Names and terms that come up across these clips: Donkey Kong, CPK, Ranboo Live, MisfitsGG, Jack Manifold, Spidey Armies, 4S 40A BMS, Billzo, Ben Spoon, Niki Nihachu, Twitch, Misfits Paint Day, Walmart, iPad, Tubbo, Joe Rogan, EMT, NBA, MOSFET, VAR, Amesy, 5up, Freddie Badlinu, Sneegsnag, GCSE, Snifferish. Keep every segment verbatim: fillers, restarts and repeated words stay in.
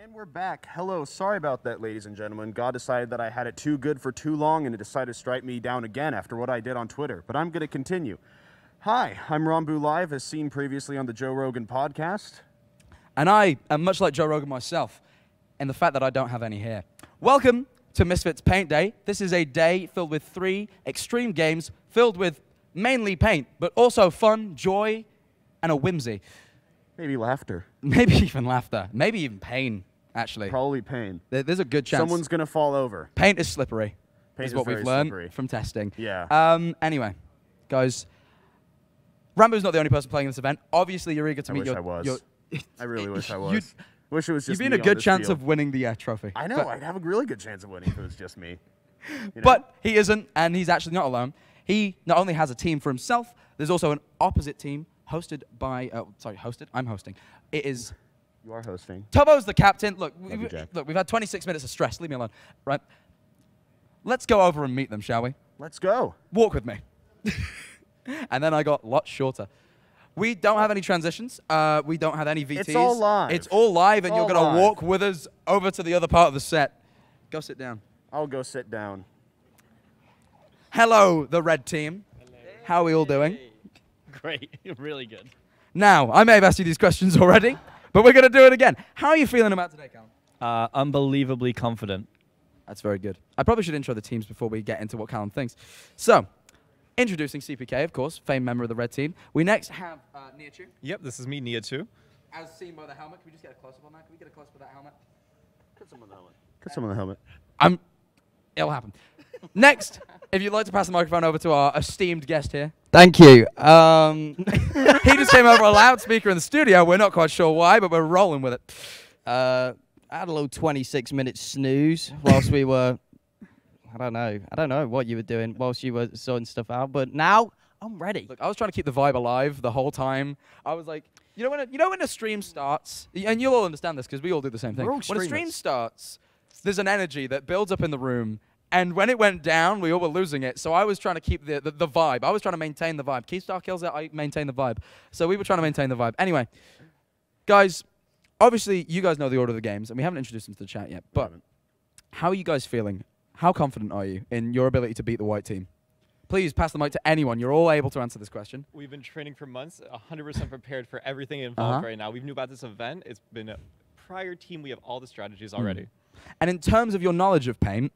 And we're back. Hello. Sorry about that, ladies and gentlemen. God decided that I had it too good for too long, and it decided to strike me down again after what I did on Twitter. But I'm going to continue. Hi, I'm Ranboo Live, as seen previously on the Joe Rogan podcast. And I am much like Joe Rogan myself, and the fact that I don't have any hair. Welcome to Misfits Paint Day. This is a day filled with three extreme games, filled with mainly paint, but also fun, joy, and a whimsy. Maybe laughter. Maybe even laughter. Maybe even pain, actually. Probably pain. There's a good chance. Someone's going to fall over. Paint is slippery. Paint is, is what we've learned slippery. from testing. Yeah. Um, anyway, guys, Ranboo's not the only person playing in this event. Obviously, you're eager to I meet wish your... I wish I was. Your, I really wish I was. You'd, wish it was just You'd be in a good chance field. of winning the uh, trophy. I know. But I'd have a really good chance of winning if it was just me. You know? But he isn't, and he's actually not alone. He not only has a team for himself, there's also an opposite team hosted by... Uh, sorry, hosted? I'm hosting. It is... You are hosting. Tubbo's the captain. Look, we, you, look, we've had twenty-six minutes of stress. Leave me alone. Right? Let's go over and meet them, shall we? Let's go. Walk with me. And then I got lots shorter. We don't have any transitions. Uh, we don't have any V Ts. It's all live. It's all live, and all you're going to walk with us over to the other part of the set. Go sit down. I'll go sit down. Hello, the red team. Hello. How are we all doing? Great. Really good. Now, I may have asked you these questions already, but we're going to do it again. How are you feeling about today, Cal? Uh, unbelievably confident. That's very good. I probably should intro the teams before we get into what Callum thinks. So... Introducing C P K, of course, famed member of the red team. We next have uh, Nihachu. Yep, this is me, Nihachu. As seen by the helmet, can we just get a close-up on that? Can we get a close-up of that helmet? Put some on the helmet. Put some on the helmet. I'm, it'll happen. Next, if you'd like to pass the microphone over to our esteemed guest here. Thank you. Um, he just came over a loudspeaker in the studio. We're not quite sure why, but we're rolling with it. Uh, I had a little twenty-six minute snooze whilst we were... I don't know. I don't know what you were doing whilst you were sorting stuff out, but now I'm ready. Look, I was trying to keep the vibe alive the whole time. I was like, you know when a, you know when a stream starts, and you'll all understand this because we all do the same thing. We're all streamers. When a stream starts, there's an energy that builds up in the room, and when it went down, we all were losing it. So I was trying to keep the the, the vibe. I was trying to maintain the vibe. Keystar kills it. I maintain the vibe. So we were trying to maintain the vibe. Anyway, guys, obviously you guys know the order of the games, and we haven't introduced them to the chat yet. But how are you guys feeling? How confident are you in your ability to beat the white team? Please pass the mic to anyone. You're all able to answer this question. We've been training for months, one hundred percent prepared for everything involved uh-huh. right now. We knew about this event. It's been a prior team. We have all the strategies already. Mm. And in terms of your knowledge of paint,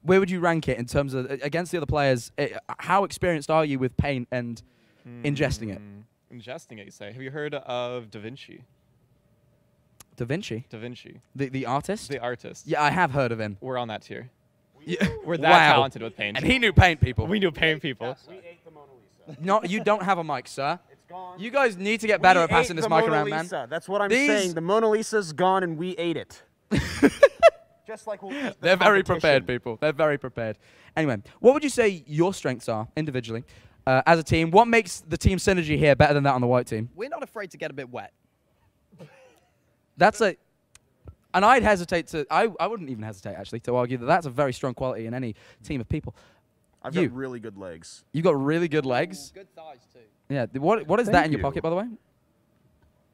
where would you rank it in terms of, against the other players, it, how experienced are you with paint and mm. ingesting it? Ingesting it, you say. Have you heard of Da Vinci? Da Vinci? Da Vinci. The, the artist? The artist. Yeah, I have heard of him. We're on that tier. Yeah. We're that wow. talented with paint. And he knew paint people. We knew paint people. We ate the Mona Lisa. No, you don't have a mic, sir. It's gone. You guys need to get better we at passing this mic Mona around, Lisa. man. That's what I'm These saying. The Mona Lisa's gone and we ate it. Just like we'll the They're very prepared, people. They're very prepared. Anyway, what would you say your strengths are individually uh, as a team? What makes the team synergy here better than that on the white team? We're not afraid to get a bit wet. That's a... And I'd hesitate to, I, I wouldn't even hesitate, actually, to argue that that's a very strong quality in any team of people. I've you. got really good legs. You've got really good legs? Ooh, good thighs, too. Yeah. What, what is Thank that in you. your pocket, by the way?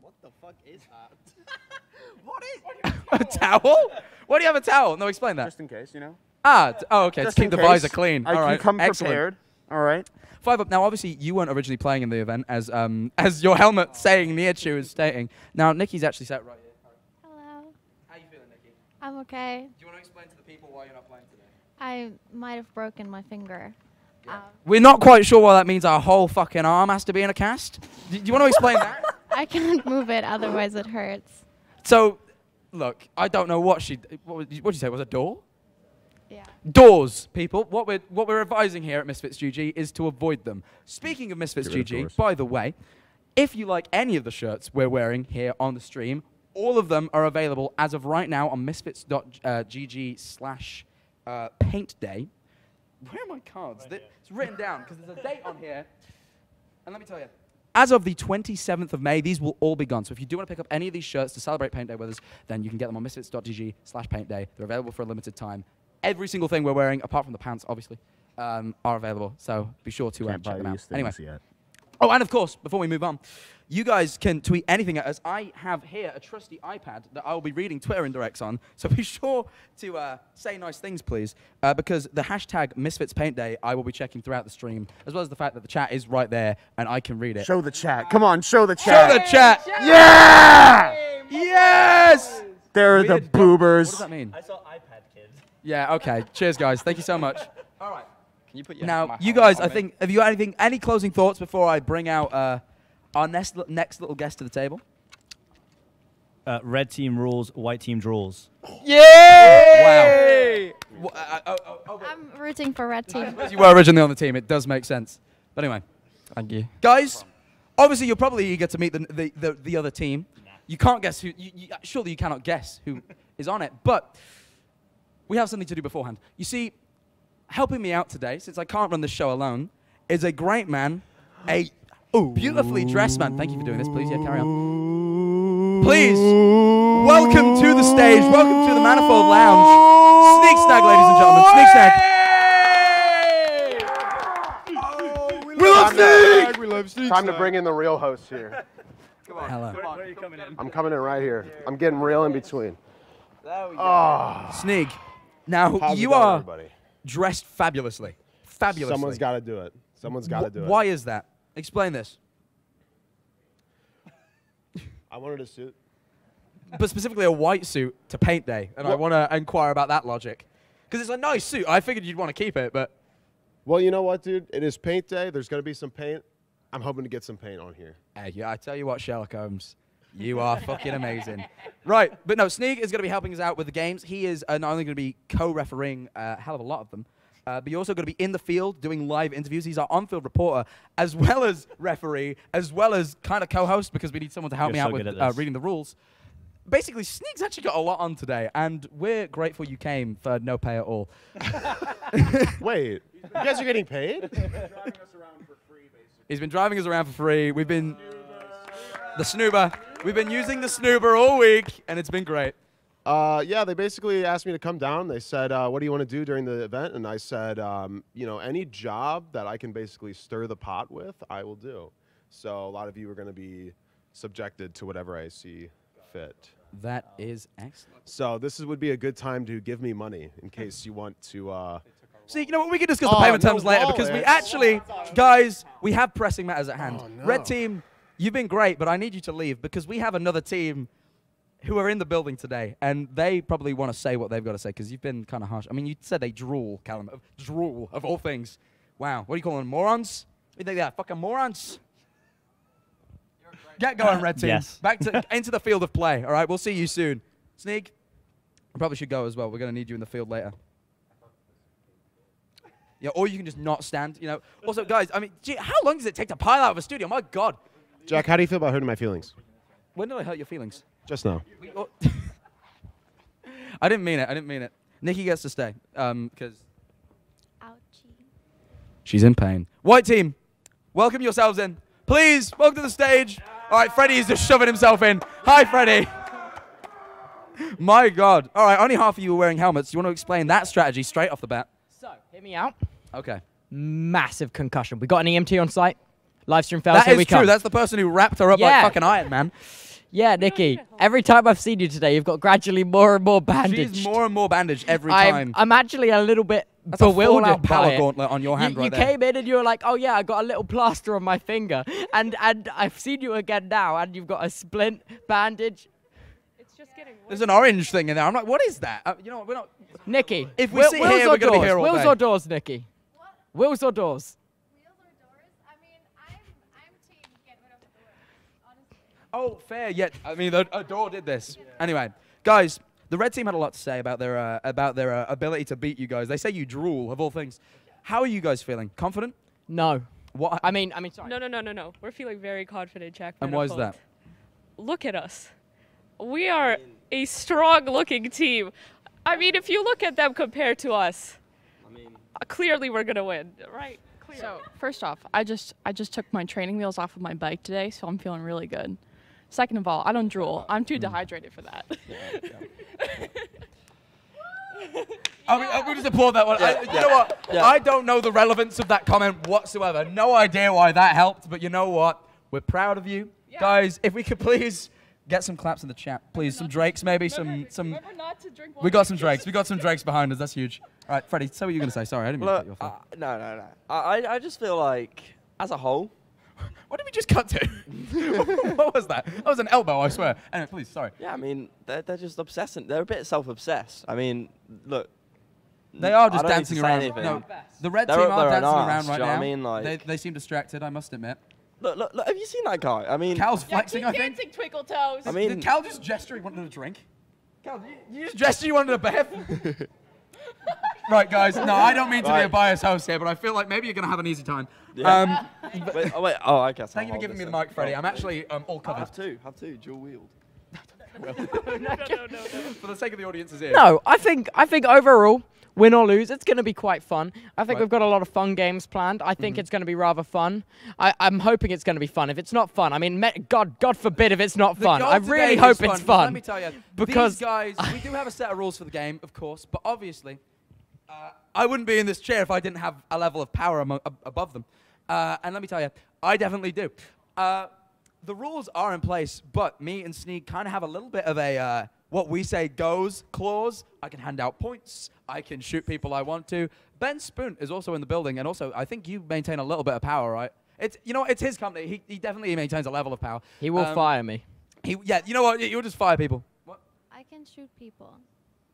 What the fuck is that? What is A towel? Why do you have a towel? No, explain that. Just in case, you know. Ah, t oh, okay. Just, Just keep the visor clean. I All right. come Excellent. prepared. All right. five up. Now, obviously, you weren't originally playing in the event, as um as your helmet oh. saying Nihachu is stating. Now, Niki's actually sat right here. I'm okay. Do you want to explain to the people why you're not playing today? I might have broken my finger. Yeah. Um, We're not quite sure why that means our whole fucking arm has to be in a cast. Do you want to explain that? I can't move it, otherwise it hurts. So, look, I don't know what she... What did you say? Was it a door? Yeah. Doors, people. What we're, what we're advising here at Misfits G G is to avoid them. Speaking of Misfits G G, by the way, if you like any of the shirts we're wearing here on the stream... All of them are available as of right now on misfits dot G G slash paint day. Where are my cards? Right it's written down because there's a date on here. And let me tell you, as of the twenty-seventh of May, these will all be gone. So if you do want to pick up any of these shirts to celebrate paint day with us, then you can get them on misfits dot G G slash paint day. They're available for a limited time. Every single thing we're wearing, apart from the pants, obviously, um, are available. So be sure to uh, check them out. Anyway. Yet. Oh, and of course, before we move on, you guys can tweet anything at us. I have here a trusty iPad that I will be reading Twitter indirects on, so be sure to uh, say nice things, please, uh, because the hashtag Misfits Paint Day I will be checking throughout the stream, as well as the fact that the chat is right there and I can read it. Show the chat. Come on, show the chat. Show the chat. Yeah! Yes! There are the boobers. What does that mean? I saw iPad kids. Yeah, okay. Cheers, guys. Thank you so much. All right. Can you put your now, you guys, I think, have you got anything, any closing thoughts before I bring out uh, our next, next little guest to the table? Uh, red team rules, white team draws. Yay! Wow. Well, uh, oh, oh, oh, I'm rooting for red team. You were originally on the team. It does make sense. But anyway. Thank you. Guys, obviously you're probably eager to meet the, the, the, the other team. Nah. You can't guess who, you, you, surely you cannot guess who is on it. But we have something to do beforehand. You see, helping me out today, since I can't run this show alone, is a great man, a ooh, beautifully dressed man. Thank you for doing this, please. Yeah, carry on. Please, welcome to the stage. Welcome to the Manifold Lounge. Sneegsnag, ladies and gentlemen. Sneegsnag. Oh, we love Sneeg! We love Sneegsnag. Time to bring in the real host here. Come on. Hello. Where, where are you coming in? I'm coming in right here. I'm getting real in between. There we go. Oh. Sneeg, now how's you are everybody? Dressed fabulously. Fabulously. Someone's got to do it. Someone's got to do it. Why is that? Explain this. I wanted a suit. But specifically a white suit to paint day. And well, I want to inquire about that logic. Because it's a nice suit. I figured you'd want to keep it, but. Well, you know what, dude? It is paint day. There's going to be some paint. I'm hoping to get some paint on here. Hey, yeah, I tell you what, Sherlock Holmes. You are fucking amazing. Right, but no, Sneeg is going to be helping us out with the games. He is uh, not only going to be co-refereeing uh, a hell of a lot of them, Uh, but you're also going to be in the field doing live interviews. He's our on-field reporter, as well as referee, as well as kind of co-host, because we need someone to help you're me so out with uh, reading the rules. Basically, Sneeg's actually got a lot on today, and we're grateful you came for no pay at all. Wait, you guys are getting paid? He's been driving us around for free, basically. He's been driving us around for free. We've been... Uh, the snoober. We've been using the snoober all week, and it's been great. Uh, yeah, they basically asked me to come down. They said, uh, what do you want to do during the event? And I said, um, you know, any job that I can basically stir the pot with, I will do. So a lot of you are going to be subjected to whatever I see fit. That is excellent. So this is, would be a good time to give me money in case you want to... Uh, See, you know what, we can discuss oh, the payment no terms later because we actually, guys, we have pressing matters at hand. Oh, no. Red team, you've been great, but I need you to leave because we have another team who are in the building today, and they probably want to say what they've got to say, because you've been kind of harsh. I mean, you said they drool, Callum. Drool, of all things. Wow, what do you call them, morons? You think they're fucking morons? Get going, Red Team. Yes. Back to, into the field of play, all right? We'll see you soon. Sneeg, I probably should go as well. We're going to need you in the field later. Yeah, or you can just not stand, you know. Also, guys, I mean, gee, how long does it take to pile out of a studio? My God. Jack, how do you feel about hurting my feelings? When did I hurt your feelings? Just now. I didn't mean it. I didn't mean it. Niki gets to stay. Um, because. Ouchie. She's in pain. White team, welcome yourselves in. Please, welcome to the stage. All right, Freddie is just shoving himself in. Hi, Freddie. My God. All right, only half of you are wearing helmets. You want to explain that strategy straight off the bat? So, hear me out. Okay. Massive concussion. We got an E M T on site. Livestream fails. That here is we true. Come. That's the person who wrapped her up yeah. like fucking Iron Man. Yeah, Niki, every time I've seen you today, you've got gradually more and more bandaged. She's more and more bandaged every time. I'm, I'm actually a little bit That's bewildered a fallout power gauntlet on your hand you, right there. You came in and you were like, oh yeah, I got a little plaster on my finger. And and I've seen you again now, and you've got a splint bandage. It's just getting worse. There's an orange thing in there. I'm like, what is that? Uh, you know what, we're not... Niki, if we Will, sit Will's here, we're going to hear all Will's day. Or doors, Niki? What? Will's or doors? Oh, fair, yet. I mean, the, a door did this. Yeah. Anyway, guys, the red team had a lot to say about their uh, about their uh, ability to beat you guys. They say you drool, of all things. How are you guys feeling? Confident? No. What? I mean, I mean, sorry. No, no, no, no, no. We're feeling very confident, Jack Manifold. And why is that? Look at us. We are a strong-looking team. I mean, if you look at them compared to us, I mean, uh, clearly we're gonna win, right? Clear. So first off, I just I just took my training wheels off of my bike today, so I'm feeling really good. Second of all, I don't drool. I'm too dehydrated for that. Yeah, yeah. I'm, yeah. I'm going to applaud that one. Yeah. I, you yeah. know what? Yeah. I don't know the relevance of that comment whatsoever. No idea why that helped, but you know what? We're proud of you. Yeah. Guys, if we could please get some claps in the chat, please. Some drakes, maybe. Remember, some, remember some not to drink water. We got some drakes. We got some drakes behind us. That's huge. All right, Freddie, say what you are going to say. Sorry, I didn't mean to cut you off. Uh, no, no, no. I, I just feel like, as a whole, what did we just cut to? What was that? That was an elbow, I swear. Anyway, please, sorry. Yeah, I mean, they're, they're just obsessing. They're a bit self-obsessed. I mean, look. They are just dancing around. No, the red they're team are dancing around right now. I mean? Like, they, they seem distracted, I must admit. Look, look, look, have you seen that guy? I mean, Cal's yeah, flexing, I think. Dancing twinkle toes. I mean, did Cal just gesture he wanted a drink? Cal, you, you just gesture you wanted a bath? Right, guys, no, I don't mean to right. be a biased host here, but I feel like maybe you're going to have an easy time. Yeah. Um, wait, oh, wait, oh, I guess Thank I'll you for giving me the mic, Freddie. I'm actually um, all covered. I have two, have two, dual wield. no, no, no, no, no. For the sake of the audience's ear. No, I think, I think overall, win or lose, it's going to be quite fun. I think right. we've got a lot of fun games planned. I think mm-hmm. it's going to be rather fun. I, I'm hoping it's going to be fun. If it's not fun, I mean, God, God forbid if it's not the fun. God I really hope fun, it's fun. Let me tell you, because these guys, we do have a set of rules for the game, of course, but obviously, uh, I wouldn't be in this chair if I didn't have a level of power among, ab above them. Uh, and let me tell you, I definitely do. Uh, the rules are in place, but me and Sneeg kind of have a little bit of a... Uh, what we say goes clause. I can hand out points. I can shoot people I want to. Ben Spoon is also in the building, and also I think you maintain a little bit of power, right? It's you know what, it's his company. He he definitely maintains a level of power. He will um, fire me. He yeah. You know what? You'll just fire people. What? I can shoot people.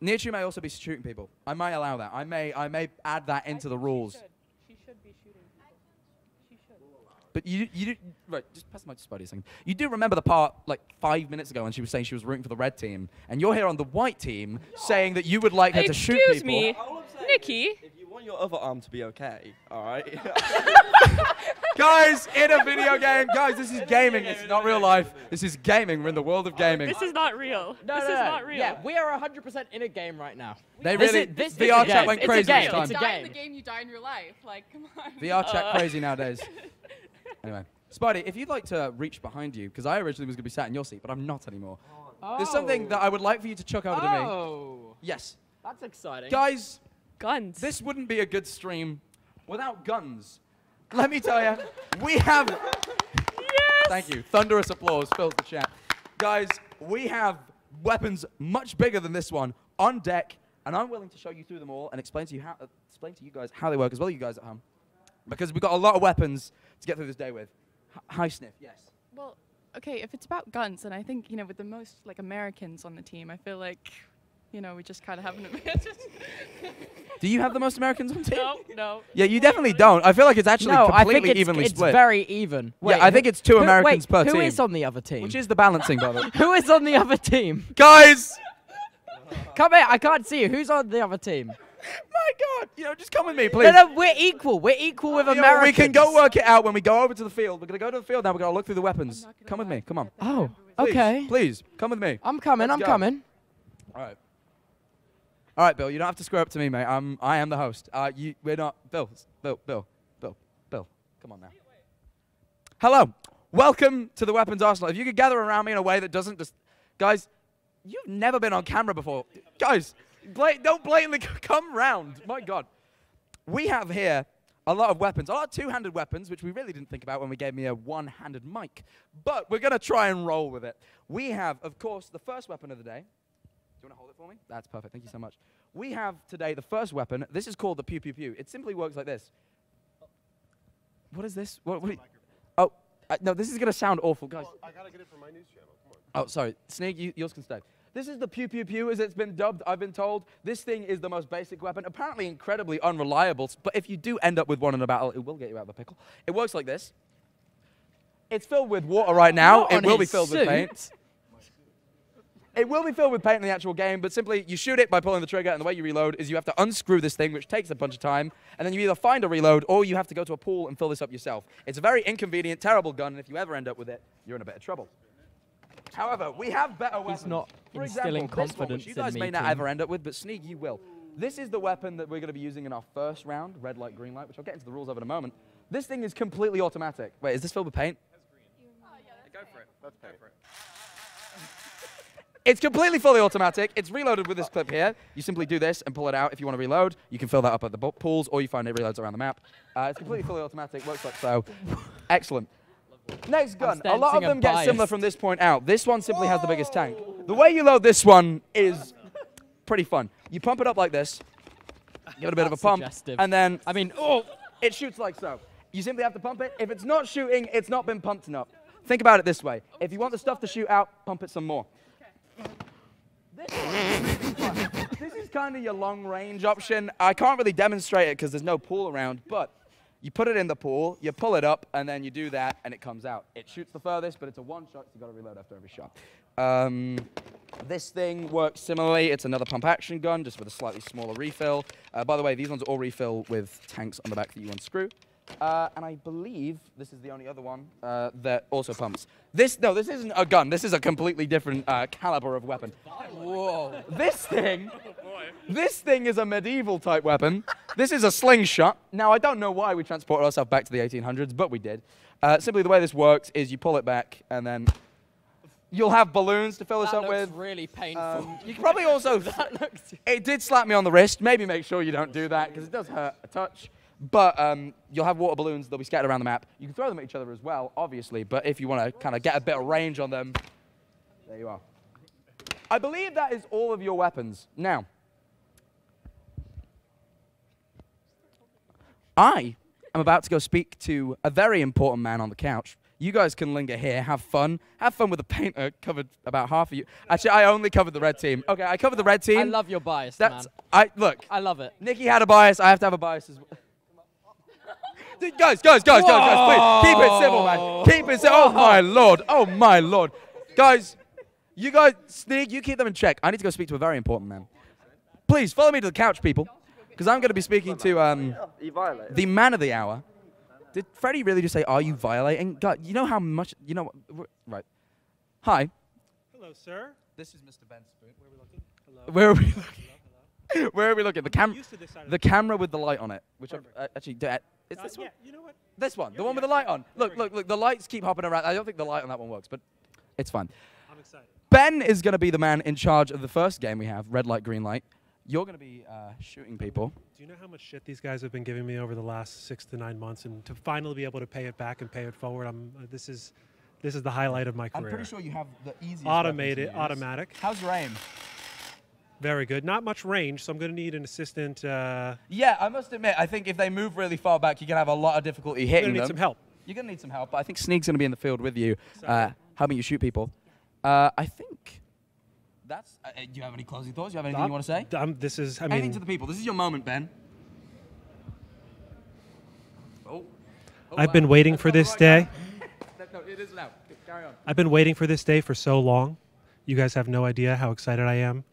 Nihachu may also be shooting people. I may allow that. I may I may add that into I the rules. She should. She should be shooting people. She should. But you you do, right? Just pass my Spidey a second. You do remember the part like. Five minutes ago, and she was saying she was rooting for the red team, and you're here on the white team no. saying that you would like her Excuse to shoot people. Excuse me, Niki. If you want your other arm to be okay, all right? Guys, in a video game, guys, this is gaming. It's not real life. This is gaming. We're in the world of gaming. This is not real. No, this no, no. is not real. Yeah, we are one hundred percent in a game right now. They this really. Is, this V R chat went crazy this time. It's a game. If you die in the game, you die in your life. Like, come on. V R uh. chat crazy nowadays. Anyway. Spidey, if you'd like to reach behind you, because I originally was going to be sat in your seat, but I'm not anymore. Oh. There's something that I would like for you to chuck over oh. to me. Oh. Yes. That's exciting. Guys. Guns. This wouldn't be a good stream without guns. Let me tell you, we have... Yes! Thank you. Thunderous applause fills the chat. Guys, we have weapons much bigger than this one on deck, and I'm willing to show you through them all and explain to you, how, uh, explain to you guys how they work, as well as you guys at home, because we've got a lot of weapons to get through this day with. Hi, Sniff. Yes. Well, okay, if it's about guns, and I think, you know, with the most, like, Americans on the team, I feel like, you know, we just kind of have an advantage. Do you have the most Americans on the team? No, no. Yeah, you definitely don't. I feel like it's actually no, completely I think it's, evenly it's split. It's very even. Wait, yeah, I think it's two who, Americans wait, per who team. Who is on the other team? Which is the balancing, by the way. Who is on the other team? Guys! Come here, I can't see you. Who's on the other team? My God, you know, just come with me, please. No, no, we're equal. We're equal with you Americans. Know, we can go work it out when we go over to the field. We're going to go to the field now. We're going to look through the weapons. Come with me. Come on. Oh, please, okay. Please, come with me. I'm coming. Let's I'm go. coming. All right. All right, Bill, you don't have to square up to me, mate. I'm, I am the host. Uh, you, we're not. Bill, Bill, Bill, Bill, Bill. Come on now. Hello. Welcome to the Weapons Arsenal. If you could gather around me in a way that doesn't just... Guys, you've never been on camera before. Guys... Bla don't blatantly come round. My God. We have here a lot of weapons, a lot of two-handed weapons, which we really didn't think about when we gave me a one-handed mic. But we're going to try and roll with it. We have, of course, the first weapon of the day. Do you want to hold it for me? That's perfect. Thank you so much. We have today the first weapon. This is called the Pew Pew Pew. It simply works like this. What is this? What, what oh, uh, no, this is going to sound awful, guys. Well, I got to get it from my news channel. Come on. Oh, sorry. Sneeg, you, yours can stay. This is the Pew Pew Pew, as it's been dubbed, I've been told. This thing is the most basic weapon, apparently incredibly unreliable, but if you do end up with one in a battle, it will get you out of the pickle. It works like this. It's filled with water right now. It will be filled with paint. It will be filled with paint in the actual game, but simply you shoot it by pulling the trigger, and the way you reload is you have to unscrew this thing, which takes a bunch of time, and then you either find a reload or you have to go to a pool and fill this up yourself. It's a very inconvenient, terrible gun, and if you ever end up with it, you're in a bit of trouble. However, we have better weapons. He's not For instilling example, confidence one, which you guys in may not ever end up with, but Sneeg, you will. This is the weapon that we're going to be using in our first round, red light, green light, which I'll get into the rules of in a moment. This thing is completely automatic. Wait, is this filled with paint? That's green. Oh, yeah, that's go, paint. For it. That's go for it. It's completely fully automatic. It's reloaded with this clip here. You simply do this and pull it out. If you want to reload, you can fill that up at the pools, or you find it reloads around the map. Uh, it's completely fully automatic. Works like so. Excellent. Next gun. A lot of them get similar from this point out. This one simply Whoa. has the biggest tank. The way you load this one is pretty fun. You pump it up like this. Give it a bit That's of a pump, suggestive. and then I mean, oh, it shoots like so. You simply have to pump it. If it's not shooting, it's not been pumped enough. Think about it this way: if you want the stuff to shoot out, pump it some more. This is kind of your long-range option. I can't really demonstrate it because there's no pool around, but you put it in the pool, you pull it up, and then you do that, and it comes out. It shoots the furthest, but it's a one-shot, so you've got to reload after every shot. Um, this thing works similarly. It's another pump action gun, just with a slightly smaller refill. Uh, by the way, these ones all refill with tanks on the back that you unscrew. Uh, and I believe this is the only other one uh, that also pumps. This, no, this isn't a gun. This is a completely different uh, caliber of weapon. Whoa. This thing, this thing is a medieval type weapon. This is a slingshot. Now, I don't know why we transported ourselves back to the eighteen hundreds, but we did. Uh, simply the way this works is you pull it back and then you'll have balloons to fill this up with. That looks really painful. Um, you can probably also, that looks it did slap me on the wrist. Maybe make sure you don't do that because it does hurt a touch. But um, you'll have water balloons. They'll be scattered around the map. You can throw them at each other as well, obviously. But if you want to kind of get a bit of range on them, there you are. I believe that is all of your weapons. Now, I am about to go speak to a very important man on the couch. You guys can linger here, have fun. Have fun with the painter, covered about half of you. Actually, I only covered the red team. Okay, I covered the red team. I love your bias, That's, man. I, look. I love it. Nikki had a bias. I have to have a bias as well. Guys, guys, guys, Whoa. guys, guys, please. Keep it civil, man. Keep it civil. Oh, my Lord. Oh, my Lord. Guys, you guys, Sneeg, you keep them in check. I need to go speak to a very important man. Please, follow me to the couch, people, because I'm going to be speaking to um, the man of the hour. Did Freddie really just say, are you violating? God, you know how much, you know, right. Hi. Hello, sir. This is Mister Ben Spoon. Where are we looking? Hello. Where are we looking? Where are we looking? The camera, the camera with the light on it. Which I'm, uh, actually, uh, is uh, this one? Yeah, you know what? This one, You're the one with the light on. Look, look, look. The lights keep hopping around. I don't think the light on that one works, but it's fine. I'm excited. Ben is going to be the man in charge of the first game we have, red light, green light. You're going to be uh, shooting people. Do you know how much shit these guys have been giving me over the last six to nine months, and to finally be able to pay it back and pay it forward? I'm. Uh, this is, this is the highlight of my career. I'm pretty sure you have the easiest. Automated, automatic. How's your aim? Very good. Not much range, so I'm going to need an assistant. Uh, yeah, I must admit, I think if they move really far back, you're going to have a lot of difficulty hitting them. You're going to need some help. You're going to need some help, but I think Sneeg's going to be in the field with you, uh, helping you shoot people. Uh, I think that's... Uh, do you have any closing thoughts? Do you have anything I'm, you want to say? I'm, this is... I mean, anything to the people. This is your moment, Ben. Oh. oh I've wow. been waiting that's for this right day. no, it is loud. Carry on. I've been waiting for this day for so long. You guys have no idea how excited I am.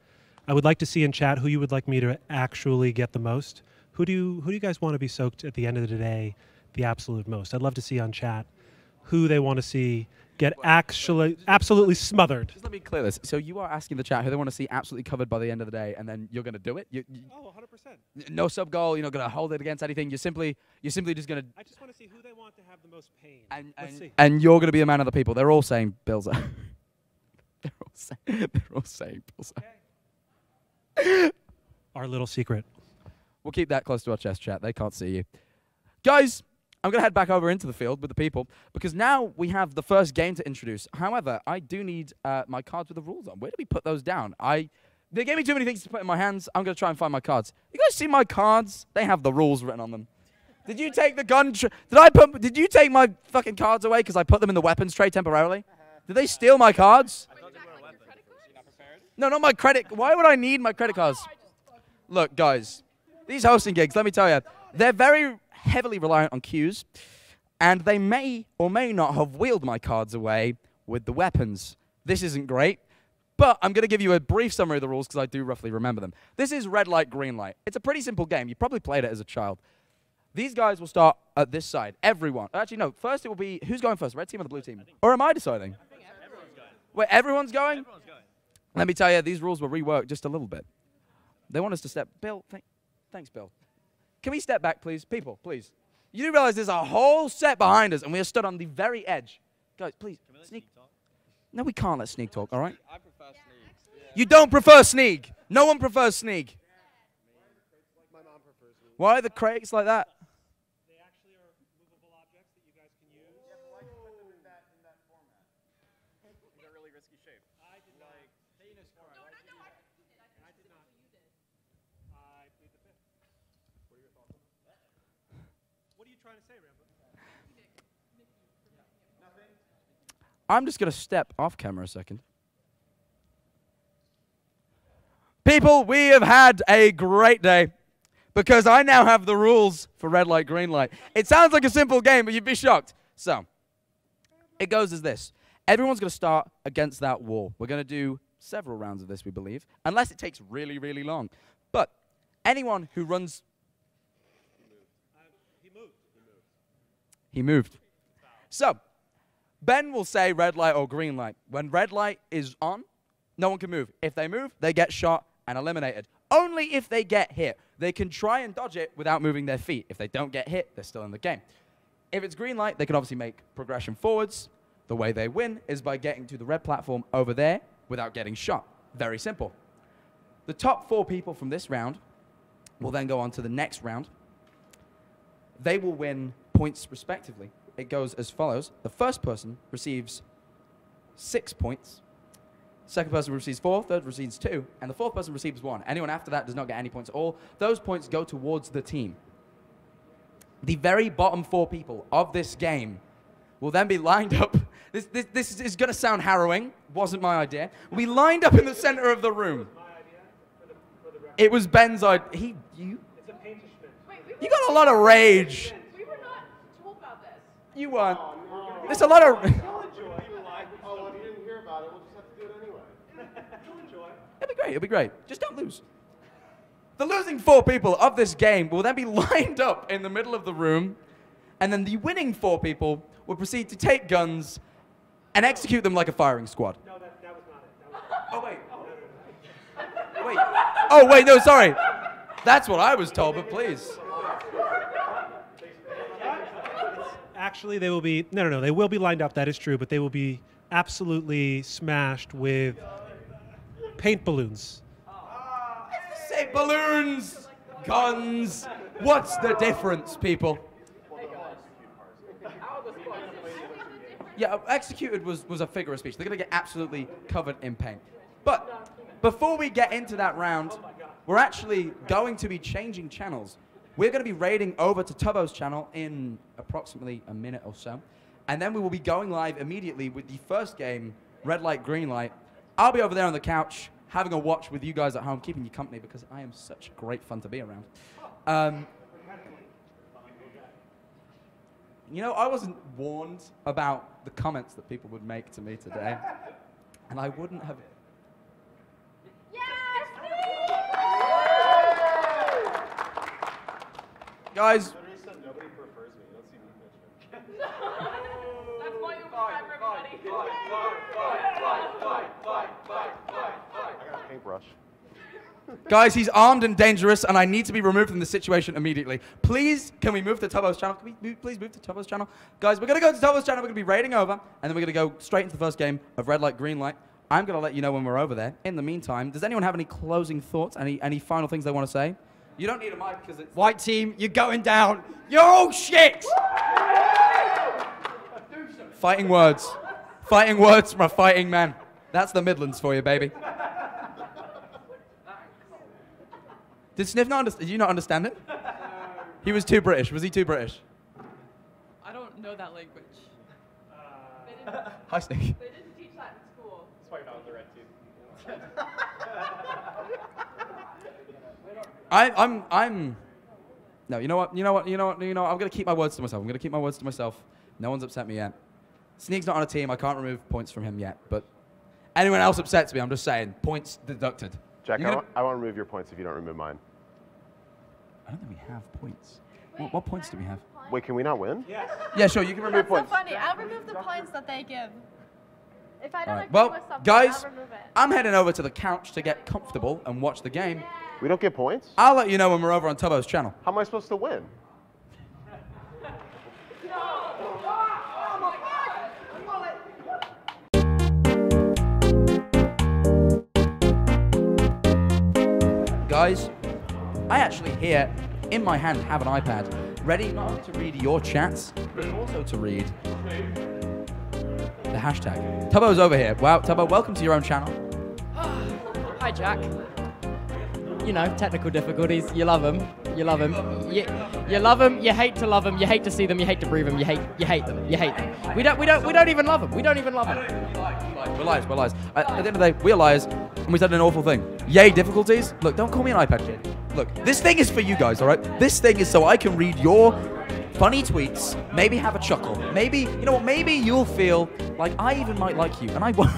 I would like to see in chat who you would like me to actually get the most. Who do you, who do you guys want to be soaked at the end of the day the absolute most? I'd love to see on chat who they want to see get actually absolutely smothered. Just let me clear this. So you are asking the chat who they want to see absolutely covered by the end of the day, and then you're going to do it? You, you, oh, one hundred percent. No sub goal. You're not going to hold it against anything. You're simply, you're simply just going to... I just want to see who they want to have the most pain. And, Let's and, see. And you're going to be a man of the people. They're all saying Billzo. They're all saying They're all saying Billzo. Okay. Our little secret. We'll keep that close to our chest, chat. They can't see you. Guys, I'm going to head back over into the field with the people, because now we have the first game to introduce. However, I do need uh, my cards with the rules on. Where do we put those down? I They gave me too many things to put in my hands. I'm going to try and find my cards. You guys see my cards? They have the rules written on them. Did you take the gun tr Did I put, Did you take my fucking cards away because I put them in the weapons tray temporarily? Did they steal my cards? No, not my credit. Why would I need my credit cards? Look, guys, these hosting gigs, let me tell you, they're very heavily reliant on queues, and they may or may not have wheeled my cards away with the weapons. This isn't great, but I'm going to give you a brief summary of the rules because I do roughly remember them. This is red light, green light. It's a pretty simple game. You probably played it as a child. These guys will start at this side, everyone. Actually, no, first it will be, who's going first, red team or the blue team? Or am I deciding? Everyone's going. Wait, everyone's going? Everyone's going. Let me tell you, these rules were reworked just a little bit. They want us to step... Bill, th thanks, Bill. Can we step back, please? People, please. You do realize there's a whole set behind us, and we are stood on the very edge. Guys, please, Can we let Sneeg... Sneeg talk? No, we can't let Sneeg talk, all right? I prefer Sneeg. You don't prefer Sneeg. No one prefers Sneeg. My mom prefers Sneeg. Why are the crates like that? They actually are movable objects that you guys can use. You have to like put them in that, in that format. They're really risky shape. I did not. They didn't score. No, no, no. I did not. I plead the fifth. What are your thoughts on that? What are you trying to say, Ranboo? Nothing. I'm just going to step off camera a second. People, we have had a great day because I now have the rules for red light, green light. It sounds like a simple game, but you'd be shocked. So it goes as this. Everyone's going to start against that wall. We're going to do several rounds of this, we believe, unless it takes really, really long. But anyone who runs... He moved. He moved. So Ben will say red light or green light. When red light is on, no one can move. If they move, they get shot and eliminated. Only if they get hit. They can try and dodge it without moving their feet. If they don't get hit, they're still in the game. If it's green light, they can obviously make progression forwards. The way they win is by getting to the red platform over there without getting shot. Very simple. The top four people from this round will then go on to the next round. They will win points respectively. It goes as follows. The first person receives six points. Second person receives four, third receives two, and the fourth person receives one. Anyone after that does not get any points at all. Those points go towards the team. The very bottom four people of this game will then be lined up. This, this, this is going to sound harrowing. Wasn't my idea. We lined up in the center of the room. It was Ben's idea. He, you, it's a paint experiment. You got a lot of rage. We were not told about this. You weren't. There's a lot of... It'll be great, it'll be great. Just don't lose. The losing four people of this game will then be lined up in the middle of the room, and then the winning four people will proceed to take guns and execute them like a firing squad. No, that, that was not it. That was oh, wait. wait. Oh, wait, no, sorry. That's what I was told, but please. Actually, they will be, no, no, no, they will be lined up, that is true, but they will be absolutely smashed with paint balloons. Oh. It's the same balloons, guns. What's the difference, people? Yeah, executed was, was a figure of speech. They're going to get absolutely covered in paint. But before we get into that round, we're actually going to be changing channels. We're going to be raiding over to Tubbo's channel in approximately a minute or so. And then we will be going live immediately with the first game, red light, green light. I'll be over there on the couch, having a watch with you guys at home, keeping you company, because I am such great fun to be around. Um, you know, I wasn't warned about the comments that people would make to me today, and I wouldn't have... Yes, please! Guys... Nobody prefers me. You don't see me mentioned. That's why you fight, everybody. Fight, fight, fight, fight, fight, fight, fight, fight, fight. I got a paintbrush. Guys, he's armed and dangerous, and I need to be removed from the situation immediately. Please, can we move to Tubbo's channel? Can we please move to Tubbo's channel? Guys, we're going to go to Tubbo's channel. We're going to be raiding over, and then we're going to go straight into the first game of red light, green light. I'm going to let you know when we're over there. In the meantime, does anyone have any closing thoughts, any, any final things they want to say? You don't need a mic because it's... White team, you're going down. You're all shit! Fighting words. Fighting words from a fighting man. That's the Midlands for you, baby. Did Sniff not understand? Did you not understand it? No. He was too British. Was he too British? I don't know that language. Uh, Hi, Sniff. They didn't teach that in school. That's why you're not on the red team. I, I'm, I'm, no, you know what, you know what, you know what, you know what? I'm going to keep my words to myself. I'm going to keep my words to myself. No one's upset me yet. Sneeg's not on a team. I can't remove points from him yet, but anyone else upsets me, I'm just saying, points deducted. Jack, I, I want to remove your points if you don't remove mine. I don't think we have points. Wait, what what points do we have? Wait, can we not win? Yeah, yeah sure, you can remove That's points. That's so funny. I'll remove the points that they give. If I don't right. agree well, with something, guys, I'll remove it. I'm heading over to the couch to get comfortable and watch the game. Yeah. We don't get points? I'll let you know when we're over on Tubbo's channel. How am I supposed to win? No! Oh my God! guys, I actually here in my hand have an iPad, ready not only to read your chats, but also to read the hashtag. Tubbo's over here. Wow, Tubbo, welcome to your own channel. Hi, Jack. You know, technical difficulties. You love them. You love them. You, you love them. You hate to love them. You hate to see them. You hate to breathe them. You hate. You hate them. You hate them. We don't. We don't. We don't even love them. We don't even love them. We're liars. We're liars. At, at the end of the day, we're liars, and we said an awful thing. Yay difficulties. Look, don't call me an iPad kid. Look, this thing is for you guys, all right? This thing is so I can read your funny tweets. Maybe have a chuckle. Maybe you know what? Maybe you'll feel like I even might like you, and I won't.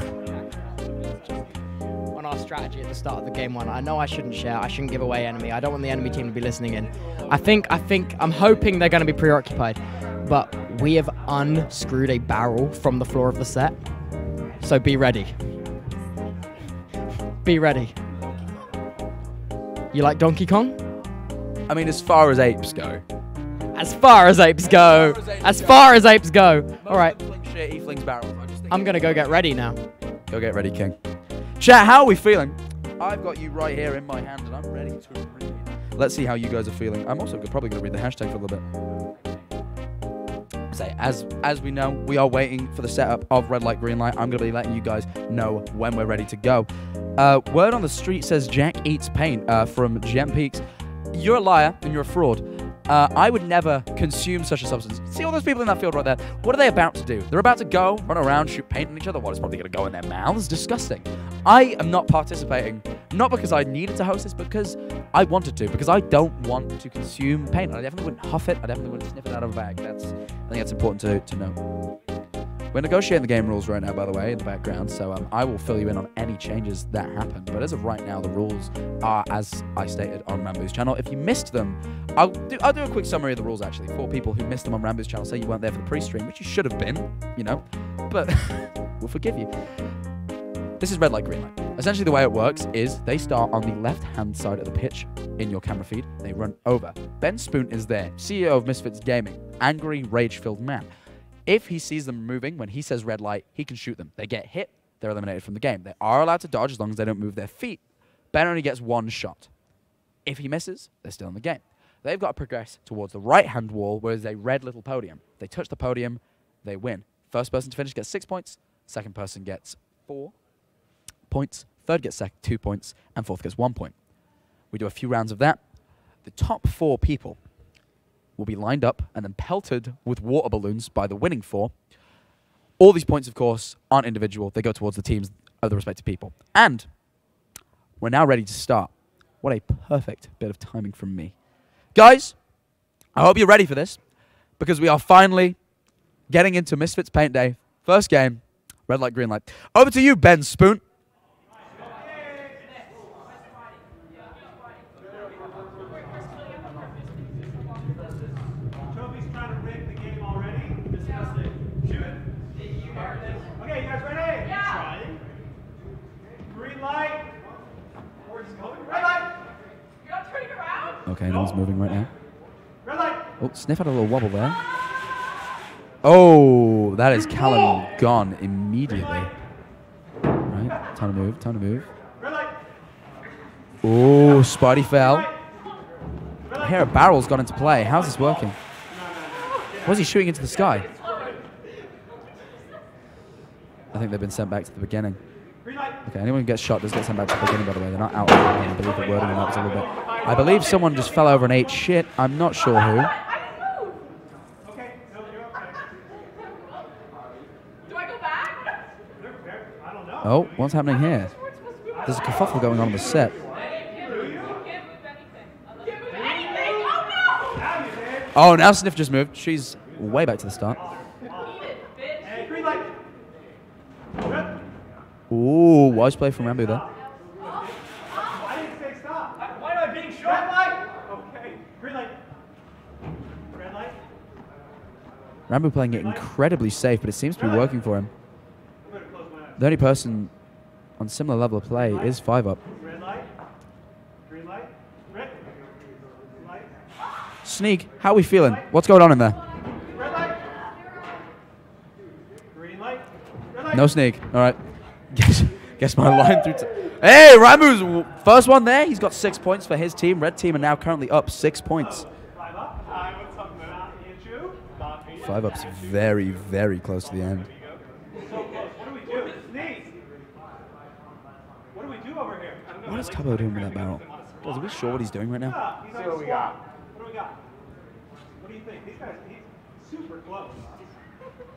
Our strategy at the start of the game one. I know I shouldn't share. I shouldn't give away enemy. I don't want the enemy team to be listening in. I think, I think, I'm hoping they're going to be preoccupied. But we have unscrewed a barrel from the floor of the set. So be ready. Be ready. You like Donkey Kong? I mean, as far as apes go. As far as apes go. As far as apes go. As as apes go. All right. I'm going to go get ready now. Go get ready, King. Chat, how are we feeling? I've got you right here in my hand, and I'm ready to read. Let's see how you guys are feeling. I'm also probably going to read the hashtag for a little bit. Say, as as we know, we are waiting for the setup of Red Light, Green Light. I'm going to be letting you guys know when we're ready to go. Uh, word on the street says Jack eats paint uh, from Gem Peaks. You're a liar, and you're a fraud. Uh, I would never consume such a substance. See all those people in that field right there? What are they about to do? They're about to go, run around, shoot paint on each other. Well, it's probably going to go in their mouths. Disgusting. I am not participating, not because I needed to host this, but because I wanted to, because I don't want to consume paint. I definitely wouldn't huff it. I definitely wouldn't sniff it out of a bag. That's, I think that's important to, to know. We're negotiating the game rules right now, by the way, in the background, so um, I will fill you in on any changes that happen. But as of right now, the rules are, as I stated, on Ranboo's channel. If you missed them, I'll do, I'll do a quick summary of the rules, actually, for people who missed them on Ranboo's channel. Say you weren't there for the pre-stream, which you should have been, you know, but we'll forgive you. This is Red Light, Green Light. Essentially, the way it works is they start on the left-hand side of the pitch in your camera feed. They run over. Ben Spoon is there, C E O of Misfits Gaming, angry, rage-filled man. If he sees them moving, when he says red light, he can shoot them. They get hit, they're eliminated from the game. They are allowed to dodge as long as they don't move their feet. Ben only gets one shot. If he misses, they're still in the game. They've got to progress towards the right-hand wall, where there's a red little podium. They touch the podium, they win. First person to finish gets six points, second person gets four points, third gets two points, and fourth gets one point. We do a few rounds of that. The top four people will be lined up and then pelted with water balloons by the winning four. All these points, of course, aren't individual. They go towards the teams of the respective people. And we're now ready to start. What a perfect bit of timing from me. Guys, I hope you're ready for this, because we are finally getting into Misfits Paint Day. First game, red light, green light. Over to you, Ben Spoon. Okay, no one's moving right now. Red light. Oh, Sniff had a little wobble there. Oh, that is Callum gone immediately. Right, time to move, time to move. Oh, Spidey fell. I hear a barrel's gone into play. How's this working? Was he shooting into the sky? I think they've been sent back to the beginning. Okay, anyone who gets shot does get sent back to the beginning, by the way. They're not out. I don't believe the wording on that was a little bit. I believe someone just fell over and ate shit. I'm not sure who. Okay, no, you're okay. Do I go back? I don't know. Oh, what's happening here? There's a kerfuffle going on on the set. Oh, now Sniff just moved. She's way back to the start. Ooh, wise play from Ranboo there. Ranboo playing it incredibly safe, but it seems to be working for him. The only person on similar level of play is five up. Sneeg, how are we feeling? What's going on in there? No Sneeg. All right. Guess, guess my line through... Hey, Ranboo's first one there. He's got six points for his team. Red team are now currently up six points. five up's very, very close to the end. What is Tubbo doing with that barrel? Guys, are we sure what he's doing right now? He's what we got. What do we got? What do you think? These guys, he's super close.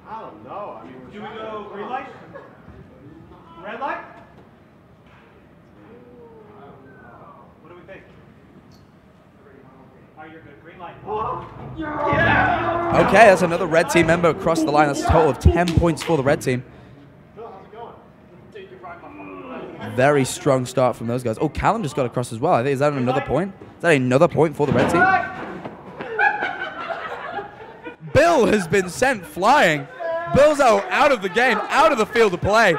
I don't know. I mean, we're do we go green light? Red light? What do we think? Oh, you're good. Green light. Yeah! Okay, that's another red team member across the line. That's a total of ten points for the red team. Very strong start from those guys. Oh, Callum just got across as well. I think, is that another point? Is that another point for the red team? Bill has been sent flying. Billzo out of the game, out of the field of play.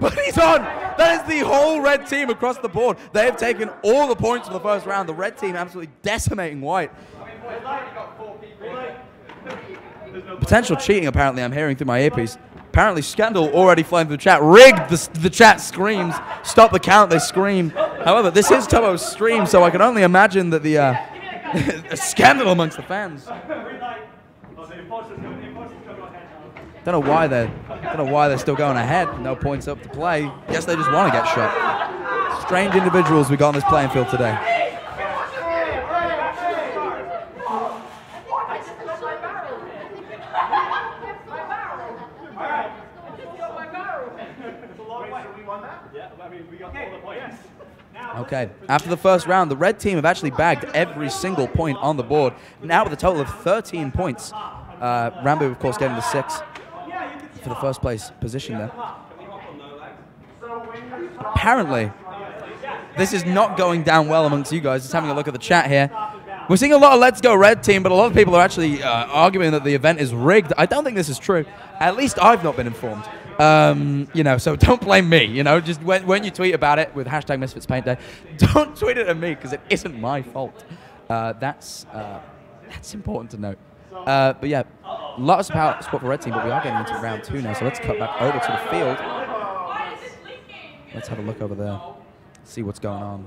But he's on. That is the whole red team across the board. They have taken all the points for the first round. The red team absolutely decimating white. Potential cheating, apparently, I'm hearing through my earpiece. Apparently, Scandal already flamed the chat. Rigged, the, the chat screams. Stop the count, they scream. However, this is Tubbo's stream, so I can only imagine that the uh, a scandal amongst the fans. Don't know why they're, don't know why they're still going ahead. No points up to play. Guess they just want to get shot. Strange individuals we got on this playing field today. Okay, after the first round, the red team have actually bagged every single point on the board. Now with a total of thirteen points. Uh, Ranboo, of course, getting the six for the first place position there. Apparently, this is not going down well amongst you guys. Just having a look at the chat here. We're seeing a lot of Let's Go Red team, but a lot of people are actually uh, arguing that the event is rigged. I don't think this is true. At least I've not been informed. Um, you know, so don't blame me, you know, just when, when you tweet about it with hashtag Misfits Paint Day, don't tweet it at me because it isn't my fault. Uh, that's, uh, that's important to note. Uh, but yeah, lots of power support for red team, but we are getting into round two now, so let's cut back over to the field. Let's have a look over there, see what's going on.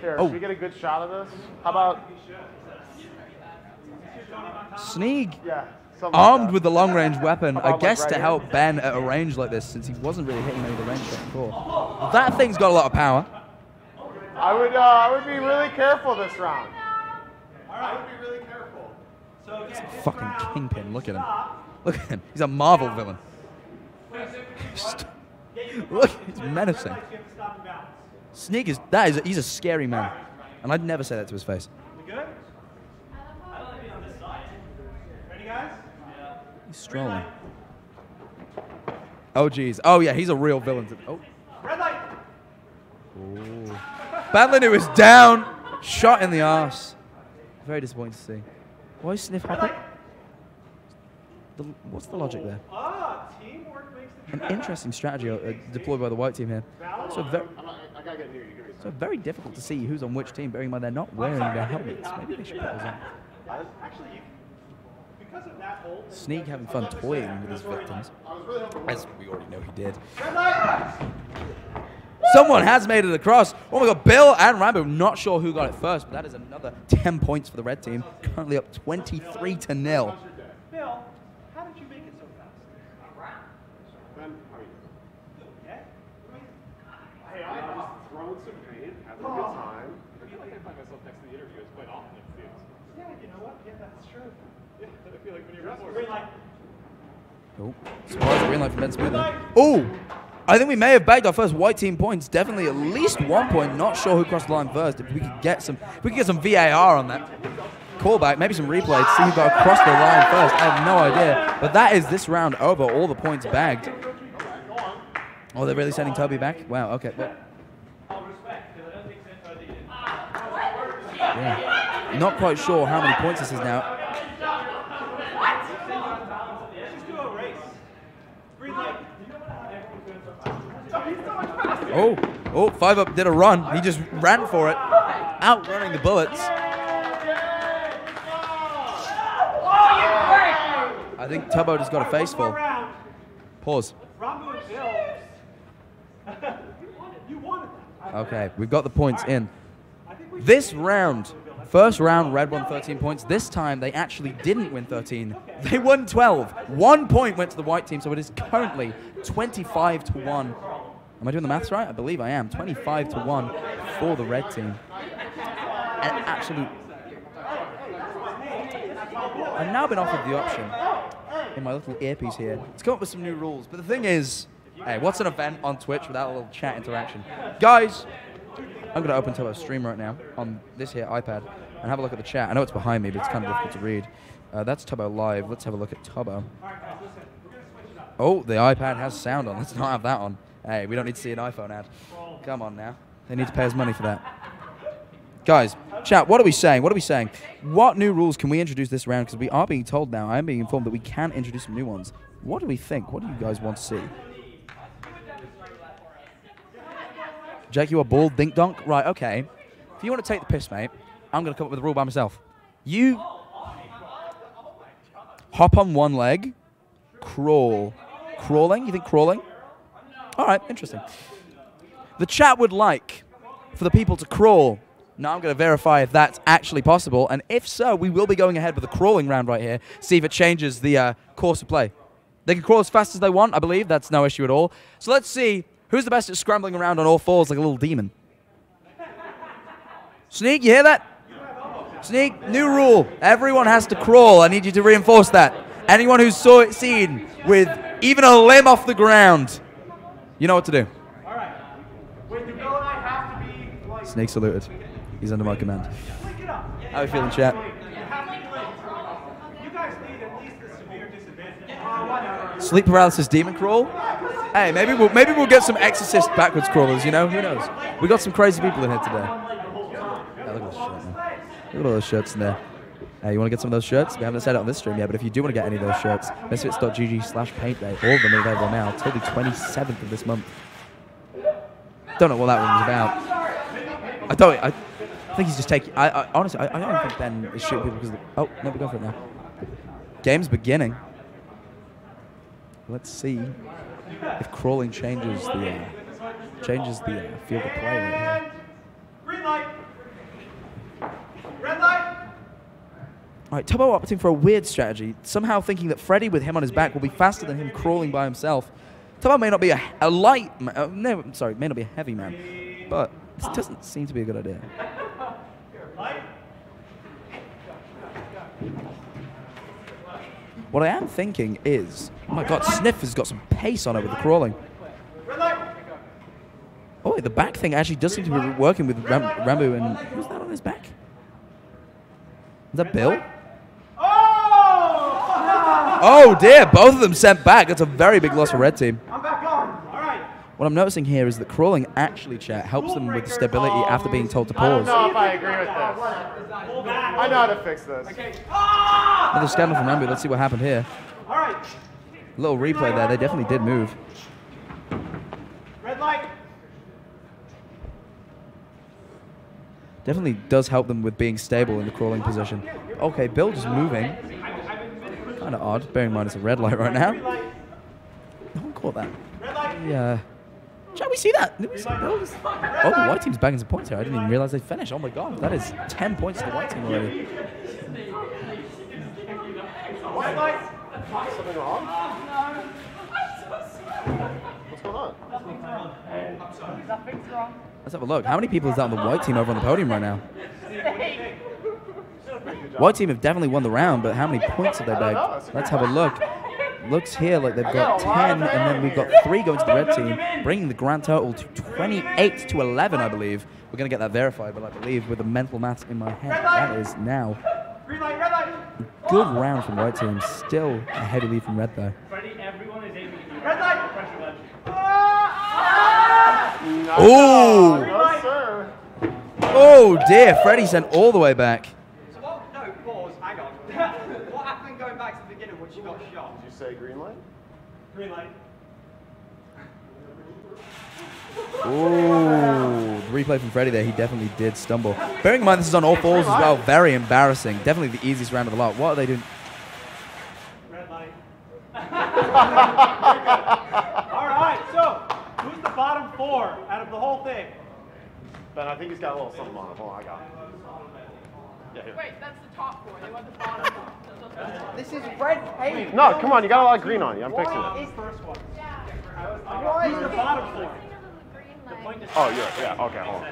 Here, oh. Should we get a good shot of this? How about... Sneeg? Yeah. Armed like with the long-range weapon, I guess like right to help here. Ben at a range like this, since he wasn't really hitting any of the range shots before. That thing's got a lot of power. I would, uh, I would be really careful this round. I would be really careful. So it's a fucking kingpin. Look at him. Look at him. He's a Marvel villain. Look, he's menacing. Sneeg is that is a, he's a scary man, and I'd never say that to his face. He's strolling. Oh, geez. Oh, yeah, he's a real villain. Oh. Red light. Ooh. Badlinu is down. Shot in the arse. Very disappointing to see. Why is Sniff happy? The, what's the logic there? An interesting strategy uh, deployed by the white team here. So very, so very difficult to see who's on which team, bearing in mind they're not wearing their helmets. Maybe they should put those on. Actually, Sneeg having fun toying with his victims, as we already know he did. Someone has made it across. Oh my god, Bill and Ranboo, not sure who got it first, but that is another ten points for the red team, currently up twenty-three to nil. Bill, how did you make it so fast? Ben, how are you? Okay. Hey, I'm just throwing some paint, having a good time. I feel like I find myself next to the interviewers quite often, it seems. Yeah, you know what? Yeah, that's true. I feel like when you're green light. Oh, surprise green light from Ben Spoon. Oh, I think we may have bagged our first white team points. Definitely at least one point. Not sure who crossed the line first. If we could get some, if we could get some V A R on that callback, maybe some replay to see who got across the line first. I have no idea. But that is this round over. All the points bagged. Oh, they're really sending Tubby back? Wow. Okay. Well. Yeah. Not quite sure how many points this is now. Oh, oh, five up did a run. He just ran for it, outrunning the bullets. I think Tubbo just got a face full. Pause. Okay, we've got the points in. This round, first round, Red won thirteen points. This time, they actually didn't win thirteen. They won twelve. One point went to the white team, so it is currently twenty-five to one. Am I doing the maths right? I believe I am. twenty-five to one for the red team. An absolute... I've now been offered the option in my little earpiece here to come up with some new rules. But the thing is, hey, what's an event on Twitch without a little chat interaction? Guys, I'm going to open Tubbo's stream right now on this here iPad and have a look at the chat. I know it's behind me, but it's kind of difficult to read. Uh, that's Tubbo Live. Let's have a look at Tubbo. Oh, the iPad has sound on. Let's not have that on. Hey, we don't need to see an iPhone ad. Come on now. They need to pay us money for that. Guys, chat, what are we saying? What are we saying? What new rules can we introduce this round? Because we are being told now, I am being informed that we can introduce some new ones. What do we think? What do you guys want to see? Jack, you are bald, dink donk? Right, okay. If you want to take the piss, mate, I'm going to come up with a rule by myself. You hop on one leg, crawl. Crawling? You think crawling? All right, interesting. The chat would like for the people to crawl. Now I'm going to verify if that's actually possible, and if so, we will be going ahead with a crawling round right here, see if it changes the uh, course of play. They can crawl as fast as they want, I believe. That's no issue at all. So let's see who's the best at scrambling around on all fours like a little demon. Sneeg, you hear that? Sneeg, new rule. Everyone has to crawl. I need you to reinforce that. Anyone who's saw it seen with even a limb off the ground, you know what to do. All right. Wait, the girl and I have to be like... Sneeg saluted. He's under my command. How are you feeling, chat? Sleep paralysis, demon crawl? Hey, maybe we'll, maybe we'll get some exorcist backwards crawlers, you know? Who knows? We got some crazy people in here today. Yeah, look at this shirt, man. Look at all those shirts in there. Hey, you want to get some of those shirts? We haven't said it on this stream yet, but if you do want to get any of those shirts, misfits dot G G slash paint day. All of them are available now till the twenty-seventh of this month. Don't know what that one was about. I don't... I, I think he's just taking... I, I, honestly, I, I don't think Ben is shooting people because... Of the, oh, no, we're going for it now. Game's beginning. Let's see if crawling changes the... Uh, changes the uh, field of play. Right here. Green light. Red light. All right, Tubbo opting for a weird strategy, somehow thinking that Freddie with him on his back will be faster than him crawling by himself. Tubbo may not be a, a light... Man, uh, no, I'm sorry, may not be a heavy man, but this doesn't seem to be a good idea. What I am thinking is, oh my god, Sniff has got some pace on it with the crawling. Oh wait, the back thing actually does seem to be working with Ram Ranboo and... Who's that on his back? Is that Bill? Oh dear, both of them sent back. That's a very big loss for red team. What I'm noticing here is that crawling actually, chat, helps them with stability after being told to pause. I don't know if I agree with this. I know how to fix this. Another scandal from Ranboo. Let's see what happened here. A little replay there. They definitely did move. Red light. Definitely does help them with being stable in the crawling position. Okay, Bill just moving. Kind of odd, bearing in mind it's a red light right now. No one caught that. Yeah. Shall we see that? Did we see those? Oh, the white team's bagging some points here. I didn't even realize they finished. Oh my god, that is ten points to the white team already. White light. Something wrong? What's going on? Nothing's wrong. I'm sorry. Nothing's wrong. Let's have a look. How many people is that on the white team over on the podium right now? White team have definitely won the round, but how many points have they bagged? Let's have a look. Looks here like they've got ten, and then we've got three going to the red team, bringing the grand total to twenty-eight to eleven, I believe. We're going to get that verified, but I believe with the mental maths in my head, that is now a good round from the white team. Still a heavy lead from red, though. Oh! Oh, dear. Freddie sent all the way back. Did you say green light? Green light. Ooh, replay from Freddie there. He definitely did stumble. Bearing in mind this is on all fours as well. Very embarrassing. Definitely the easiest round of the lot. What are they doing? Red light. All right, so who's the bottom four out of the whole thing? But I think he's got a little something on it. Hold on, I got it. Yeah, here. Wait, that's the top four. They want the bottom four. This is red paint. No, come on. You got a lot of green on you. I'm fixing it. What is the first one? Yeah. Why is the bottom four? Oh, yeah, yeah. Okay, hold on.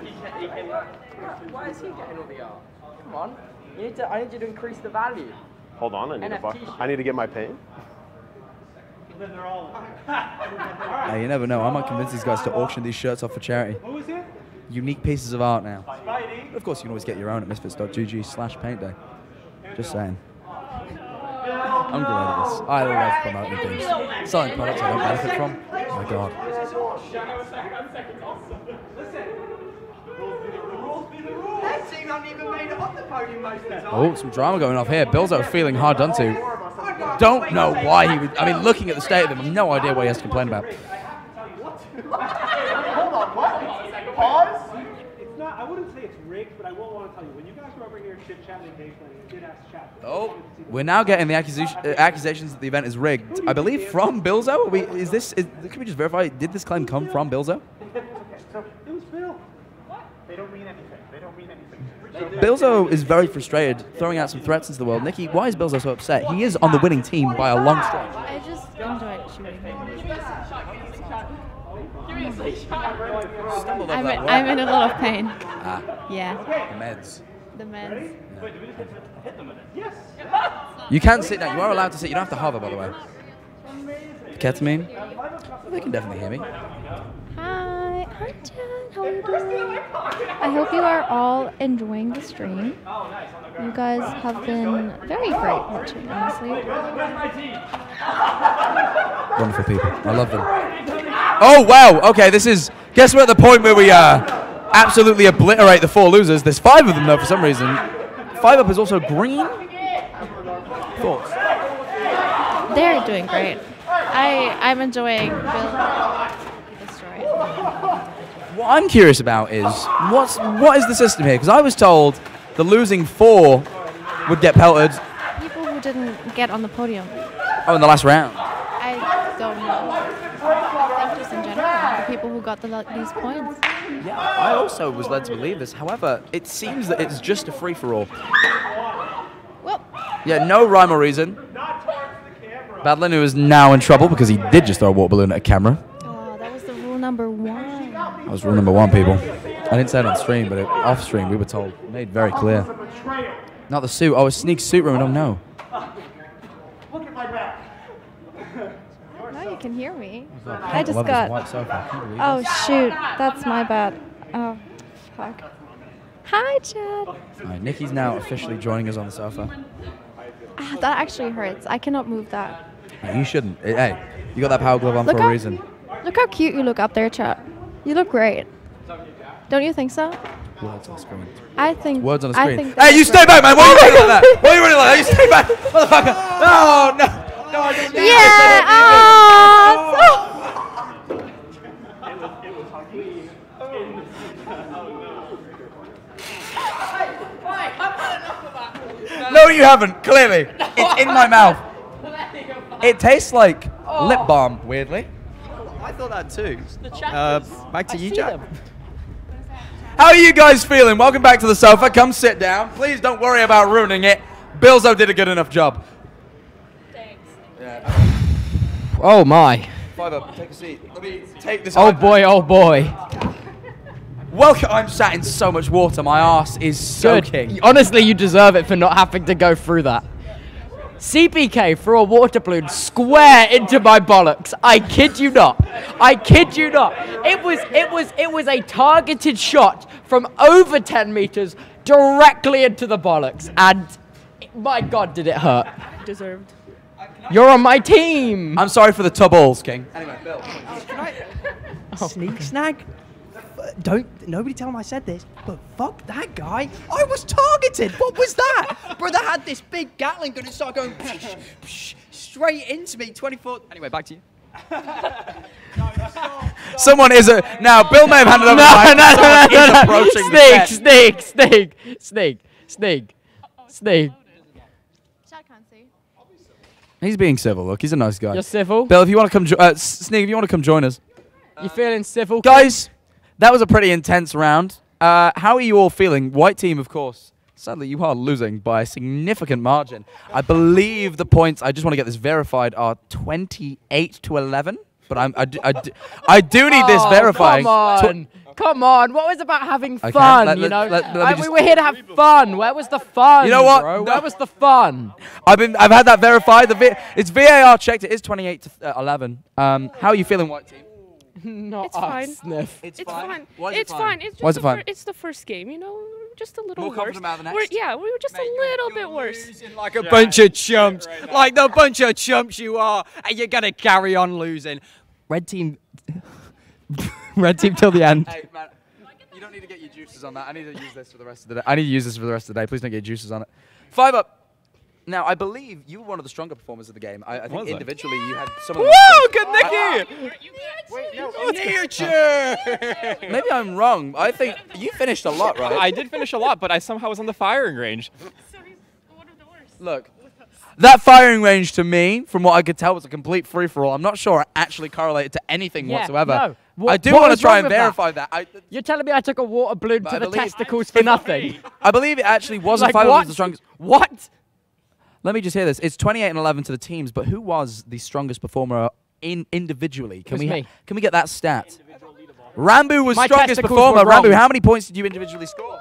Why is he getting all the R? Come on. You need to, I need you to increase the value. Hold on, I need a buck. I need to get my paint. Then they're all hey, you never know. I might convince these guys to auction these shirts off for charity. Who is it? Unique pieces of art now. Spidey. Of course, you can always get your own at misfits dot G G slash paint day. Just saying. I'm glad of this. I love promoting things. Selling products I don't benefit from. Oh my god. That team haven't even made it on the podium most of the time. Oh, some drama going off here. Billzo feeling hard done to. Don't know why he would. I mean, looking at the state of them, no idea what he has to complain about. Hold on, what? Pause? It's not, I wouldn't say it's rigged, but I will want to tell you, when you guys were over here chit-chatting and gay-playing, I did ask chat. Oh, we're now getting the accusation, uh, accusations that the event is rigged. I believe from Billzo? Are we, is this, is, can we just verify, did this claim come from Billzo? Okay, so it was Bill. They don't mean anything. They don't mean anything. Billzo is very frustrated, throwing out some threats into the world. Niki, why is Billzo so upset? He is on the winning team by a long stretch. I just enjoyed shooting him. I'm, a, I'm in a lot of pain. Ah. Yeah. The meds. The meds. Yeah. You can sit down. You are allowed to sit. You don't have to hover, by the way. The ketamine? Well, they can definitely hear me. Hi, hi Jen, how are you doing? I hope you are all enjoying the stream. You guys have been very great watching, honestly. Wonderful people, I love them. Oh wow, okay, this is, guess we're at the point where we uh, absolutely obliterate the four losers. There's five of them though for some reason. five up is also green. Thoughts? They're doing great. I, I'm enjoying Bill. What I'm curious about is, what's, what is the system here? Because I was told the losing four would get pelted. People who didn't get on the podium. Oh, in the last round. I don't know. I think just in general, the people who got the, these points. Yeah, I also was led to believe this. However, it seems that it's just a free-for-all. Well. Yeah, no rhyme or reason. Badlinu is now in trouble because he did just throw a water balloon at a camera. Number one. That was rule number one, people. I didn't say it on stream, but it, off stream we were told, made very clear. Not the suit. Oh, a sneak suit room. I don't know. Look at my back. No, you can hear me. I just got. Oh shoot, that's my bad. Oh, fuck. Hi, Chad. Right, Nikki's now officially joining us on the sofa. Ah, that actually hurts. I cannot move that. No, you shouldn't. Hey, you got that power glove on Look for a reason. Look how cute you look up there, chat. You look great. Don't you think so? Words on the screen. I think. Words on the screen. Hey, you stay back, man. Why are you running like that? Why are you running like that? You stay back, motherfucker. Oh, no, no, I didn't. Yeah. Oh. No, you haven't. Clearly, it's in my mouth. It tastes like lip balm, weirdly. I thought that too. Uh, back to I you, Jack. How are you guys feeling? Welcome back to the sofa. Come sit down. Please don't worry about ruining it. Billzo did a good enough job. Thanks. Yeah. Oh my. five up, take a seat. Let me take this. Oh boy, oh boy. Welcome. I'm sat in so much water. My ass is soaking. Good. Honestly, you deserve it for not having to go through that. C P K threw a water balloon square into my bollocks. I kid you not. I kid you not. It was it was it was a targeted shot from over ten meters directly into the bollocks, and it, my God, did it hurt? Deserved. You're on my team. I'm sorry for the tub balls, King. Anyway, Bill. Sneegsnag. Don't, nobody tell him I said this, but fuck that guy. I was targeted. What was that? Brother had this big Gatling gun and started going psh, psh, straight into me. twenty-four. Anyway, back to you. no, stop, stop. Someone is a. Now, Bill may have handed over the mic. No, no, no, no, no. Snake, snake, snake, snake, snake, snake. He's being civil, look. He's a nice guy. You're civil? Bill, if you want to come, uh, Sneak, if you want to come join us. You feeling civil? Guys. That was a pretty intense round. Uh, how are you all feeling? White team, of course. Sadly, you are losing by a significant margin. I believe the points, I just want to get this verified, are twenty-eight to eleven. But I'm, I, do, I, do, I do need oh, this verifying. Come on. Tw come on. What was about having okay, fun, let, you know? Let, let, let I, we were here to have fun. Where was the fun, You know what? Bro? Where no. was the fun? I've been, I've had that verified. The v it's V A R checked. It is twenty-eight to eleven. Um, how are you feeling, white team? Not it's us. Fine. Sniff. It's, it's fine. fine. Why is it's it fine. fine. It's just Why is it fine? It's the first game, you know? Just a little More worse. About the next. We're, yeah, we were just Mate, a little bit worse. Like a yeah. bunch of chumps, yeah, right like the bunch of chumps you are, and you're gonna carry on losing. Red team, red team till the end. Hey, man, you don't need to get your juices on that. I need to use this for the rest of the day. I need to use this for the rest of the day. Please don't get your juices on it. Five up. Now, I believe you were one of the stronger performers of the game. I, I think individually yeah. you had some of the Whoa, good Niki! Nihachu! Maybe I'm wrong. I think you finished a lot, right? I did finish a lot, but I somehow was on the firing range. So he's one of the worst. Look, that firing range to me, from what I could tell, was a complete free-for-all. I'm not sure it actually correlated to anything yeah, whatsoever. No. What, I do want to try and verify that. that. I, You're telling me I took a water balloon to the testicles for nothing? I believe it actually was like, a five was the strongest. What? Let me just hear this. It's twenty-eight and eleven to the teams, but who was the strongest performer in individually? Can we me. can we get that stat? Ranboo was My strongest performer. Ranboo, how many points did you individually score?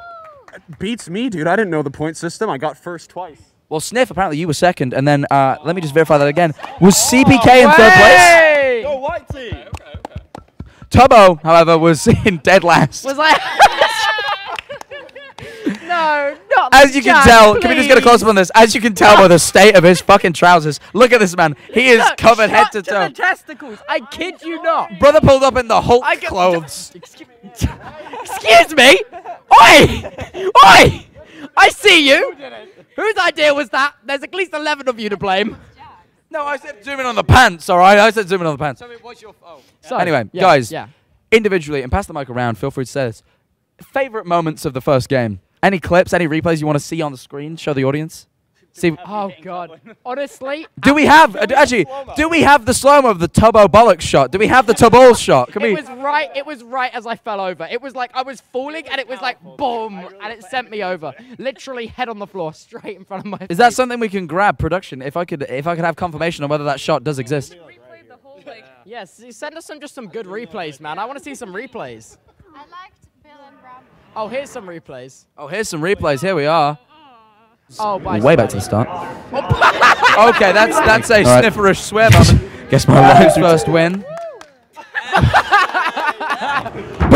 It beats me, dude. I didn't know the point system. I got first twice. Well, Sniff, apparently you were second, and then uh, let me just verify that again. Was C P K oh, in third place? Go white team. Okay, okay, okay. Tubbo, however, was in dead last. Was like No, not As you Jack, can tell, please. Can we just get a close-up on this? As you can tell by the state of his fucking trousers, look at this man. He is look, covered head to toe. To the testicles. I kid you not. Brother pulled up in the Hulk I clothes. Excuse me. Excuse me? Oi! Oi! I see you. Whose idea was that? There's at least eleven of you to blame. No, I said zoom in on the pants, all right? I said zoom in on the pants. So what's your oh. so, anyway, yeah, guys, yeah. individually, and pass the mic around, feel free to say this. Favorite moments of the first game? Any clips, any replays you want to see on the screen? Show the audience. See. Oh God! Honestly, do we have actually? Do we have the slow-mo of the Tubbo Bollocks shot? Do we have the Tubbo shot? Can we? It was right. It was right as I fell over. It was like I was falling, and it was like boom, and it sent me over, literally head on the floor, straight in front of my face. Is that something we can grab, production? If I could, if I could have confirmation on whether that shot does exist. Yes, send us some just some good replays, man. I want to see some replays. I liked Bill and Rob. Oh, here's some replays. Oh, here's some replays. Here we are. Oh, bye. Way back to the start. Okay, that's that's a right. Snifferish swear moment. Guess my life's first win. But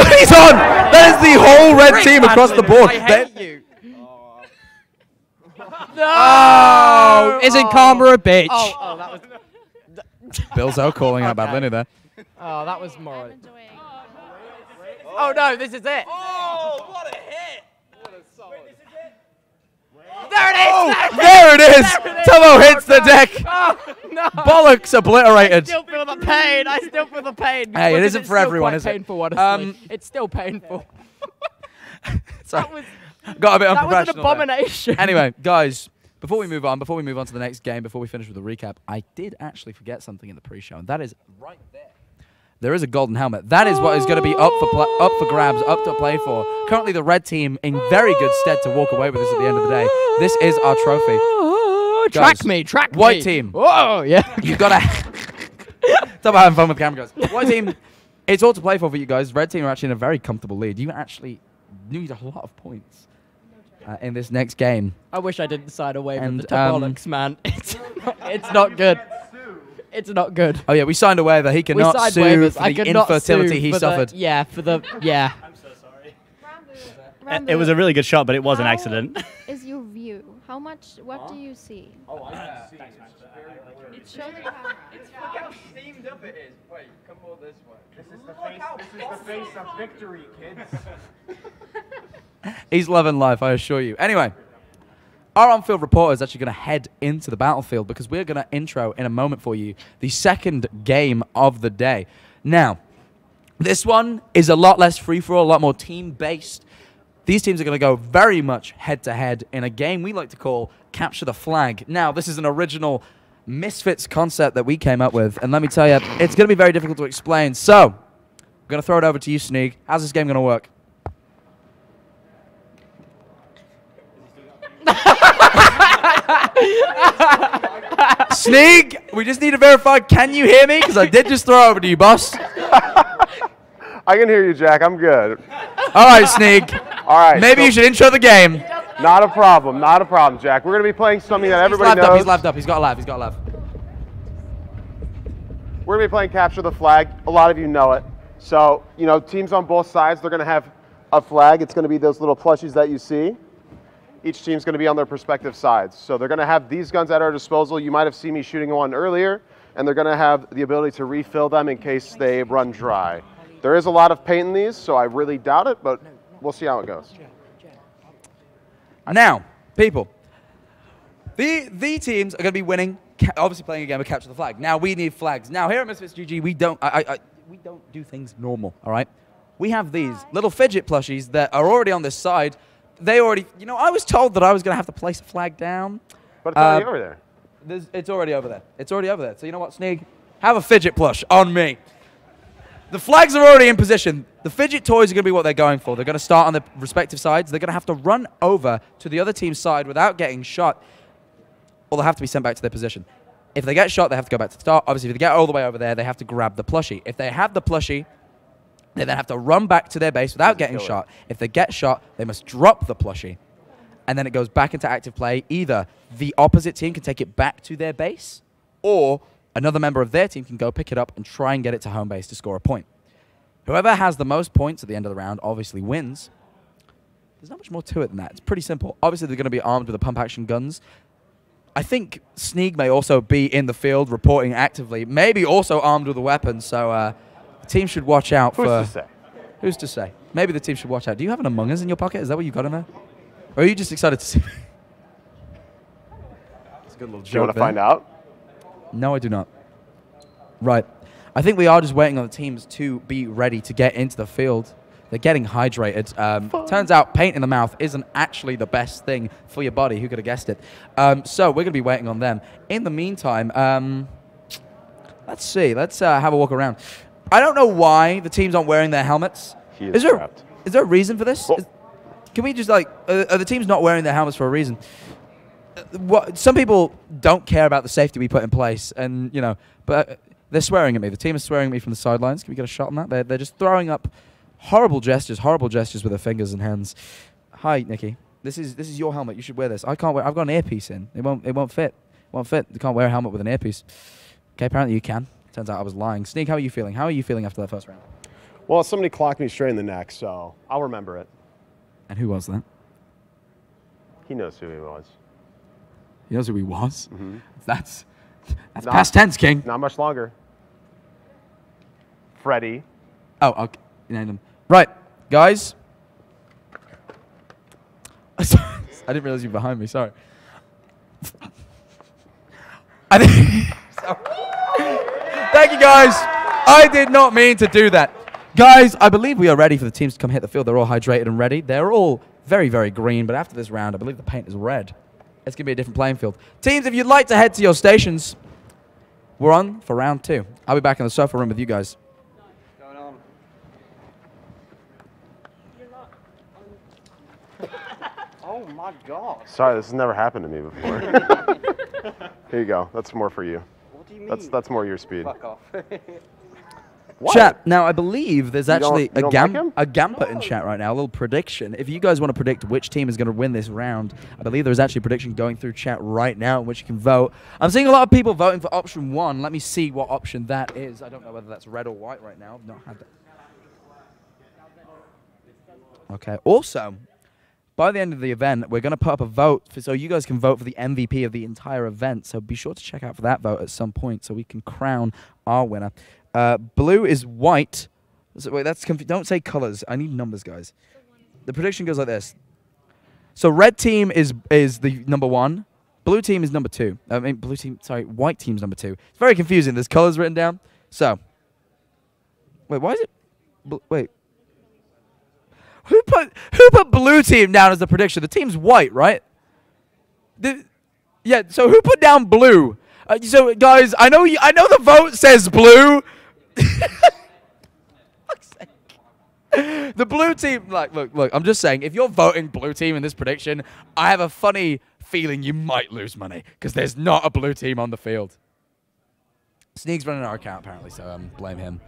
he's on! That is the whole red team across the board. I hate you. No! Oh, isn't Karma a bitch? Oh, oh that was... Billzo calling out okay. Badlinu there. Oh, that was moral. Oh no, this is it. Oh, what a hit. What a solid. Wait, this is it? Wait. There it is. Oh, there, it is. there it is. Tubbo hits oh, the no. deck. Oh, no. Bollocks obliterated. I still feel the pain. I still feel the pain. Hey, it isn't for everyone, is it? It's still painful, honestly. Um, it's still painful. That was, Got a bit that was an abomination. There. Anyway, guys, before we move on, before we move on to the next game, before we finish with the recap, I did actually forget something in the pre-show, and that is right there. There is a golden helmet. That is what is going to be up for up for grabs, up to play for. Currently, the red team in very good stead to walk away with this at the end of the day. This is our trophy. Guys, track me, track white me. White team. Oh yeah. You gotta stop having fun with the camera, guys. White team, it's all to play for for you guys. Red team are actually in a very comfortable lead. You actually need a lot of points uh, in this next game. I wish I didn't side away from the Tubbollocks, um, man. It's not, it's not good. It's not good. Oh yeah, we signed a waiver. He cannot sue waivers. for the infertility he suffered. The, yeah, for the yeah. I'm so sorry. Ranboo, Ranboo. It was a really good shot, but it was How an accident. Is your view? How much? What huh? do you see? Oh, I uh, see. Thanks, it's very it's showing the camera. It's look how steamed up it is. Wait, come all this way. This is the face. This is the face of victory, kids. He's loving life, I assure you. Anyway. Our on-field reporter is actually going to head into the battlefield because we're going to intro in a moment for you the second game of the day. Now, this one is a lot less free-for-all, a lot more team-based. These teams are going to go very much head-to-head in a game we like to call Capture the Flag. Now, this is an original Misfits concept that we came up with, and let me tell you, it's going to be very difficult to explain. So, I'm going to throw it over to you, Sneeg. How's this game going to work? Sneeg, we just need to verify, can you hear me? Because I did just throw over to you, boss. I can hear you, Jack. I'm good. All right, Sneeg. All right. Maybe so you should intro the game. Not a problem. Not a problem, Jack. We're going to be playing something that everybody he's knows. Up, he's lapped up. He's got a laugh. He's got a laugh. We're going to be playing Capture the Flag. A lot of you know it. So, you know, teams on both sides, they're going to have a flag. It's going to be those little plushies that you see. Each team's going to be on their respective sides. So they're going to have these guns at our disposal. You might have seen me shooting one earlier, and they're going to have the ability to refill them in case they run dry. There is a lot of paint in these, so I really doubt it, but we'll see how it goes. Now, people, the, the teams are going to be winning, obviously playing a game of Capture the Flag. Now, we need flags. Now, here at MisfitsGG, we don't, I, I, we don't do things normal, all right? We have these little fidget plushies that are already on this side. They already, you know, I was told that I was going to have to place a flag down. But it's uh, already over there. There's, it's already over there. It's already over there. So you know what, Sneeg? Have a fidget plush on me. The flags are already in position. The fidget toys are going to be what they're going for. They're going to start on their respective sides. They're going to have to run over to the other team's side without getting shot. Or they'll have to be sent back to their position. If they get shot, they have to go back to the start. Obviously, if they get all the way over there, they have to grab the plushie. If they have the plushie, they then have to run back to their base without getting shot. If they get shot, they must drop the plushie. And then it goes back into active play. Either the opposite team can take it back to their base, or another member of their team can go pick it up and try and get it to home base to score a point. Whoever has the most points at the end of the round obviously wins. There's not much more to it than that. It's pretty simple. Obviously, they're going to be armed with the pump-action guns. I think Sneeg may also be in the field reporting actively, maybe also armed with a weapon, so... Uh, the team should watch out for... Who's to say? Who's to say? Maybe the team should watch out. Do you have an Among Us in your pocket? Is that what you got in there? Or are you just excited to see me? It's a good little joke. Do you want to find out? No, I do not. Right. I think we are just waiting on the teams to be ready to get into the field. They're getting hydrated. Um, turns out paint in the mouth isn't actually the best thing for your body. Who could have guessed it? Um, so we're going to be waiting on them. In the meantime, um, let's see. Let's uh, have a walk around. I don't know why the teams aren't wearing their helmets. He is, is there trapped. Is there a reason for this? Oh. Is, can we just like uh, are the teams not wearing their helmets for a reason? Uh, what some people don't care about the safety we put in place, and you know, but uh, they're swearing at me. The team is swearing at me from the sidelines. Can we get a shot on that? They're they're just throwing up horrible gestures, horrible gestures with their fingers and hands. Hi, Niki. This is this is your helmet. You should wear this. I can't wear. I've got an earpiece in. It won't it won't fit. It won't fit. You can't wear a helmet with an earpiece. Okay, apparently you can. Turns out I was lying. Sneeg, how are you feeling? How are you feeling after that first round? Well, somebody clocked me straight in the neck, so I'll remember it. And who was that? He knows who he was. He knows who he was? Mm-hmm. That's, that's not, past tense, King. Not much longer. Freddie. Oh, okay. Name them. Right, guys. I didn't realize you were behind me. Sorry. I think... Sorry. Thank you, guys. I did not mean to do that. Guys, I believe we are ready for the teams to come hit the field. They're all hydrated and ready. They're all very, very green, but after this round, I believe the paint is red. It's going to be a different playing field. Teams, if you'd like to head to your stations, we're on for round two. I'll be back in the sofa room with you guys. Going on. You're not oh, my God. Sorry, this has never happened to me before. Here you go. That's more for you. That's that's more your speed. Fuck off. Chat. Now I believe there's you actually a gam like a gamper no. in chat right now. A little prediction. If you guys want to predict which team is going to win this round, I believe there is actually a prediction going through chat right now in which you can vote. I'm seeing a lot of people voting for option one. Let me see what option that is. I don't know whether that's red or white right now. I've not had that. Okay. Also, by the end of the event, we're going to put up a vote for, so you guys can vote for the M V P of the entire event. So be sure to check out for that vote at some point so we can crown our winner. Uh, blue is white. So, wait, that's confusing. Don't say colors. I need numbers, guys. The prediction goes like this. So red team is is the number one. Blue team is number two. I mean, blue team, sorry, white team's number two. It's very confusing. There's colors written down. So, wait, why is it, bl wait. Who put who put blue team down as the prediction? The team's white, right? The, yeah. So who put down blue? Uh, so guys, I know you, I know the vote says blue. Fuck's sake. The blue team, like, look, look, I'm just saying, if you're voting blue team in this prediction, I have a funny feeling you might lose money because there's not a blue team on the field. Sneak's running our account, apparently, so um, blame him.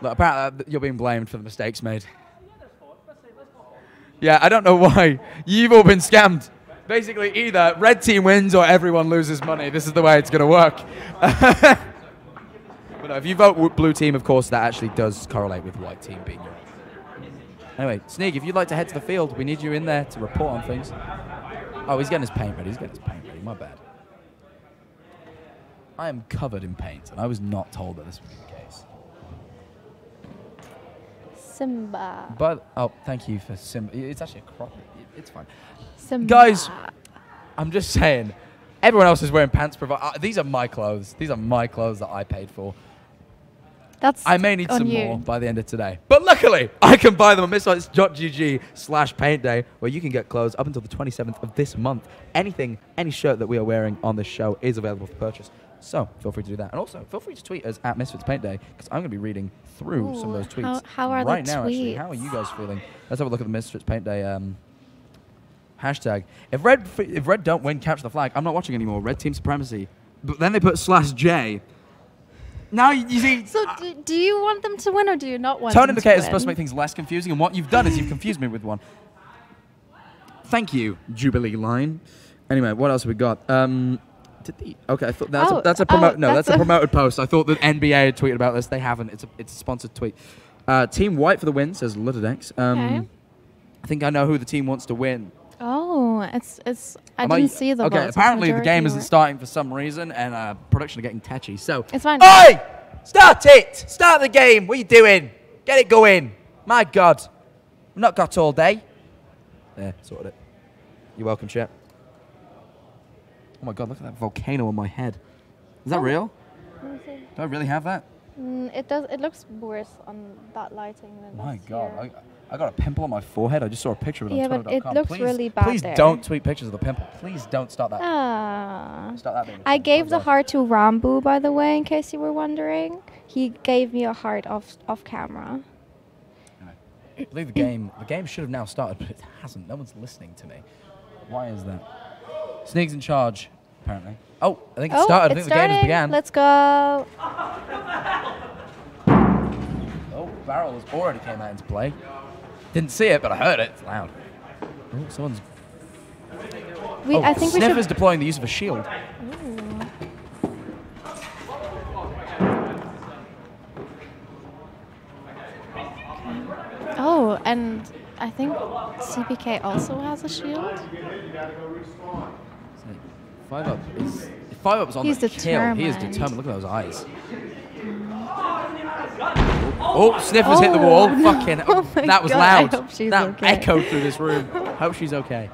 Look, apparently, you're being blamed for the mistakes made. Yeah, I don't know why. You've all been scammed. Basically, either red team wins or everyone loses money. This is the way it's going to work. But no, if you vote blue team, of course, that actually does correlate with white team being yours. Anyway, Sneeg, if you'd like to head to the field, we need you in there to report on things. Oh, he's getting his paint ready. He's getting his paint ready. My bad. I am covered in paint, and I was not told that this would be the case. Simba. But, oh, thank you for Simba. It's actually a crop. It's fine. Simba. Guys, I'm just saying, everyone else is wearing pants. Provi uh, these are my clothes. These are my clothes that I paid for. That's I may need some you. more by the end of today. But luckily, I can buy them on misfits dot G G slash paint day, where you can get clothes up until the twenty-seventh of this month. Anything, any shirt that we are wearing on this show is available for purchase. So feel free to do that. And also, feel free to tweet us at Misfits Paint Day, because I'm going to be reading through Ooh, some of those tweets how, how are right the now, tweets? actually. How are you guys feeling? Let's have a look at the Misfits Paint Day um, hashtag. If red, if red don't win, capture the flag. I'm not watching anymore. Red team supremacy. But then they put slash J. Now you see. So do, do you want them to win or do you not want? Tone indicator is supposed to make things less confusing, and what you've done is you've confused me with one. Thank you, Jubilee line. Anyway, what else have we got? Um, did the, okay, I thought that's oh, a, that's a promote. Oh, no, that's, that's a, a promoted post. I thought the N B A had tweeted about this. They haven't. It's a it's a sponsored tweet. Uh, team White for the win, says Lutidex. Um okay. I think I know who the team wants to win. Oh, it's it's. I, I didn't might, see the. Okay, votes. Apparently the game isn't starting for some reason, and uh, production are getting touchy. So it's fine. Oi! Start it! Start the game! What are you doing? Get it going! My God, I've not got all day. There, sorted it. You're welcome, chap. Oh my God, look at that volcano on my head. Is that oh. real? Let me see. Do I really have that? Mm, it does. It looks worse on that lighting than. My God. I got a pimple on my forehead. I just saw a picture of it yeah, on Twitter dot com. Yeah, but it looks please, really bad Please there. don't tweet pictures of the pimple. Please don't start that. Uh, start that baby. I gave the heart to Ranboo, by the way, in case you were wondering. He gave me a heart off, off camera. I believe the game, the game should have now started, but it hasn't. No one's listening to me. Why is that? Sneeg's in charge, apparently. Oh, I think it oh, started. I think started. the game has began. Let's go. Oh, barrel has already came out into play. Didn't see it, but I heard it. It's loud. Oh, someone's... We, oh, I think Sniffer's we should... deploying the use of a shield. Ooh. Oh, and I think C P K also has a shield. So five up is... five up is on He's the determined. kill. He is determined. Look at those eyes. Oh, Sniffer's oh, hit the wall. No. Fucking, oh that God, was loud. That okay. echoed through this room. Hope she's okay.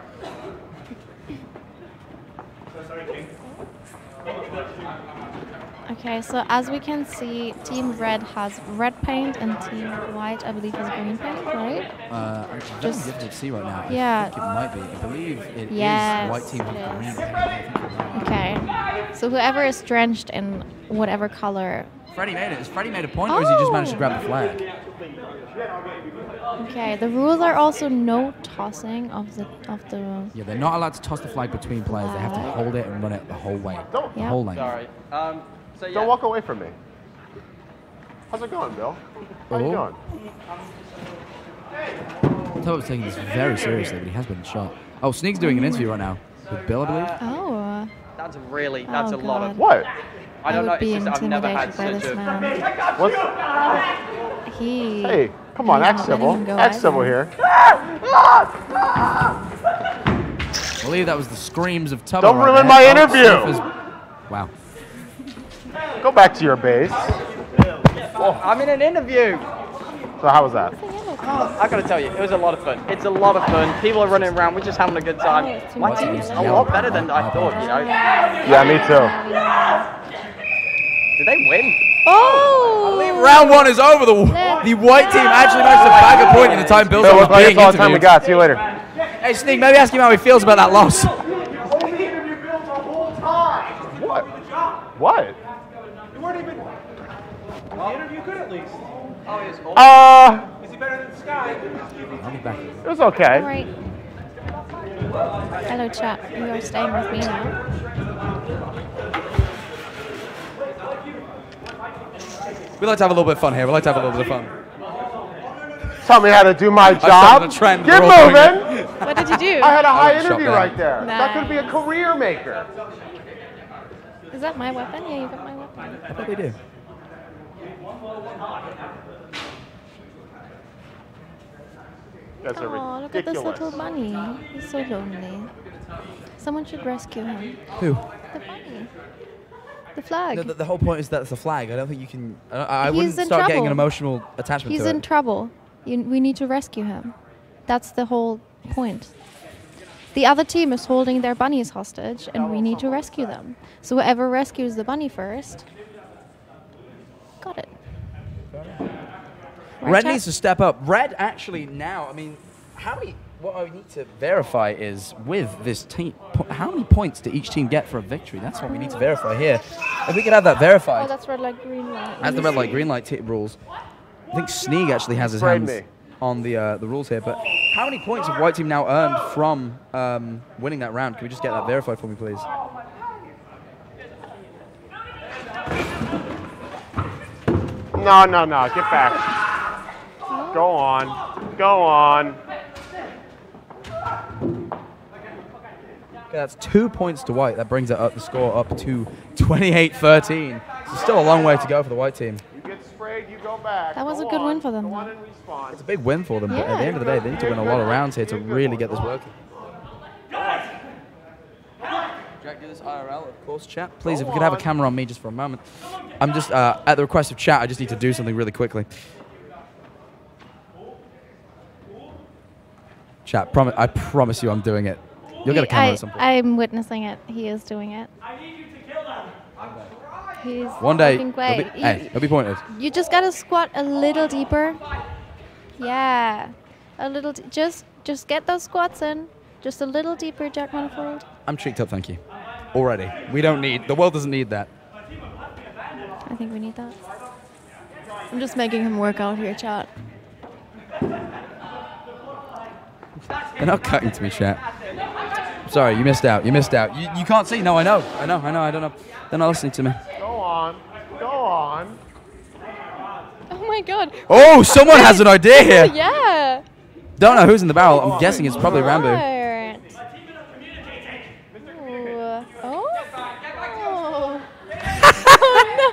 Okay, so as we can see, Team Red has red paint and Team White, I believe, has green paint, right? Uh, I don't get to see right now. Yeah. I think it might be. I believe it yes, is White Team with green paint. Okay. So whoever is drenched in whatever color... Freddie made it. Has Freddie made a point, oh. or has he just managed to grab the flag? Okay. The rules are also no tossing of the of the. Yeah, they're not allowed to toss the flag between players. Uh, they have to hold it and run it the whole way. Don't. The yeah. whole length. Sorry. Um, so yeah. Don't walk away from me. How's it going, Bill? How oh. you going? Tubbo's taking this very seriously, but he has been shot. Oh, Sneeg's doing an interview right now with Bill, I believe. Oh. That's really. That's oh, a lot God. of what. I, I don't know, it's just I've never had such a... What? He... Hey, come on, act civil. Act civil here. I believe that was the screams of Tubbo. Don't right ruin there. my interview! Is... Wow. Go back to your base. Oh, I'm in an interview! So how was that? Oh, I gotta tell you, it was a lot of fun. It's a lot of fun. People are running around, we're just having a good time. My team is a lot better than I thought, you know? Yeah, me too. Did they win? Oh! I believe round one is over. The, the white team actually managed to bag a point in the time Billzo was being interviewed. That's all the time we got. See you later. Hey, Sneeg, maybe ask him how he feels about that loss. What? What? You weren't even... The interview good, at least. Uh... It was okay. All right. Hello, chat. You are staying with me now. We like to have a little bit of fun here. We like to have a little bit of fun. Tell me how to do my job. Trend. Get moving. What did you do? I had a high interview there. right there. Nice. That could be a career maker. Is that my weapon? Yeah, you got my weapon. I think we do. That's oh, look at this little bunny. He's so lonely. Someone should rescue him. Who? The bunny. The flag. No, the, the whole point is that it's a flag. I don't think you can... I, I wouldn't start trouble. getting an emotional attachment He's to it. He's in trouble. You, we need to rescue him. That's the whole point. The other team is holding their bunnies hostage, and we need to rescue them. So whoever rescues the bunny first... Got it. Red needs to step up. Red actually now, I mean, how many, what I need to verify is with this team, how many points did each team get for a victory? That's what we need to verify here. If we could have that verified. Oh, that's red light, green light. That's the red light, green light rules. I think Sneeg actually has his hands on the uh, the rules here, but how many points have white team now earned from um, winning that round? Can we just get that verified for me, please? No, no, no, get back. Go on. Go on. Okay, that's two points to white. That brings it up the score up to twenty-eight thirteen. So still a long way to go for the white team. You get sprayed, you go back. That was go a good on. win for them. Though. It's a big win for them, yeah. But at the end of the day, they need to win a lot of rounds here to really get this working. Jack, do this I R L, of course, chat. Please, go if we could have a camera on me just for a moment. I'm just, uh, at the request of chat, I just need to do something really quickly. Chat, prom I promise you I'm doing it. You'll he, get a camera I, at some point. I'm witnessing it. He is doing it. I need you to kill them. I'm crying. He's One day, he'll be, you, hey, he'll be pointed. You just got to squat a little deeper. Yeah. A little, d just just get those squats in. Just a little deeper, Jack Manifold. I'm cheeked up, thank you. Already. We don't need, the world doesn't need that. I think we need that. I'm just making him work out here, chat. They're not cutting to me, chat. Sorry, you missed out. You missed out. You, you can't see. No, I know. I know. I know. I don't know. They're not listening to me. Go on. Go on. Oh, my God. Oh, someone has an idea here. Yeah. Don't know who's in the barrel. I'm guessing it's probably Ranboo. Right. Oh. Oh. Oh, no.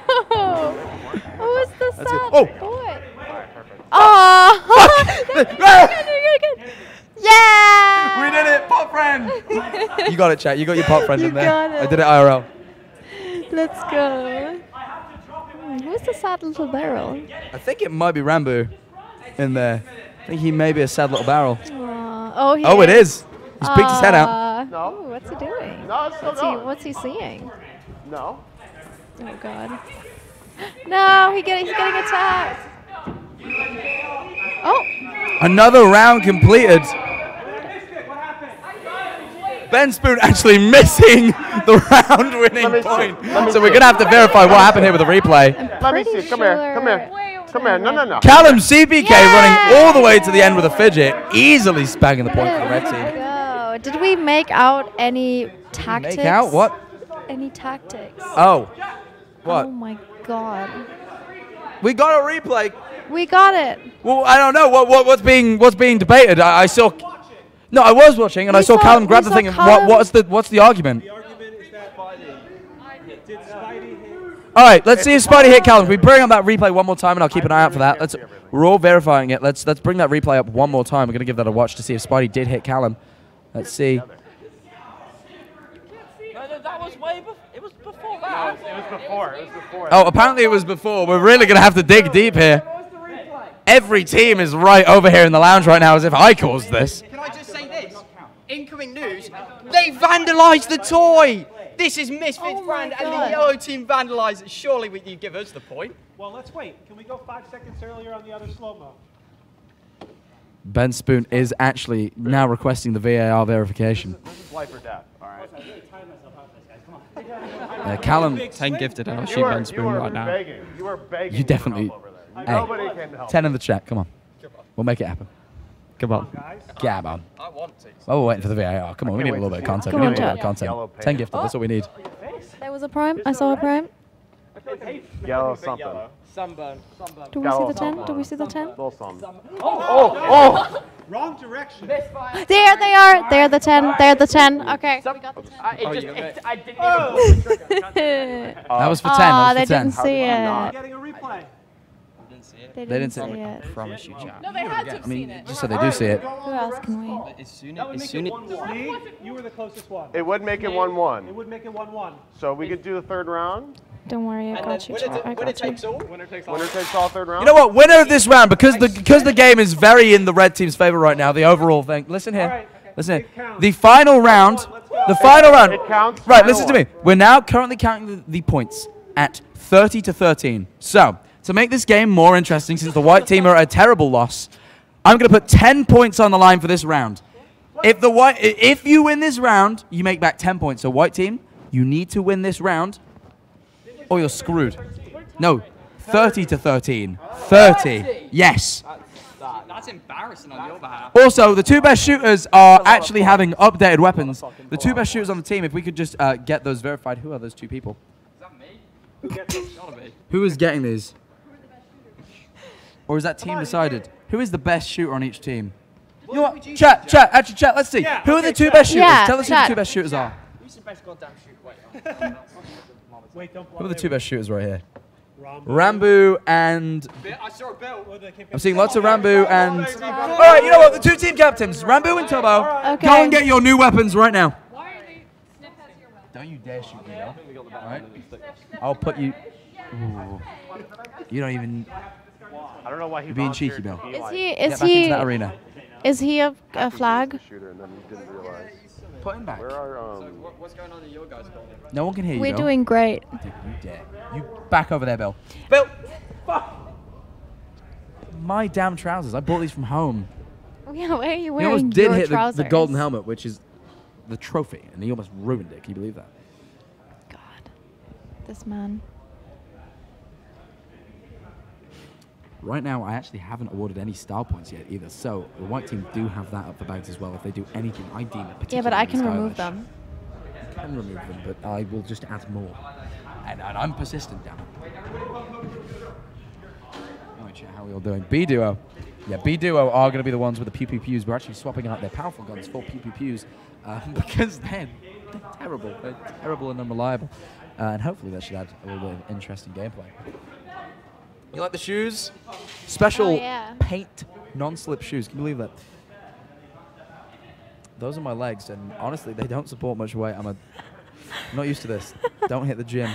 Oh, it's the sad oh. boy. Oh. That's good. That's good. Yeah! We did it, pop friend! You got it, chat. You got your pop friend you in there. Got it. I did it I R L. Let's go. Who's the sad little barrel? I think it might be Ranboo in there. I think he may be a sad little barrel. Aww. Oh, he oh is. it is. He's uh, peeked his head out. No. Ooh, what's he doing? No, it's what's, he, what's he seeing? No. Oh, God. No, he get, he's getting attacked. Oh! Another round completed. Ben Spoon actually missing the round winning point. So we're going to have to verify what happened here with the replay. Let me see. Come here. Come here. Come here. No, no, no. Callum C P K yeah! running all the way to the end with a fidget. Easily spagging the point for the red team. Oh, did we make out any tactics? Make out what? Any tactics. Oh. What? Oh, my God. We got a replay. We got it. Well, I don't know what, what what's being what's being debated. I, I saw. No, I was watching, and we I saw, saw Callum grab the thing. And what what's the what's the argument? The argument is that Spidey. Did Spidey hit? All right, let's see if Spidey hit Callum. Can we bring up that replay one more time, and I'll keep an eye out for that. Let's we're all verifying it. Let's let's bring that replay up one more time. We're gonna give that a watch to see if Spidey did hit Callum. Let's see. That was way before. It was before that. No, it was before. It was before. Oh, apparently it was before. We're really gonna have to dig deep here. Every team is right over here in the lounge right now as if I caused this. Can I just say this? Incoming news, they vandalised the toy! This is Misfits oh brand God. and the yellow team vandalised it. Surely we, you give us the point. Well, let's wait. Can we go five seconds earlier on the other slow-mo? Ben Spoon is actually now requesting the V A R verification. This is, this is life or death, all right? uh, Callum, ten gifted, and I'll shoot Ben Spoon right now. You are begging. You are begging. You definitely... Hey, ten in the chat, come on. We'll make it happen. Come on. Come on, guys. Come on. I want to. Oh, we're waiting for the V A R. Come on, we need a little bit of content. Come we need on, a little bit of content. Yeah. ten gifted, oh. That's what we need. There was a prime. I saw a prime. Yellow something. Sunburn. Sunburn. Do we see the ten? Do we see the ten? Oh, oh, oh! Wrong direction. There they are. They're the ten. They're the ten. Okay. We got the ten. I, it just, it, I didn't even pull the trigger. That was for ten. Oh, they didn't see it. Getting a replay. They didn't see it. I promise you, Jack. No, they had to have seen it. Just so they do see it. Who else can we? As soon as you were the closest one. It would make it one one. It would make it one one. So we could do the third round. Don't worry, I got you. I got winner takes all. Winner takes all third round. You know what? Winner of this round, because the because the game is very in the red team's favor right now. The overall thing. Listen here. Listen here. The final round. The final round. It counts. Right. Listen to me. We're now currently counting the, the points at thirty to thirteen. So to make this game more interesting, since the white team are at a terrible loss, I'm going to put ten points on the line for this round. If the white, if you win this round, you make back ten points. So white team, you need to win this round. Oh, you're screwed. No, thirty to thirteen. thirty. Yes. That's embarrassing on your behalf. Also, the two best shooters are actually having updated weapons. The two best shooters on the team, if we could just uh, get those verified. Who are those two people? Is that me? Who gets it? Gotta be. Who is getting these? Or is that team decided? Who is the best shooter on each team? You know what? Chat, chat, actually chat, let's see. Who are the two best shooters? Tell us who the two best shooters are. Who's the best goddamn shooter? Wait, don't Who are the two best shooters right here? Ranboo and... I saw Bill. I'm seeing lots of Ranboo and... All right, you know what? The two team captains, Ranboo and Tubbo, okay. Go and get your new weapons right now. Why are they... Sniff has your weapon. Don't you dare shoot me, though. All right? I'll put you... Ooh. You don't even... I don't know why he's being cheeky, Bill. Is he... Is get back he, into that arena. Is he a, a flag? Put him back. Where are, um, so what's going on in your guys' building? No one can hear you. We're Bill. Doing great. Dude, you dare. You back over there, Bill. Bill! Fuck! My damn trousers. I bought these from home. Yeah, where are you wearing? He almost did hit the, the golden helmet, which is the trophy, and he almost ruined it. Can you believe that? God. This man. Right now, I actually haven't awarded any star points yet either, so the white team do have that up the bags as well. If they do anything, I deem it particularly stylish. Yeah, but I can remove them. You can remove them, but I will just add more. And, and I'm persistent, damn it. All right, how are we all doing? B-Duo. Yeah, B-Duo are going to be the ones with the pew-pew-pews. We're actually swapping out their powerful guns for pew-pew-pews um, because they're, they're terrible. They're terrible and unreliable. Uh, and hopefully that should add a little bit of interesting gameplay. You like the shoes? Special oh, yeah. paint non-slip shoes. Can you believe that? Those are my legs, and honestly, they don't support much weight. I'm, a, I'm not used to this. Don't hit the gym.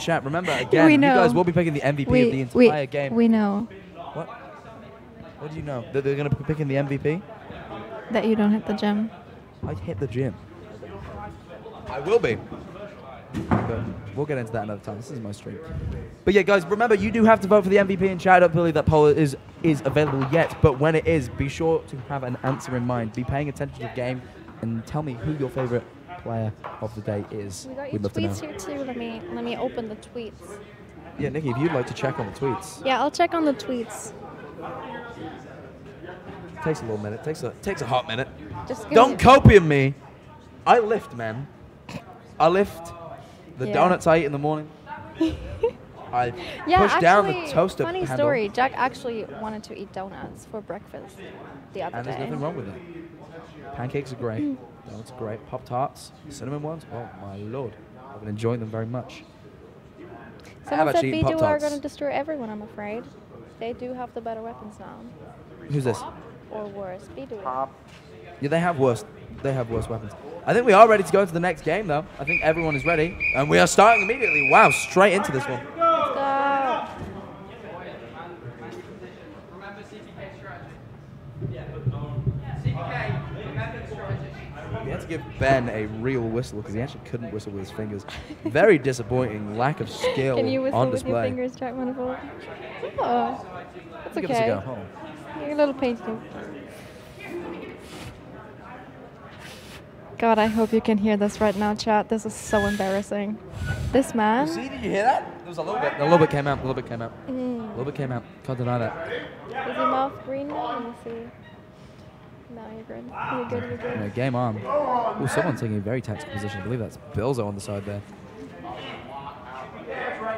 Chat, remember, again, you guys will be picking the M V P we, of the entire we, game. We know. What? What do you know? That they're going to be picking the M V P? That you don't hit the gym. I hit the gym. I will be. But we'll get into that another time. This is my stream. But yeah, guys, remember, you do have to vote for the M V P in chat. I don't believe that poll is, is available yet, but when it is, be sure to have an answer in mind. Be paying attention to the game and tell me who your favorite player of the day is. We got your We'd tweets here, too. Let me, let me open the tweets. Yeah, Nikki, if you'd like to check on the tweets. Yeah, I'll check on the tweets. It takes a little minute. It takes a, takes a hot minute. Just don't copy me. I lift, man. I lift. The yeah. donuts I eat in the morning. I yeah, pushed actually, down the toaster funny handle. Story. Jack actually wanted to eat donuts for breakfast the other and day. And there's nothing wrong with that. Pancakes are great. Mm. Donuts are great. Pop-Tarts, cinnamon ones. Oh, my Lord. I've been enjoying them very much. Someone said B two are going to destroy everyone, I'm afraid. They do have the better weapons now. Who's this? Or worse. B two. Pop. Yeah, they have worse. They have worse weapons. I think we are ready to go to the next game, though. I think everyone is ready. And we are starting immediately. Wow, straight into this one. Let's go. Remember C P K strategy. Yeah. C P K, remember strategy. We had to give Ben a real whistle because he actually couldn't whistle with his fingers. Very disappointing lack of skill on display. Can you whistle with your fingers, Jack Manifold? Oh, that's okay. Give us a go. Hold on. You're a little painting. God, I hope you can hear this right now, chat. This is so embarrassing. This man. You see, did you hear that? There was a little bit. A little bit came out. A little bit came out. Mm. A little bit came out. Can't deny that. This your mouth green now? Let me see. No, you're good. You're good, you're good. Yeah, game on. Oh, someone's taking a very tactical position. I believe that's Billzo on the side there.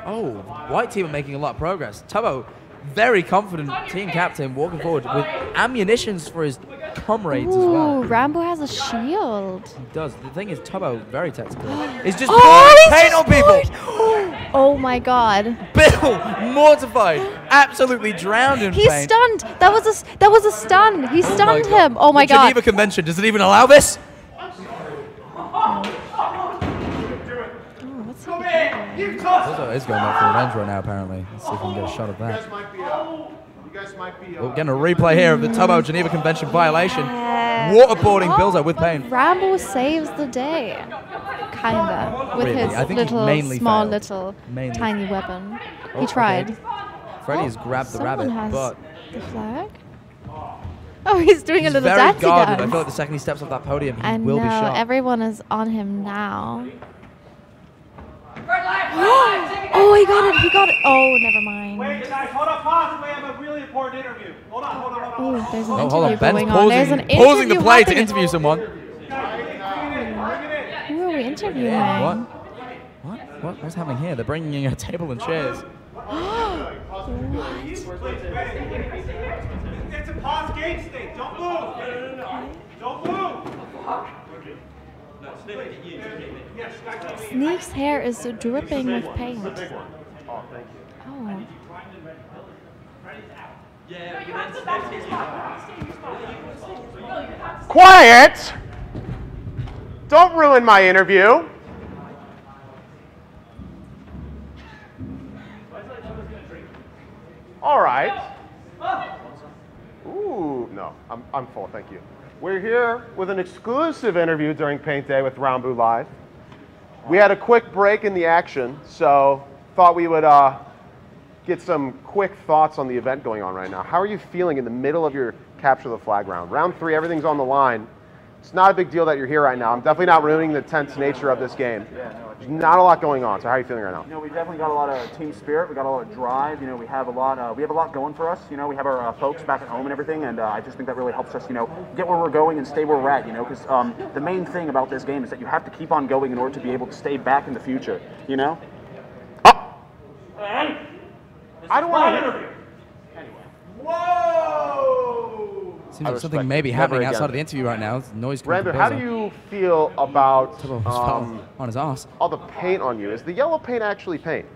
Oh, white team are making a lot of progress. Tubbo, very confident team captain, walking forward with ammunitions for his comrades. Ooh, as well. Ranboo has a shield. He does. The thing is, Tubbo, very tactical. He's just oh, pouring paint on people. Oh. Oh my god. Bill, mortified, absolutely drowned in he's paint. He's stunned. That was a that was a stun. He stunned oh him. Oh my the god. Geneva Convention does it even allow this? Billzo is going out for revenge right now, apparently. Let's see if we can get a shot of that. We're getting a replay here of the Tubbo Geneva Convention violation. Yeah. Waterboarding oh, Billzo with pain. Ranboo saves the day, kinda, with really? his little, small, failed. little, mainly. tiny weapon. Oh, he tried. Okay. Freddie has oh, grabbed the rabbit, has but the flag. Oh, he's doing he's a little very dancey guarded. dance. I feel like the second he steps off that podium, he I will know, be shot. Everyone is on him now. Oh, he got it, he got it. Oh, never mind. Wait, guys, hold on, pause. We have a really important interview. Hold on, hold on, hold on. Ooh, there's an oh, interview Ben's going pausing, on. There's an interview pausing the play to interview someone. Who are we interviewing? What? What? What? What's happening here? They're bringing in a table and chairs. It's a pause game state. Don't move. Don't move. Sneak's hair is dripping with paint. Oh, thank you. Oh. Quiet! Don't ruin my interview. All right. Ooh, no, I'm I'm full. Thank you. We're here with an exclusive interview during Paint Day with Ranboo Live. We had a quick break in the action, so thought we would uh, get some quick thoughts on the event going on right now. How are you feeling in the middle of your capture the flag round? Round three, everything's on the line. It's not a big deal that you're here right now. I'm definitely not ruining the tense nature of this game. There's not a lot going on, so how are you feeling right now? You know, we've definitely got a lot of team spirit. We got a lot of drive. You know, we have a lot. Uh, we have a lot going for us. You know, we have our uh, folks back at home and everything, and uh, I just think that really helps us. You know, get where we're going and stay where we're at. You know, because um, the main thing about this game is that you have to keep on going in order to be able to stay back in the future. You know. Oh. Hey, I don't want to interview. Anyway. Whoa. Seems like something may be happening outside of the interview right now. It's noise. Ranboo, how do you feel about um, on his ass? All the paint on you? Is the yellow paint actually paint?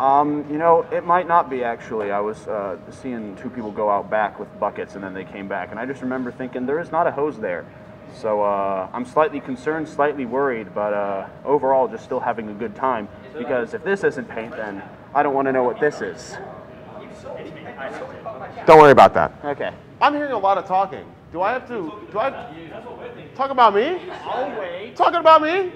Um, you know, it might not be actually. I was uh, seeing two people go out back with buckets, and then they came back, and I just remember thinking there is not a hose there. So uh, I'm slightly concerned, slightly worried, but uh, overall just still having a good time because if this isn't paint, then I don't want to know what this is. Don't worry about that. Okay. I'm hearing a lot of talking. Do I have to? Do I talk about me? Talking about me? You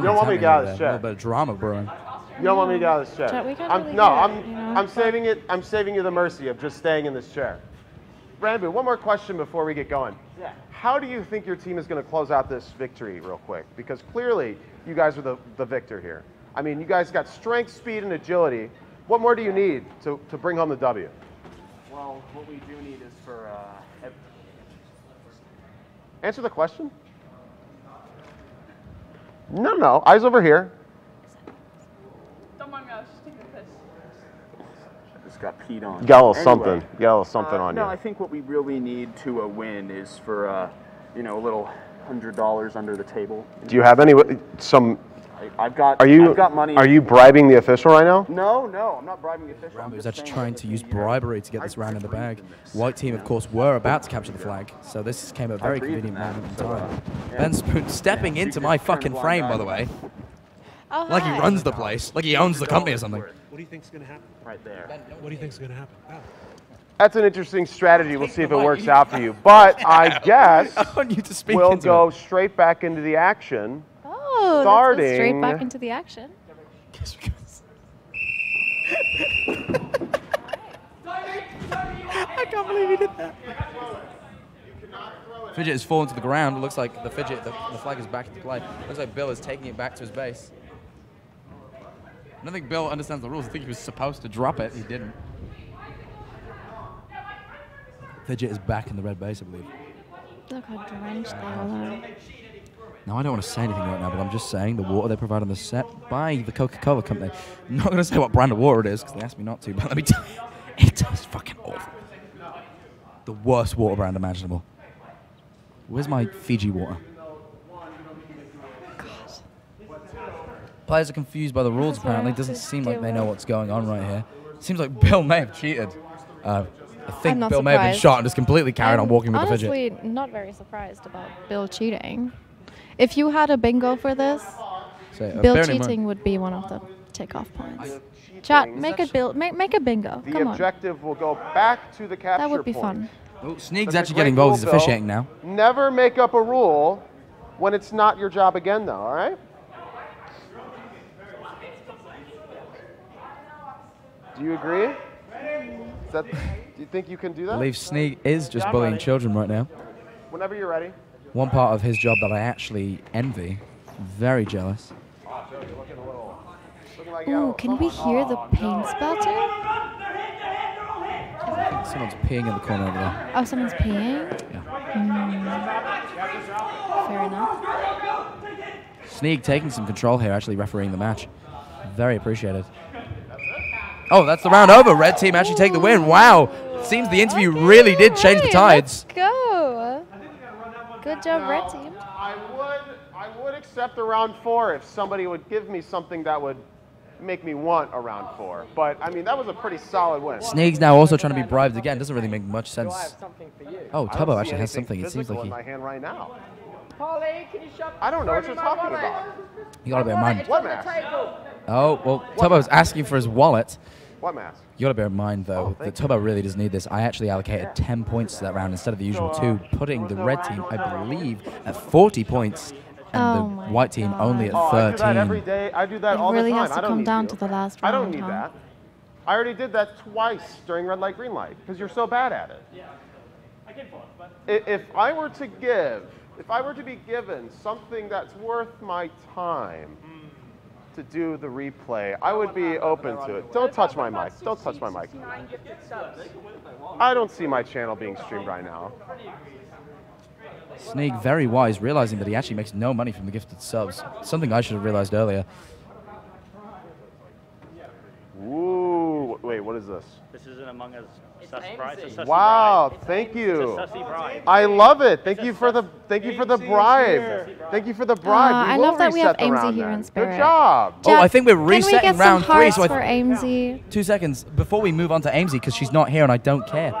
don't want me to get out of this chat. A bit of drama brewing. You don't want me to get out of this chat. I'm, no, I'm. I'm saving it. I'm saving you the mercy of just staying in this chair. Ranboo, one more question before we get going. How do you think your team is going to close out this victory, real quick? Because clearly, you guys are the the victor here. I mean, you guys got strength, speed, and agility. What more do you need to, to bring home the W? Well, what we do need is for... Uh, answer the question. No, no. Eyes over here. Don't mind me. I was just taking a piss. I just got peed on. Got a little anyway, something. Got a little something uh, on no, you. No, I think what we really need to uh, win is for, uh, you know, a little one hundred dollars under the table. Do you have any... some... I've got, are you, I've got money. Are you bribing the official right now? No, no, I'm not bribing the official. Ranboo's actually trying to use bribery to get this round in the bag. White team, of course, were about to capture the flag, so this came a very convenient moment in time. Ben Spoon stepping into my fucking frame, by the way. Oh, like he runs the place, like he owns the company or something. What do you think's going to happen? Right there. What do you think's going to happen? Oh. That's an interesting strategy. We'll see if it works out for you. But I guess we'll go straight back into the action. Oh, starting let's go straight back into the action. I can't believe he did that. Fidget has fallen to the ground. It looks like the fidget, the, the flag is back into play. It looks like Bill is taking it back to his base. I don't think Bill understands the rules. I think he was supposed to drop it. He didn't. Fidget is back in the red base, I believe. Look how drenched they are. Now, I don't want to say anything right now, but I'm just saying the water they provide on the set by the Coca-Cola company. I'm not going to say what brand of water it is because they asked me not to, but let me tell you, it tastes fucking awful. The worst water brand imaginable. Where's my Fiji water? God. Players are confused by the rules, apparently. It doesn't seem like they know what's going on right here. It seems like Bill may have cheated. Uh, I think Bill surprised. may have been shot and just completely carried I'm on walking with the fidget. I'm honestly not very surprised about Bill cheating. If you had a bingo for this, so, uh, Bill cheating would be one of the takeoff points. Chat, make a build, make make a bingo. The Come objective on. will go back to the capture That would be point. fun. Oh, Sneeg's actually getting involved. He's officiating now. Never make up a rule when it's not your job again, though. All right. Do you agree? Is that, do you think you can do that? I believe Sneeg is just yeah, bullying ready. children right now. Whenever you're ready. One part of his job that I actually envy. I'm very jealous. Ooh, can we hear the pain spatter? I think someone's peeing in the corner over there. Oh, someone's peeing? Yeah. Mm. Fair enough. Sneeg taking some control here, actually refereeing the match. Very appreciated. Oh, that's the round over. Red team actually Ooh. take the win. Wow. Seems the interview okay, really did change the tides. Let's go. Good job, now, Red team. I would, I would accept a round four if somebody would give me something that would make me want a round four. But, I mean, that was a pretty solid win. Sneeg's now also trying to be bribed again. Doesn't really make much sense. Oh, Tubbo actually has something. It seems like he... in my hand right now. Paulie, can you shove I don't know what you're talking wallet. about. You got to bear in mind. What mask? Oh, well, Tubbo's asking for his wallet. What mask? You got to bear in mind, though, oh, that Tubbo really does need this. I actually allocated yeah. ten points to that round instead of the usual so, uh, two, putting the red team, I believe, at forty points. And oh the white team God. only at oh, thirteen. I do that every day. I do that it all really the time. Has to I don't come need down you. to the last round. I don't need huh? that. I already did that twice during red light, green light because you're so bad at it. Yeah, I can fall, but if I were to give, if I were to be given something that's worth my time mm. to do the replay, I would be open to it. Don't touch my mic. Don't touch my mic. I don't see my channel being streamed right now. Sneeg, very wise, realizing that he actually makes no money from the gifted subs. Something I should have realized earlier. Ooh, wait, what is this? This is an Among Us sus bride. Wow, thank you. I love it. Thank you for the thank you for the bribe. Thank you for the bribe. I love that we have Amesy here in spirit. Good job. Oh, I think we're resetting round three. So I two seconds before we move on to Amesy because she's not here and I don't care.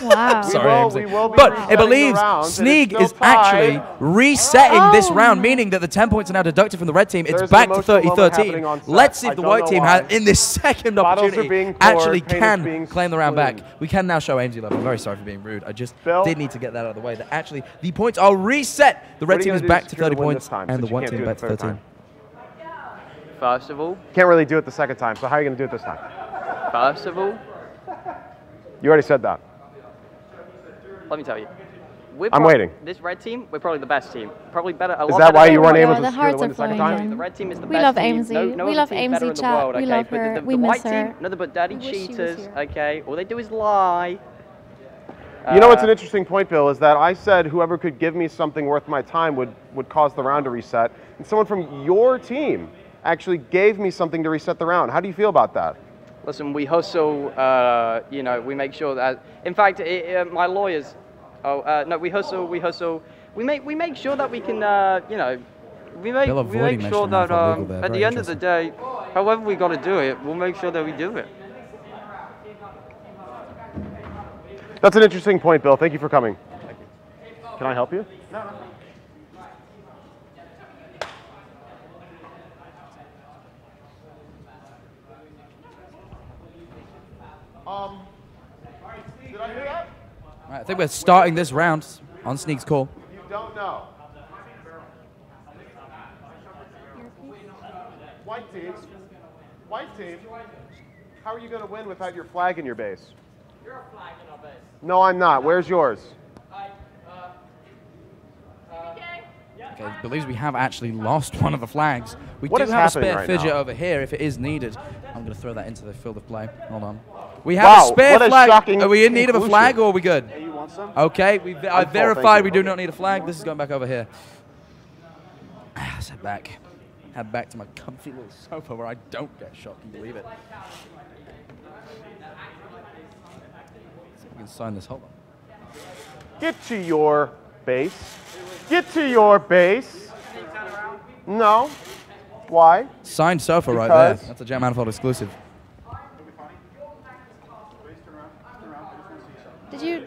Wow. Sorry, we will, we will but it believes Sneeg is actually resetting oh. this round, meaning that the ten points are now deducted from the red team. It's There's back to thirty thirteen. Let's see if I the white team has, in this second Bottles opportunity, actually poured, can claim the round clean. back. We can now show Amesy love. I'm very sorry for being rude. I just Bill. did need to get that out of the way. That actually the points are reset. The red team is back to thirty points, time, and the white team back to thirteen. Time. First of all, can't really do it the second time. So how are you going to do it this time? First of all. You already said that. Let me tell you. We're I'm waiting. This red team, we're probably the best team. Probably better. A is lot that better why you weren't able to the secure the win the second time? The red team is the we best love team. No, no we love Amesy, chat. World, we okay? love her. The, the, we the miss white her. Team, nothing but daddy cheaters, okay? All they do is lie. You uh, know what's an interesting point, Bill, is that I said whoever could give me something worth my time would, would cause the round to reset. And someone from your team actually gave me something to reset the round. How do you feel about that? Listen, we hustle, uh, you know, we make sure that, in fact, it, uh, my lawyers, oh, uh, no, we hustle, we hustle, we make we make sure that we can, uh, you know, we make, we make sure that um, at the end of the day, however we got to do it, we'll make sure that we do it. That's an interesting point, Bill. Thank you for coming. Thank you. Can I help you? No, no. Um, did I hear that? Right, I think we're starting this round on Sneeg's call. You don't know. White team, white team, how are you going to win without your flag in your base? You're a flag in our base. No, I'm not. Where's yours? I, uh, uh, C P K? Yeah. Okay, I believe we have actually lost one of the flags. We what do have a spare right fidget now? over here if it is needed. I'm going to throw that into the field of play. Hold on. We have wow, a spare a flag. Are we in need of a flag or are we good? Yeah, you want some? Okay, we ve I verified we do not need a flag. This is going back over here. Ah, set back. Head back to my comfy little sofa where I don't get shot. Can you believe it? Let's see if we can sign this. Hold on. Get to your base. Get to your base. No. Why? Signed sofa because right there. That's a Jack Manifold exclusive. Did you?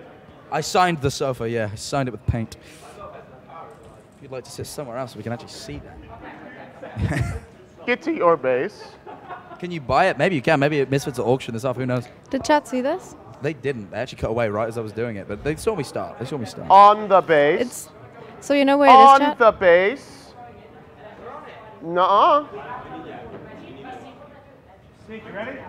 I signed the sofa, yeah. I signed it with paint. If you'd like to sit somewhere else, we can actually see that. Get to your base. Can you buy it? Maybe you can. Maybe Misfits will auction this off. Who knows? Did chat see this? They didn't. They actually cut away right as I was doing it, but they saw me start. They saw me start. On the base. It's, so you know where on it is, chat? On the base. Nuh-uh. Sneak, you ready?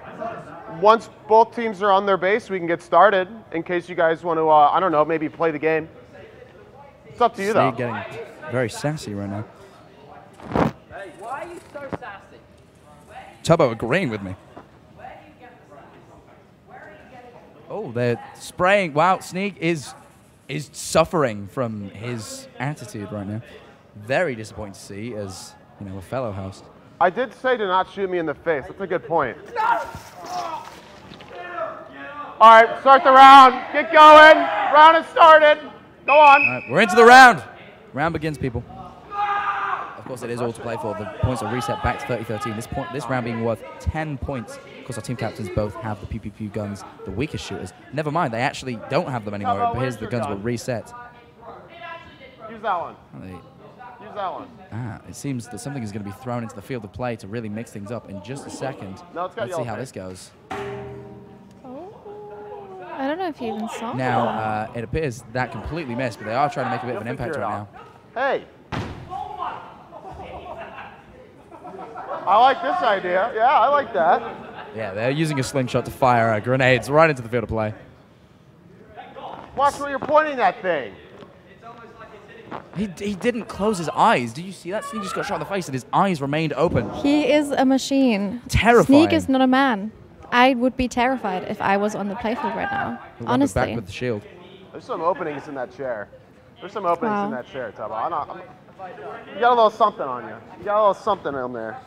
Once both teams are on their base, we can get started in case you guys want to, uh, I don't know, maybe play the game. It's up to you, Sneak though. Getting very sassy right now. Why are you so sassy? Tubbo agreeing with me. Oh, they're spraying. Wow, Sneak is is suffering from his attitude right now. Very disappointing to see as, you know, a fellow host. I did say to not shoot me in the face. That's a good point. No! All right, start the round. Get going. Round is started. Go on. All right, we're into the round. Round begins, people. Of course, it is all to play for. The points are reset back to thirty thirteen. This point, this round being worth ten points. Of course, our team captains both have the pew pew pew guns, the weakest shooters. Never mind, they actually don't have them anymore. But here's the guns were reset. Use that one. They, Use that one. Ah, it seems that something is going to be thrown into the field of play to really mix things up in just a second. No, it's Let's see how this goes. Oh, I don't know if you even saw. Now uh, it appears that completely missed, but they are trying to make a bit of an impact right now. Hey. I like this idea. Yeah, I like that. Yeah, they're using a slingshot to fire uh, grenades right into the field of play. Watch where you're pointing that thing. He, he didn't close his eyes. Did you see that? Sneak just got shot in the face and his eyes remained open. He is a machine. Terrifying. Sneak is not a man. I would be terrified if I was on the playfield right now. We'll honestly. Back with the shield. There's some openings in that chair. There's some openings wow. in that chair, Tubbo. I'm not, I'm, You got a little something on you. You got a little something on there.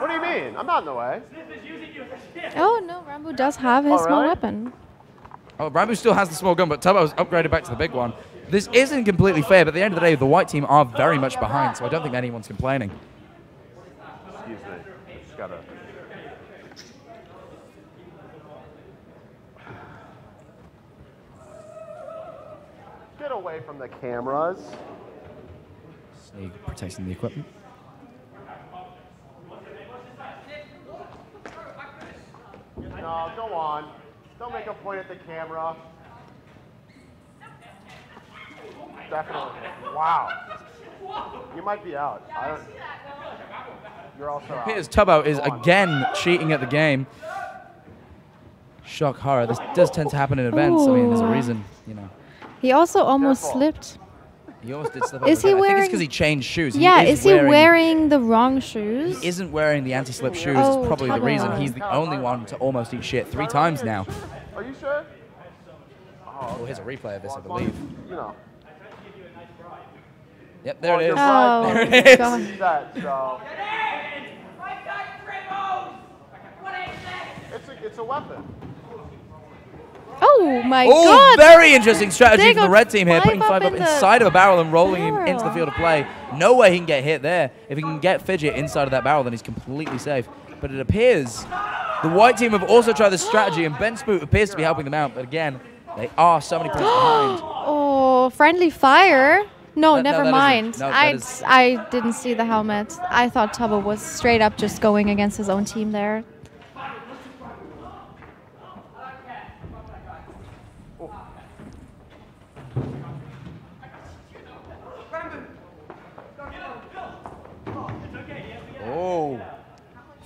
What do you mean? I'm not in the way. Oh, no, Ranboo does have his right. small weapon. Oh, Ranboo still has the small gun, but Tubbo's upgraded back to the big one. This isn't completely fair, but at the end of the day, the white team are very much behind, so I don't think anyone's complaining. Excuse me. Just gotta... Get away from the cameras. Sneak protecting the equipment. No, go on. Don't make a point at the camera. Definitely. Wow. You might be out. I don't, you're also out. Here's Tubbo is again cheating at the game. Shock horror. This does tend to happen in events. Ooh. I mean, there's a reason, you know. He also almost Careful. slipped. He almost did slip. Is he wearing? I think it's because he changed shoes. Yeah, he is, is he wearing, wearing the wrong shoes? He isn't wearing the anti-slip shoes. Oh, is probably the reason. He's the only one to almost eat shit three times now. Are you sure? Oh, here's a replay of this, I believe. You know. Yep, there it is. Oh, there it is. It's a, it's a weapon. Oh my Ooh, god! Oh, very interesting strategy from the red team here, putting five up inside of a barrel and rolling barrel. him into the field of play. No way he can get hit there. If he can get Fidget inside of that barrel, then he's completely safe. But it appears the white team have also tried this strategy, and Ben Spoon appears to be helping them out. But again, they are so many points behind. Oh, friendly fire. No, that, never no, mind. No, I, I didn't see the helmet. I thought Tubbo was straight up just going against his own team there.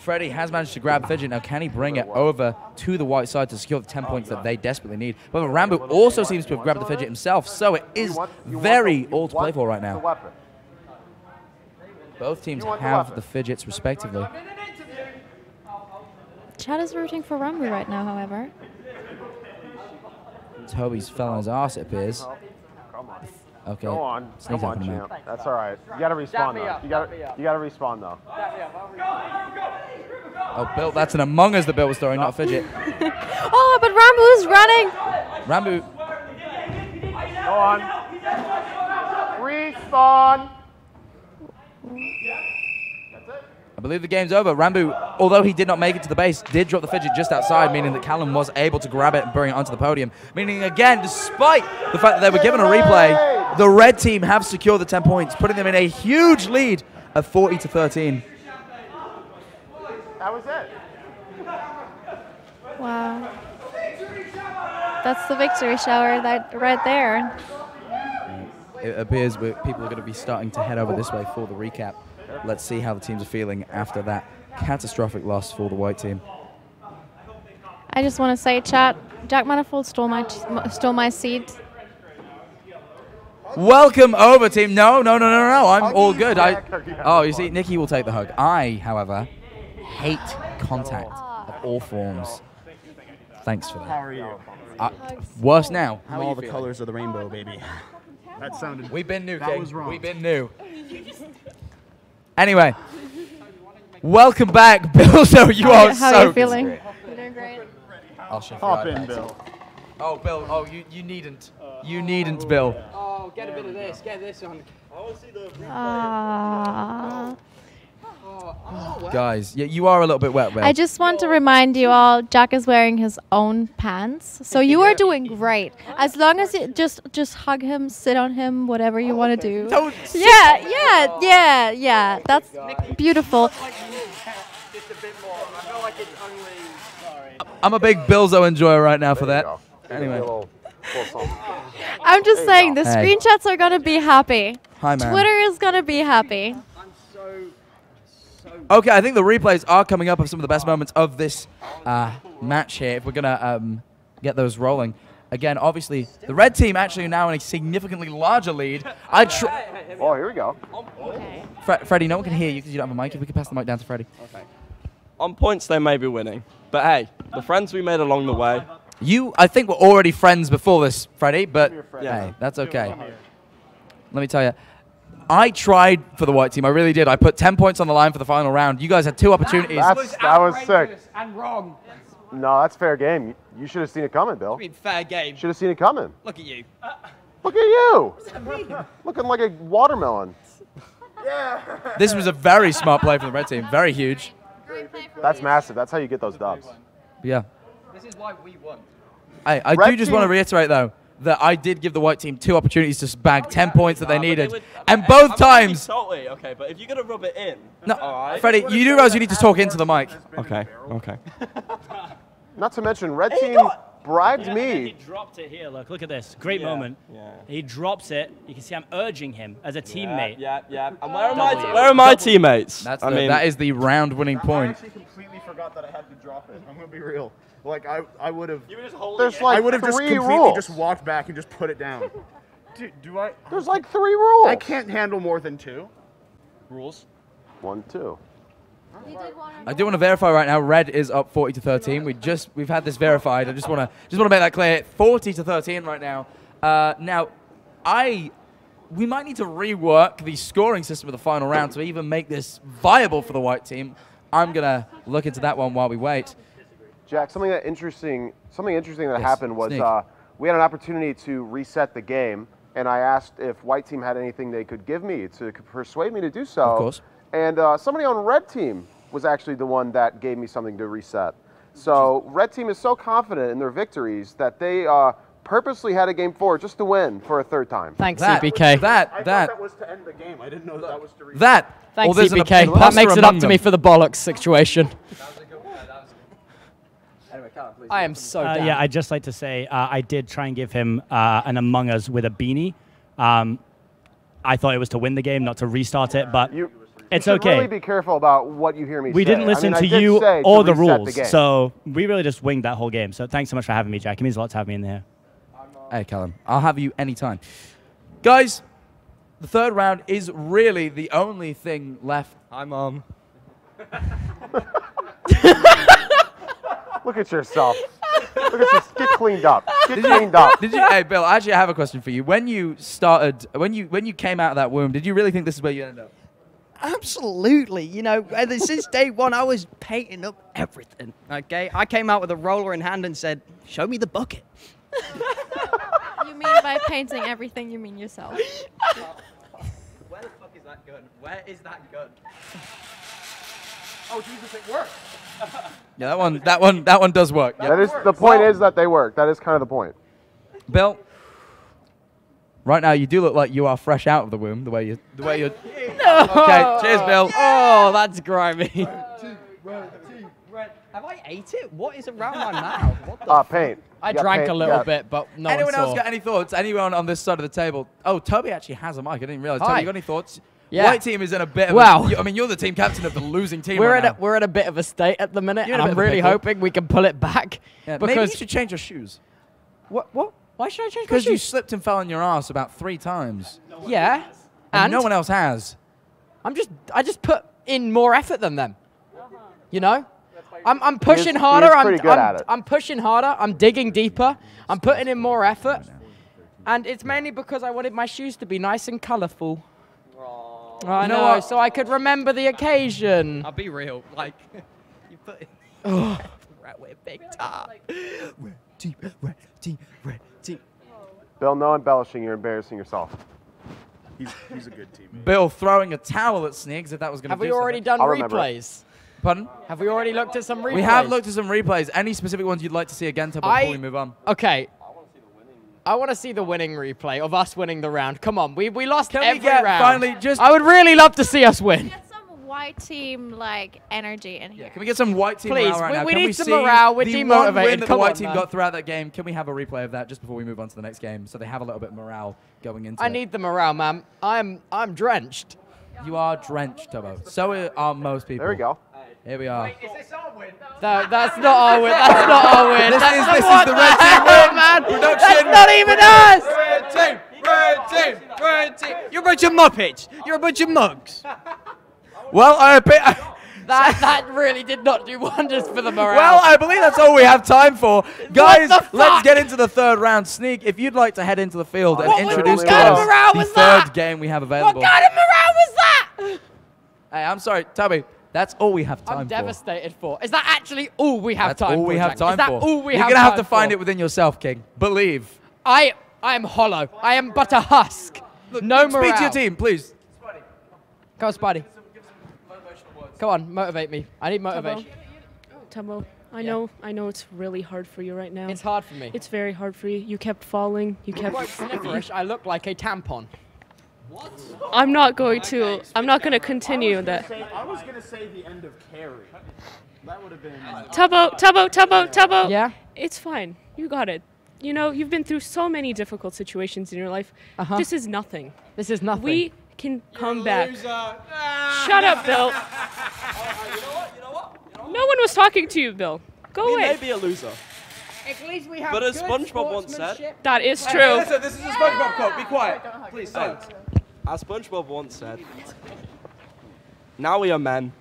Freddie has managed to grab Fidget. Now, can he bring it over to the white side to secure the ten points that they desperately need? But Ranboo also seems to have grabbed the Fidget himself, so it is very all to play for right now. Both teams have the Fidgets respectively. Chad is rooting for Ranboo right now, however. Toby's fell on his ass, it appears. Okay. Go on. Come on, champ. Man. That's all right. You got to respawn, though. Up, you got you got to respawn, though. Oh, Bill, that's an Among Us the Bill was throwing, not Fidget. Oh, but Rambo's running. Ranboo. Go on. Respawn. I believe the game's over. Ranboo, although he did not make it to the base, did drop the Fidget just outside, meaning that Callum was able to grab it and bring it onto the podium. Meaning, again, despite the fact that they were given a replay, the red team have secured the ten points, putting them in a huge lead of forty to thirteen. That was it. Wow. That's the victory shower that right there. It appears people are going to be starting to head over this way for the recap. Let's see how the teams are feeling after that catastrophic loss for the white team. I just want to say, chat, Jack Manifold stole my stole my seat. Welcome over, team. No, no, no, no, no. I'm all good. I, oh, you see, Niki will take the hug. I, however, hate contact of all forms. Thanks for that. How are you? Uh, worse now. How all the colors of the rainbow, baby. That sounded. We've been new, King. We've been new. Anyway, welcome back, Bill. So you how are you, how so. How are you feeling? You're doing great. I'll show you. Hop in, Bill. Oh, Bill. Oh, you you needn't. You needn't, Bill. Oh, get a bit of this. Get this on. I want to see the replay. Oh, guys, yeah, you are a little bit wet, Bill. I just want to remind you all, Jack is wearing his own pants, so you are doing great. As long as you just just hug him, sit on him, whatever you oh, want to okay. do. Don't yeah, sit yeah, on yeah, yeah, yeah. Oh, that's God. Beautiful. I'm a big Billzo enjoyer right now for that. Anyway. I'm just saying, the hey. screenshots are going to be happy. Hi, man. Twitter is going to be happy. I'm so... Okay, I think the replays are coming up of some of the best moments of this uh, match here, if we're going to um, get those rolling. Again, obviously, the red team actually are now in a significantly larger lead. I tr oh, here we go. Okay. Fre Freddie, no one can hear you because you don't have a mic. If we could pass the mic down to Freddie. Okay. On points, they may be winning. But hey, the friends we made along the way. You, I think, were already friends before this, Freddie, but yeah. Hey, that's okay. Let me tell you. I tried for the white team. I really did. I put ten points on the line for the final round. You guys had two opportunities. That's, that was sick. And wrong. No, that's fair game. You should have seen it coming, Bill. I mean, fair game. Should have seen it coming. Look at you. Uh, Look at you. Looking like a watermelon. Yeah. This was a very smart play from the red team. Very huge. That's massive. That's how you get those dubs. Yeah. This is why we won. I, I do just want to reiterate, though, that I did give the white team two opportunities to bag oh, ten yeah. points that no, they needed, they would, and I, both I'm times. Salty, okay, but if you're gonna rub it in, no, all right. Freddie, you do realize you need to talk into the mic. Okay, okay. Not to mention, red team bribed yeah, me. He dropped it here. Look, look at this. Great yeah. moment. Yeah. He drops it. You can see I'm urging him as a teammate. Yeah, yeah. yeah. And where are my where are my teammates? That's I the, mean, that is the round-winning point. I actually completely forgot that I had to drop it. I'm gonna be real. Like I, I would have. There's like I would have just completely rules. just walked back and just put it down. Dude, do I? There's like three rules. I can't handle more than two rules. One, two. I do want to verify right now. Red is up forty to thirteen. We just we've had this verified. I just want to just want to make that clear. forty to thirteen right now. Uh, now, I we might need to rework the scoring system of the final round to even make this viable for the white team. I'm gonna look into that one while we wait. Jack, something that interesting, something interesting that yes, happened was uh, we had an opportunity to reset the game, and I asked if white team had anything they could give me to persuade me to do so. Of course. And uh, somebody on red team was actually the one that gave me something to reset. So red team is so confident in their victories that they uh, purposely had a game four just to win for a third time. Thanks, C P K. That, that, I that, thought that was to end the game. I didn't know that, that was to reset. That. Thanks, well, C P K. That makes it up to me for the bollocks situation. I am so uh, yeah, I'd just like to say uh, I did try and give him uh, an Among Us with a beanie. Um, I thought it was to win the game, not to restart it, but you, It's you okay. Really be careful about what you hear me we say. We didn't listen I mean, to you or the rules, the so we really just winged that whole game. So thanks so much for having me, Jack. It means a lot to have me in here. Hey, Callum. I'll have you anytime. Guys, the third round is really the only thing left. Hi, Mom. Look at yourself. Look at this. Get cleaned up. Get did cleaned you, up. Did you, hey, Bill, actually, I have a question for you. When you started, when you, when you came out of that womb, did you really think this is where you ended up? Absolutely. You know, since day one, I was painting up everything, okay? I came out with a roller in hand and said, show me the bucket. You mean by painting everything, you mean yourself. Where the fuck is that gun? Where is that gun? Oh, Jesus, it worked. Yeah, that one, that one, that one does work. That yep. is, the point well, is that they work. That is kind of the point. Bill, right now you do look like you are fresh out of the womb. The way you, the way you. No. Okay, cheers, Bill. Yeah. Oh, that's grimy. Red, two, red, two, red. Have I ate it? What is around my mouth? What the? Ah, uh, paint. I yeah, drank paint, a little yeah. bit, but no. Anyone else saw. got any thoughts? Anyone on this side of the table? Oh, Toby actually has a mic. I didn't realize. Hi. Toby, you got any thoughts? Yeah. White team is in a bit of wow. a, I mean, you're the team captain of the losing team we're right at now. A, we're at a bit of a state at the minute, and I'm really hoping we can pull it back. Yeah, because maybe you should change your shoes. What? What? Why should I change my shoes? Because you slipped and fell on your ass about three times. No yeah. And, and no one else has. I'm just, I just put in more effort than them. Uh-huh. You know? I'm, I'm pushing he's, harder. He's I'm, I'm, I'm pushing harder. I'm digging deeper. I'm putting in more effort. And it's mainly because I wanted my shoes to be nice and colourful. I know, no, I, so I could remember the occasion. I'll be real, like, you put it right with a big top. Red team, red team, red team. Bill, no embellishing, you're embarrassing yourself. He's, he's a good teammate. Bill throwing a towel at Sneegs if that was going to be. Have we already done replays? Pardon? Have we already looked at some replays? We have looked at some replays. Any specific ones you'd like to see again to before we move on? Okay. I want to see the winning replay of us winning the round. Come on, we we lost Can every we get round. Finally, just I would really love to see us win. Can we get some white team like energy in here? Yeah, can we get some white team Please, morale right we, now? We Can need we some morale. We're demotivated. One win that the white on, team man. got throughout that game. Can we have a replay of that just before we move on to the next game, so they have a little bit of morale going into? I it? need the morale, ma'am. I'm I'm drenched. You are drenched, Tubbo. So are most people. There we go. Here we are. Wait, is this our win? No, that's not our win. That's not our win. This that's is, this is the red team win, man. Production. That's not even us. Red team, red team, red team. You're a bunch of muppets. You're a bunch of mugs. Well, I bet. That, that really did not do wonders for the morale. Well, I believe that's all we have time for. Guys, let's get into the third round. Sneak, if you'd like to head into the field and what introduce was, to us the third that? game we have available. What kind of morale was that? Hey, I'm sorry, Tubby. That's all we have time for. I'm devastated for. for. Is that actually all we have That's time for? That's all we have time for. Is that all we have time for? You're going to have to find it within yourself, King. Believe. I, I am hollow. I am but a husk. Look, no morale. Speak to your team, please. Spidey. Come on, Spidey. Give some motivational words. Come on, motivate me. I need motivation. Tubbo, I yeah. know I know it's really hard for you right now. It's hard for me. It's very hard for you. You kept falling. You kept... Snifferish, I look like a tampon. What? I'm not going to. I'm not going to continue that. I was going to say the end of Carrie. That would have been. Tubbo, Tubbo, Tubbo, Tubbo. Yeah. It's fine. You got it. You know, you've been through so many difficult situations in your life. Uh-huh. This is nothing. This is nothing. We can come You're back. Ah. Shut up, Bill. You know what? You know what? You know what? No one was talking to you, Bill. Go we away. You may be a loser. At least we have but as SpongeBob once said. That is true. Hey, listen, this is a SpongeBob quote. Be quiet. Please, silence. As SpongeBob once said, now we are men.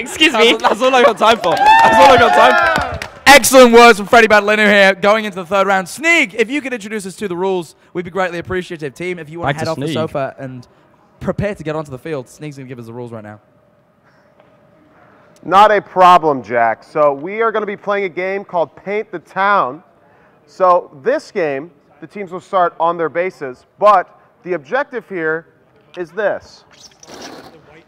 Excuse me. That's, that's all I got time for. That's all I got time for. Excellent words from Freddie Badlinu here, going into the third round. Sneeg, if you could introduce us to the rules, we'd be greatly appreciative. Team, if you want to head off the sofa and prepare to get onto the field, Sneeg's going to give us the rules right now. Not a problem, Jack. So we are going to be playing a game called Paint the Town. So this game, the teams will start on their bases, but the objective here is this.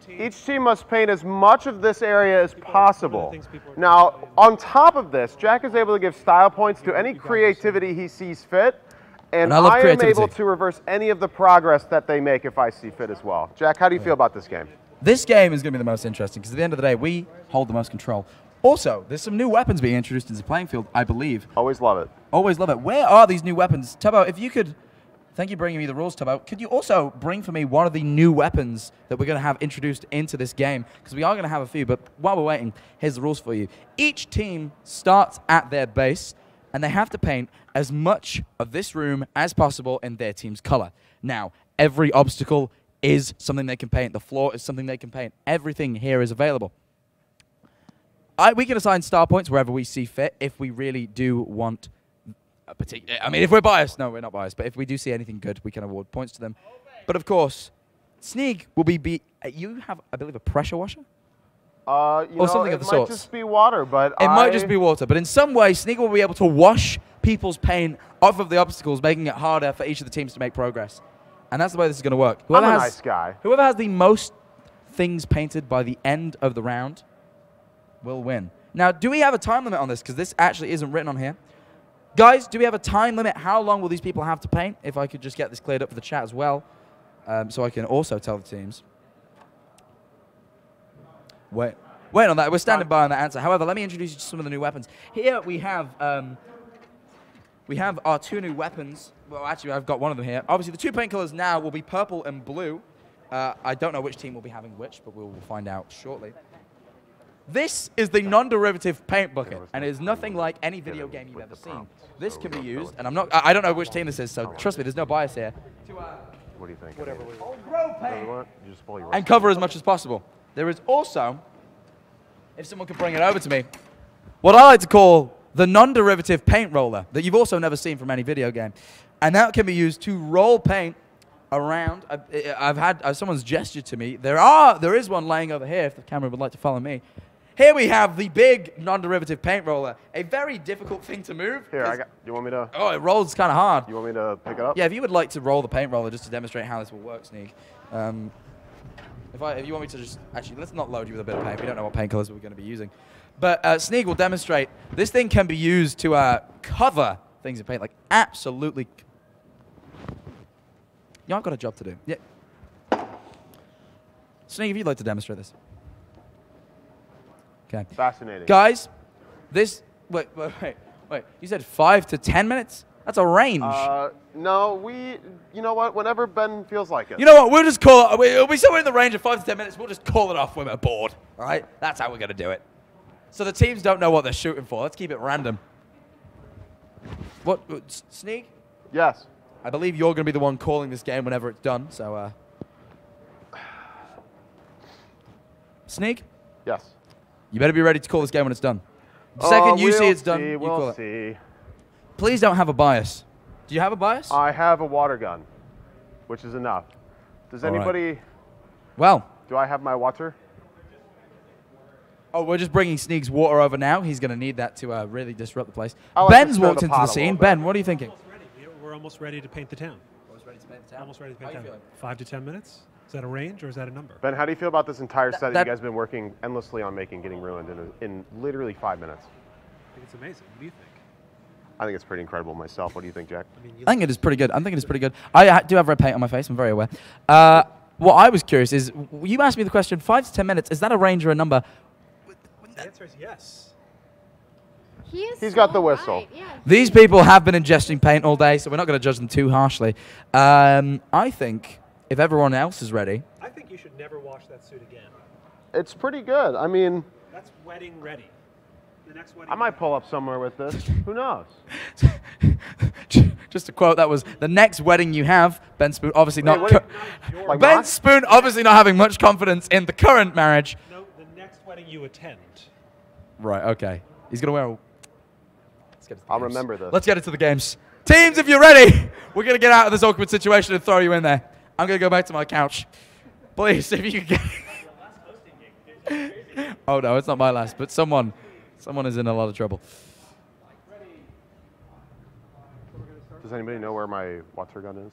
Each team must paint as much of this area as possible. Now, on top of this, Jack is able to give style points to any creativity he sees fit, and, and I, I am able to reverse any of the progress that they make if I see fit as well. Jack, how do you feel about this game? This game is going to be the most interesting, because at the end of the day, we hold the most control. Also, there's some new weapons being introduced into the playing field, I believe. Always love it. Always love it. Where are these new weapons? Tubbo, if you could... Thank you for bringing me the rules, Tubbo. Could you also bring for me one of the new weapons that we're going to have introduced into this game? Because we are going to have a few, but while we're waiting, here's the rules for you. Each team starts at their base, and they have to paint as much of this room as possible in their team's color. Now, every obstacle is something they can paint. The floor is something they can paint. Everything here is available. I, we can assign star points wherever we see fit if we really do want a particular... I mean, if we're biased. No, we're not biased. But if we do see anything good, we can award points to them. But, of course, Sneeg will be... be you have, I believe, a pressure washer? Uh, you or know, something of the sort. It might just be water, but It I might just be water, but in some way, Sneeg will be able to wash people's paint off of the obstacles, making it harder for each of the teams to make progress. And that's the way this is going to work. Whoever I'm a has, nice guy. Whoever has the most things painted by the end of the round will win. Now, do we have a time limit on this? Because this actually isn't written on here. Guys, do we have a time limit? How long will these people have to paint? If I could just get this cleared up for the chat as well, um, so I can also tell the teams. Wait, wait on that. We're standing by on that answer. However, let me introduce you to some of the new weapons. Here we have um, we have our two new weapons. Well, actually, I've got one of them here. Obviously, the two paint colors now will be purple and blue. Uh, I don't know which team will be having which, but we'll find out shortly. This is the non-derivative paint bucket, and it is nothing like any video game you've ever seen. This can be used, and I'm not—I don't know which team this is, so trust me, there's no bias here. What do you think? Whatever. Whatever you want. And cover as much as possible. There is also, if someone could bring it over to me, what I like to call the non-derivative paint roller that you've also never seen from any video game, and that can be used to roll paint around. I've, I've had uh, someone's gestured to me. There are there is one laying over here. If the camera would like to follow me, here we have the big non-derivative paint roller. A very difficult thing to move. Here, I got. You want me to? Oh, it rolls kind of hard. You want me to pick it up? Yeah, if you would like to roll the paint roller just to demonstrate how this will work, Sneeg. Um, If, I, if you want me to just... Actually, let's not load you with a bit of paint. We don't know what paint colors we're going to be using. But uh, Sneeg will demonstrate. This thing can be used to uh, cover things in paint. Like, absolutely... You know, I've got a job to do. Yeah. Sneeg, if you'd like to demonstrate this. Okay. Fascinating. Guys, this... Wait, wait, wait. wait. You said five to ten minutes? That's a range. Uh, no, we, you know what, whenever Ben feels like it. You know what, we'll just call it, we'll be somewhere in the range of five to ten minutes, we'll just call it off when we're bored, all right? That's how we're going to do it. So the teams don't know what they're shooting for. Let's keep it random. What, Sneeg? Yes? I believe you're going to be the one calling this game whenever it's done, so. Uh... Sneeg? Yes? You better be ready to call this game when it's done. The second oh, you we'll see it's done, see, you we'll call see. it. Please don't have a bias. Do you have a bias? I have a water gun, which is enough. Does All anybody... Right. Well. Do I have my water? Oh, we're just bringing Sneeg's water over now. He's going to need that to uh, really disrupt the place. I'll Ben's walked the into the scene. Ben, what are you thinking? We're almost ready, we're almost ready to paint the town. Almost ready to paint the town. Almost ready to paint the town. Five to ten minutes? Is that a range or is that a number? Ben, how do you feel about this entire set that, that you guys have been working endlessly on making getting ruined in, a, in literally five minutes? I think it's amazing. What do you think? I think it's pretty incredible myself. What do you think, Jack? I, mean, you I think it is pretty good. I think it is pretty good. I, I do have red paint on my face. I'm very aware. Uh, what I was curious is, you asked me the question, five to ten minutes, is that a range or a number? The answer is yes. He is He's so got the whistle. Right. Yeah. These people have been ingesting paint all day, so we're not going to judge them too harshly. Um, I think, if everyone else is ready... I think you should never wash that suit again. It's pretty good. I mean... That's wedding ready. The next I might pull up somewhere with this. Who knows? Just a quote that was the next wedding you have. Ben Spoon obviously Wait, not. Is, like Ben not? Spoon obviously not having much confidence in the current marriage. No, the next wedding you attend. Right. Okay. He's gonna wear. A... Let's get it to the I'll games. remember this. Let's get it to the games. Teams, if you're ready, we're gonna get out of this awkward situation and throw you in there. I'm gonna go back to my couch. Please, if you can get. Oh no, it's not my last, but someone. Someone is in a lot of trouble. Does anybody know where my water gun is?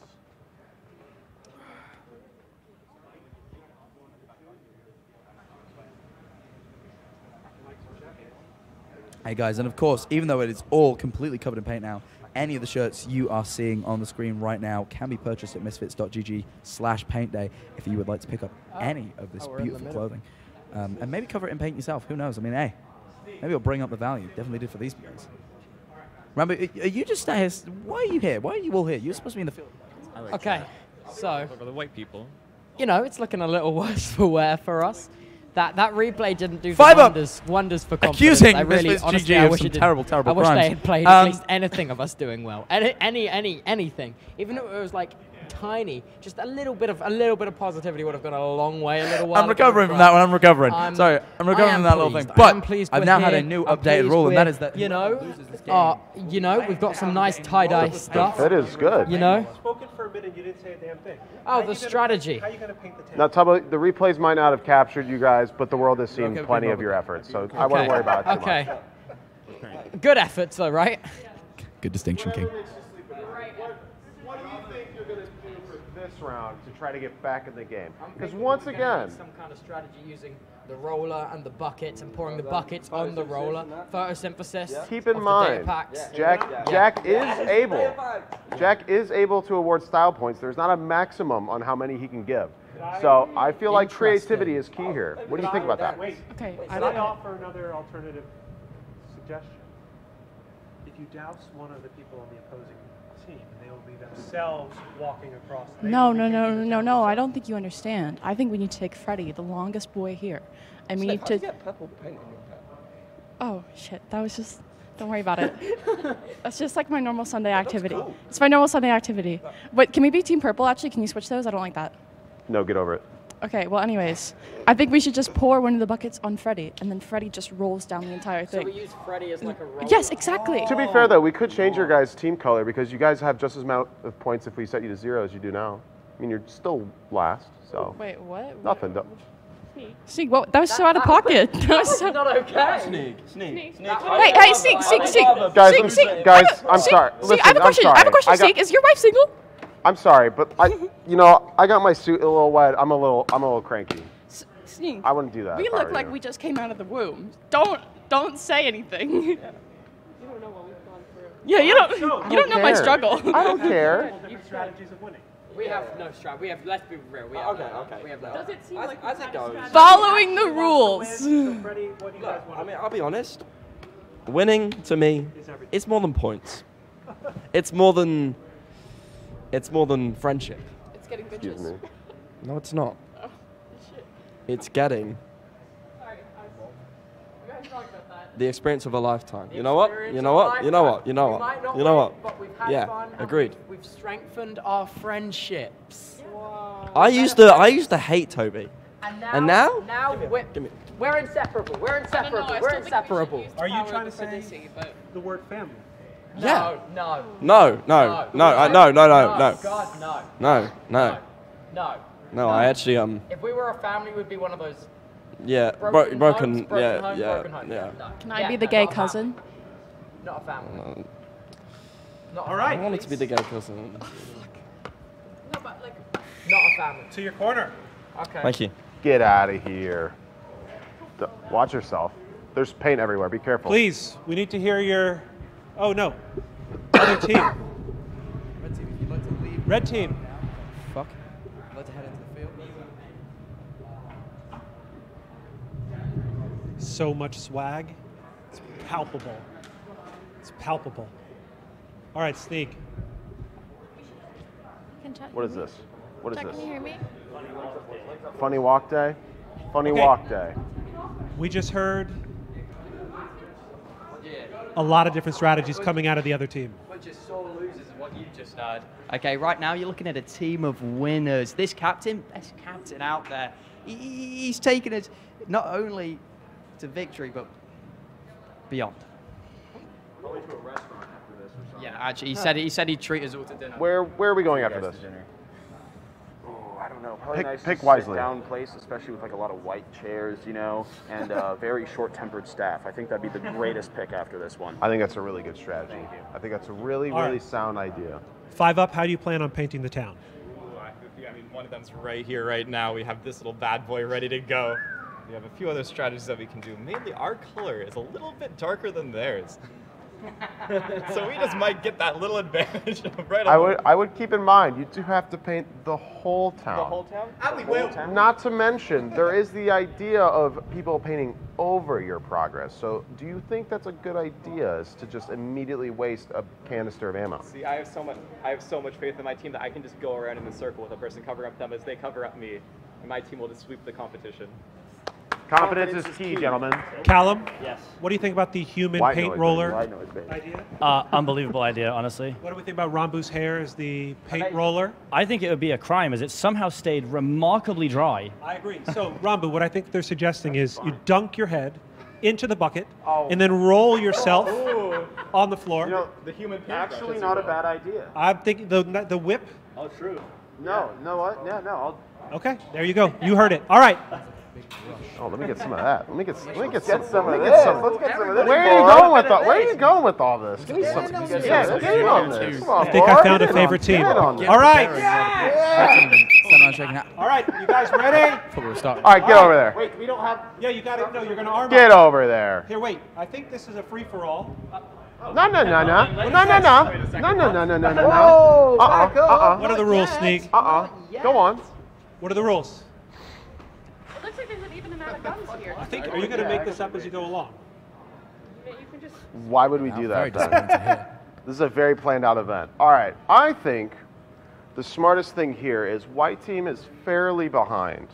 Hey guys, and of course, even though it is all completely covered in paint now, any of the shirts you are seeing on the screen right now can be purchased at misfits dot G G slash paint day if you would like to pick up any of this beautiful clothing. Um, and maybe cover it in paint yourself, who knows? I mean, hey. Maybe I'll bring up the value. Definitely did for these guys. Remember, are you just here? Why are you here? Why are you all here? You're supposed to be in the field. I like okay, that. So. For the white people. You know, it's looking a little worse for wear for us. That that replay didn't do wonders, wonders for confidence. Accusing I really, Misfits honestly, G G I wish of some terrible, terrible I crimes. I wish they had played um, at least anything of us doing well. Any, any, any, anything. Even if it was like tiny, just a little bit of a little bit of positivity would have gone a long way. A little while. I'm recovering from that one. I'm recovering. I'm, Sorry, I'm recovering from that pleased. little thing. But I've now had a new I'm updated rule, with, and that is that you know, uh, you know, we've got some nice tie-dye stuff. That is good. You know. Spoken for a minute, you didn't say a damn thing. Oh, the strategy. How are you going to paint the town? Now, Tubbo, the replays might not have captured you guys, but the world has seen okay, plenty of your efforts, so okay. I won't worry about it too okay. much. Okay. Good efforts, though, right? Good distinction, King. Round to try to get back in the game, because once again some kind of strategy using the roller and the buckets and pouring the buckets on the roller, photosynthesis. Keep in mind Jack Jack is able Jack is able to award style points. There's not a maximum on how many he can give, so I feel like creativity is key here. What do you think about that? Okay, I offer another alternative suggestion. If you douse one of the people on the opposing team, they will be themselves walking across. No, no, no, no, no, no. I don't think you understand. I think we need to take Freddie, the longest boy here, and we need to. Get purple paint on your pet? Oh shit! That was just. Don't worry about it. That's just like my normal Sunday activity. Cool. It's my normal Sunday activity. But can we be team purple? Actually, can you switch those? I don't like that. No, get over it. Okay, well, anyways, I think we should just pour one of the buckets on Freddie, and then Freddie just rolls down the entire thing. So we use Freddie as like a roller. Yes, exactly. Oh. To be fair, though, we could change your guys' team color, because you guys have just as amount of points if we set you to zero as you do now. I mean, you're still last, so. Wait, what? Nothing. What? Sneeg, well, that was that, so out of pocket. That, that was so not okay. Sneeg, Sneeg, Sneeg. Wait, hey, Sneeg, Sneeg, Sneeg. Guys, Sneeg, Sneeg. guys I'm, I'm Sneeg, sorry. Sneeg, Listen, I have a question. I have a question, Sneeg. Is your wife single? I'm sorry, but I, you know, I got my suit a little wet. I'm a little, I'm a little cranky. Sneak. I wouldn't do that. We look like you. we just came out of the womb. Don't, don't say anything. Yeah. You don't know what we've gone through. Yeah, you don't, no, you don't, don't know my struggle. I don't care. Different strategies of winning. We have no strategy. We have. Let's be real. We have. Okay, no, okay. We have no. Does it seem as, like as it goes? Following the rules. Look, I mean, I'll be honest. Winning to me, it's more than points. It's more than. It's more than friendship. It's getting bitches. Excuse me. No, it's not. Oh, shit. It's getting. Sorry, I was wrong about that. The experience of a lifetime. You know what? You know what? You know what? You know what? You know what? Yeah, agreed. We've strengthened our friendships. I used to, I used to hate Toby. And now, and now, now we're, we're inseparable. We're inseparable. Know, we're inseparable. We Are you trying to say Disney, the word family? Yeah. No, no. No, no, no, no, no, no, no. God, no. No, no. No. No, I actually, um. If we were a family, we'd be one of those. Yeah, broken, broken, homes, broken yeah, homes, yeah, broken homes. yeah. No. Can I yeah, be the no, gay not cousin? Not a family. No. Not a All right. Family. I wanted to be the gay cousin. Oh, fuck. No, but like, not a family. To your corner. Okay. Thank you. Get out of here. Watch yourself. There's paint everywhere. Be careful. Please, we need to hear your. Oh no. Other team. Red team, if you'd like to leave. Red team. Fuck. I'd like to head into the field. So much swag. It's palpable. It's palpable. All right, Sneak. What is this? What is this? Can you hear me? Funny walk day? Funny okay. walk day. We just heard a lot of different strategies coming out of the other team. Bunch of sore losers is what you just heard. Okay, right now you're looking at a team of winners. This captain, best captain out there, he's taken us not only to victory, but beyond. Probably to a restaurant after this or something. Yeah, actually, he said, he said he'd treat us all to dinner. Where, where are we going after this? I don't know. Probably pick, nice pick to wisely. Sit down place, especially with like a lot of white chairs, you know, and uh, very short-tempered staff. I think that'd be the greatest pick after this one. I think that's a really good strategy. I think that's a really, All really right. sound idea. Five up. How do you plan on painting the town? Ooh, I, I mean, one of them's right here, right now. We have this little bad boy ready to go. We have a few other strategies that we can do. Mainly, our color is a little bit darker than theirs. So we just might get that little advantage right I would, I would keep in mind, you do have to paint the whole town. The whole town? I the whole town. Not to mention, there is the idea of people painting over your progress. So do you think that's a good idea, is to just immediately waste a canister of ammo? See, I have so much, I have so much faith in my team that I can just go around in the circle with a person covering up them as they cover up me, and my team will just sweep the competition. Confidence, Confidence is key, key, gentlemen. Callum, yes. What do you think about the human White paint noise, roller noise, idea? Uh, unbelievable idea, honestly. What do we think about Ranboo's hair as the paint I, roller? I think it would be a crime, as it somehow stayed remarkably dry. I agree. So, Ranboo, what I think they're suggesting That's is fine. you dunk your head into the bucket oh. and then roll yourself oh. on the floor. You know, the human paint actually not a bad idea. I'm thinking the the whip. Oh, true. No, yeah. no, what? Yeah, no. I'll... Okay, there you go. You heard it. All right. Oh, let me get some of that. Let me get, let me get, some, get some of this. Some. Let's get some of this. Where are you going with all? Where are you going with all this? Give me some. Yeah, yeah, get on this. Come on, I think I found a favorite team. All right. Yeah. Yeah. All right, you guys ready? All right, get over there. Wait, we don't have. Yeah, you got it. No, you're gonna arm. Get over there. Here, wait. I think this is a free for all. No, no, no, no, no, no, no, no, no, no, no, no, no. Whoa. Uh oh. Uh oh. What are the rules, Sneak? Uh oh. Go on. What are the rules? Looks like there's an even amount of guns here. I think, are you going to make this up as you go along? Yeah, you can just... Why would we do that then? This is a very planned out event. All right, I think the smartest thing here is white team is fairly behind.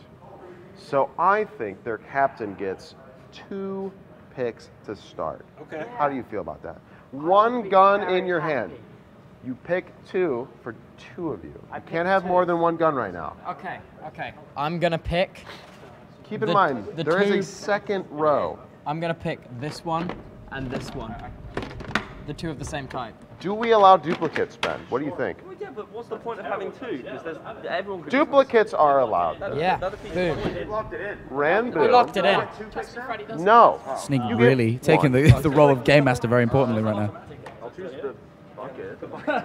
So I think their captain gets two picks to start. Okay. How do you feel about that? One gun in your hand. You pick two for two of you. I can't have more than one gun right now. Okay, okay. I'm going to pick... Keep in the, mind, the there two, is a second row. I'm going to pick this one and this one. The two of the same type. Do we allow duplicates, Ben? What do you think? Well, yeah, but what's the point of having two? Because everyone could duplicates are allowed. Though. Yeah. We locked it in. Ranboo. We locked it in. No. Sneak really taking the, the role of game master very importantly right now. I'll choose the bucket.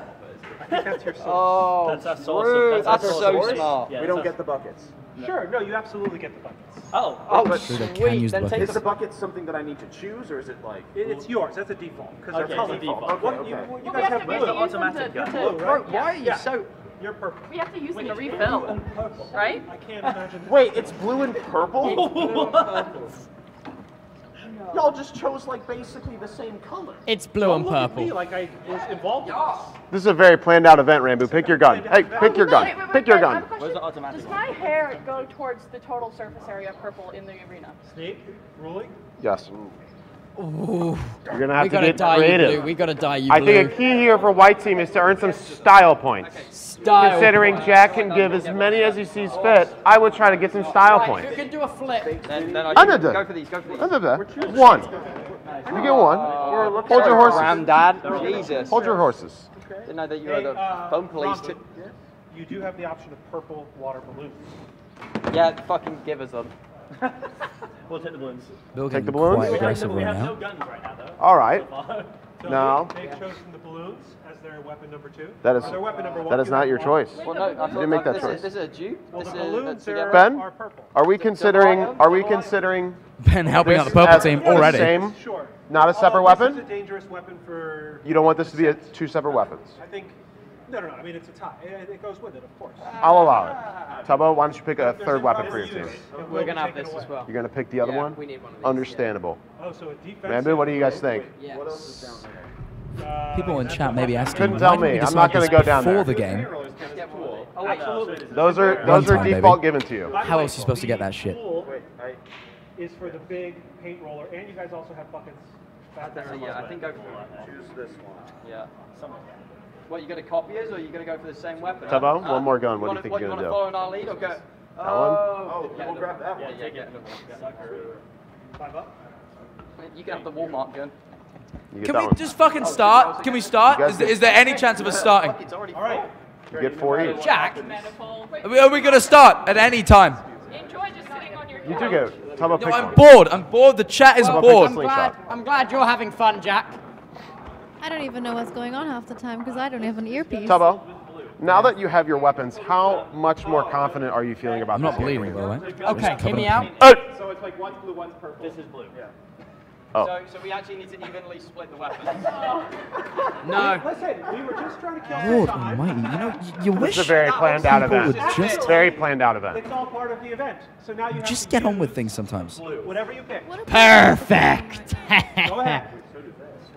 That's your source. Oh, that's our source. That's, that's so source. smart. Yeah, we don't get the buckets. No. Sure, no, you absolutely get the buckets. Oh, oh, but sure sweet. Then take the is the bucket something that I need to choose, or is it like it, it's yours? That's a default because okay, they're called default. default. Okay, what, okay. You, well, you guys have, have blue automatic gun. Blue, right? Why yeah. are you yeah. so? You're purple. We have to use Wait, them to refill, and purple. right? I can't imagine. That. Wait, it's blue and purple. Y'all just chose like basically the same color. It's blue Don't and purple. Me, like I was involved. Yeah. This is a very planned out event, Ranboo. Pick your gun. Hey, pick your gun. Wait, wait, wait, pick your gun. Where's the automatic? Does my hair go towards the total surface area of purple in the arena? Sneak ruling? Yes. Ooh. You're gonna have we to get die creative. You blue. We gotta die. You I blue. think a key here for white team is to earn some style points. Okay. Style Considering point. Jack can give as many as he sees fit, I would try to get some style right, points. You can do a flip. Then, then I go for these. Go for these. One. You get one. Uh, Hold your horses. Ramdad. Jesus. Hold your horses. Okay. Didn't know that you hey, were the uh, phone police too. You do have the option of purple water balloons. Yeah, fucking give us them. We'll take the balloons. We'll take the balloons? We have no guns right now, though. All right. So no. They've chosen the balloons as their weapon number two. That is, uh, weapon number one, that is not your choice. Well, no, you didn't make that this choice. Is, this is a Jew. Well, this the balloons is, are, Ben, are purple. Are we considering? Are we considering? Ben helping out the purple team already. Same, sure. Not a separate oh, weapon. This is a dangerous weapon for. You don't want this to be a, two separate weapons. I think. No, no, no. I mean, it's a tie. It, it goes with it, of course. I'll allow it. Tubbo, why don't you pick a third weapon for your team? We're going to have this as well. You're going to pick the other yeah, one? We need one of these. Understandable. Yeah. Oh, so a defense. Ranboo, what do you guys think? Yeah. What else is down there? People in chat maybe asking. Couldn't tell me. I'm not going to go down there. Before the game. Oh, absolutely. Those are, those time, are default baby. given to you. How else are you supposed to get that shit? Is for the big paint roller, and you guys also have buckets. Yeah, I think I choose this one. Yeah, something like that. What, you going to copy us, or are you going to go for the same weapon? Tubbo, uh, one more gun. What do you think you're going to do? You want to follow in our lead, or go? That oh, one? Oh, yeah, we'll grab that one. Yeah, yeah, yeah. Five up? You can have the Walmart gun. Can we one. just fucking start? Can we start? Is, is there any chance of us starting? All right. You get four each. Jack, are we, are we going to start at any time? Enjoy just sitting on your couch. You do go. Tubbo, pick one. No, I'm bored. I'm bored. The chat is well, bored. I'm glad, I'm glad you're having fun, Jack. I don't even know what's going on half the time because I don't have an earpiece. Tubbo, now that you have your weapons, how much more confident are you feeling about I'm this? I'm not believing, by the way. Okay, hear me out. So it's like one's blue, one's purple. This is blue. Yeah. Oh. So, so we actually need to evenly split the weapons. No. Listen, we were just trying to kill Lord almighty, you know, you, you wish. It's a very planned out event. Just very planned out event. It's all part of the event. So now you, you have just to get on with things sometimes. Blue. Whatever you pick. Perfect. Go ahead.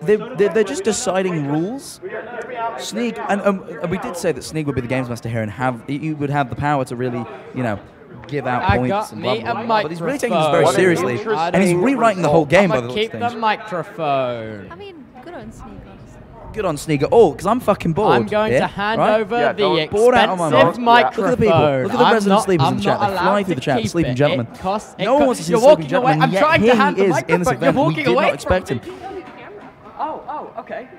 They, they, they're just deciding rules. Sneeg, and, um, and we did say that Sneeg would be the games master here and have you would have the power to really, you know, give out I points got and blah, blah, blah, blah. But he's really taking this very what seriously, and he's rewriting the whole game. I'm by the keep the microphone. I mean, good on Sneeg. Good on Sneeg at all, because I'm fucking bored. I'm going yeah, to hand right? over yeah, the expensive out my microphone. microphone. Look at the people. Look at the I'm resident not, sleepers I'm in the chat. They fly through the chat. Sleeping gentlemen. No one wants to see the sleeping gentlemen. I'm trying to hand the microphone. You're walking away. We did not expect him. Oh, oh, okay.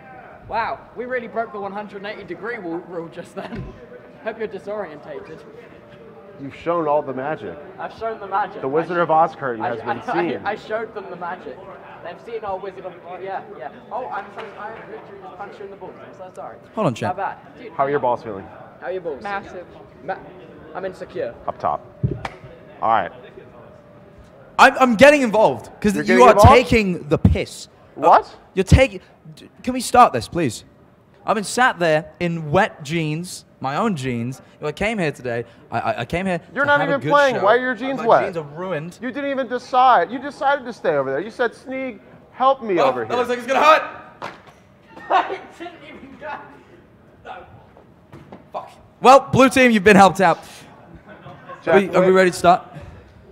Wow, we really broke the one hundred eighty degree rule just then. Hope you're disorientated. You've shown all the magic. I've shown the magic. The Wizard of Oz curtain has been seen. I, I showed them the magic. They've seen our Wizard of Oz. Yeah, yeah. Oh, I'm so sorry. I literally just punched you in the balls. I'm so sorry. Hold on, chat. How bad? Dude, how are your balls feeling? How are your balls? Massive. Ma I'm insecure. Up top. All right. I'm, I'm getting involved because you are involved? Taking the piss. What? Uh, you're taking. Can we start this, please? I've been sat there in wet jeans, my own jeans. I came here today. I, I, I came here. You're to not have even a good playing. Show. Why are your jeans my wet? My jeans are ruined. You didn't even decide. You decided to stay over there. You said, Sneeg, help me oh, over that here. That looks like it's gonna hurt. I didn't even go. No. Fuck. Well, blue team, you've been helped out. Jack, are, we, are we ready to start?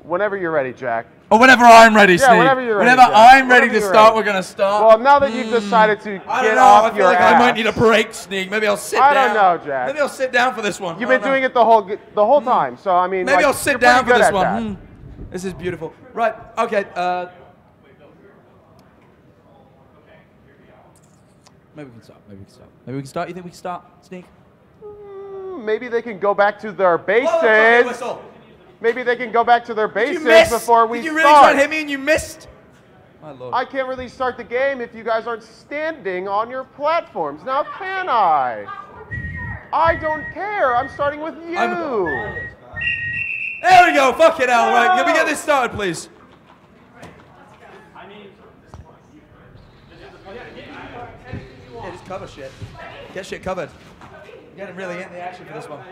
Whenever you're ready, Jack. Or whenever I'm ready, Steve. Yeah, whenever you're ready. Whenever yeah. I'm ready whenever to start, ready. We're gonna start. Well, now that you've decided to mm, I get know, off I feel your like ass. I might need a break, Sneeg. Maybe I'll sit I down. I don't know, Jack. Maybe I'll sit down for this one. You've been know. doing it the whole the whole mm. time, so I mean. Maybe like, I'll sit down for this one. Mm. This is beautiful. Right? Okay. Uh, maybe we can start. Maybe we can start. Maybe we can start. You think we can start, Sneeg? Mm, maybe they can go back to their bases. Whoa, whoa, Maybe they can go back to their bases before we start. Did you really start. try to hit me and you missed? My Lord. I can't really start the game if you guys aren't standing on your platforms. Now can I? I don't care. I'm starting with you. I'm... There we go. Fuck it out. Right. Can we get this started, please? I mean, yeah, just cover shit. Get shit covered. You're getting really in the action for this one.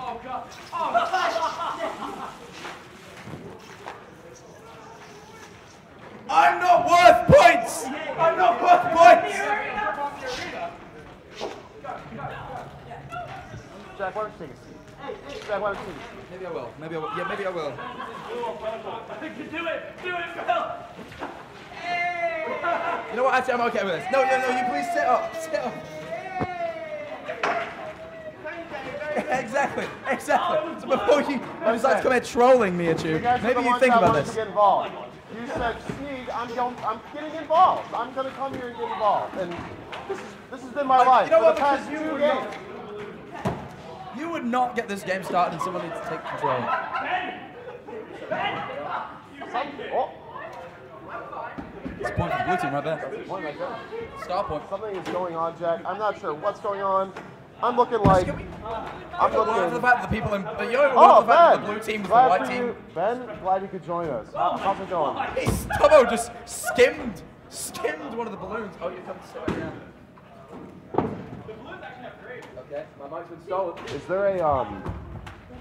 Oh, God. Oh, I'm not worth points! I'm not worth points! Jack, why don't you take a seat? Jack, why don't you take a seat? Maybe I will. Maybe I will. Yeah, maybe I will. I think you do it! Do it, Bill! Hey! You know what? Actually, I'm okay with this. No, no, no, you please sit up. Sit up. Exactly, exactly. So before you decide to come here trolling me at you, you maybe you think about this. Get involved. You said, Sneeg, I'm, going, I'm getting involved. I'm going to come here and get involved. And this, is, this has been my like, life you know for what, the past you two would games. Not, you would not get this game started and someone needs to take control. Ben! Ben! Oh. It's a point for the blue team right there. Point right there. Star point. Something is going on, Jack. I'm not sure what's going on. I'm looking like. I'm looking at the fact that the people in. You're oh, the fact that the blue team was glad the white team. You, Ben, glad you could join us. Oh how's it going? Tubbo just skimmed, skimmed one of the balloons. Oh, you come to sit right down. The balloons actually have great. Okay, my mic's been stolen. Is there a um?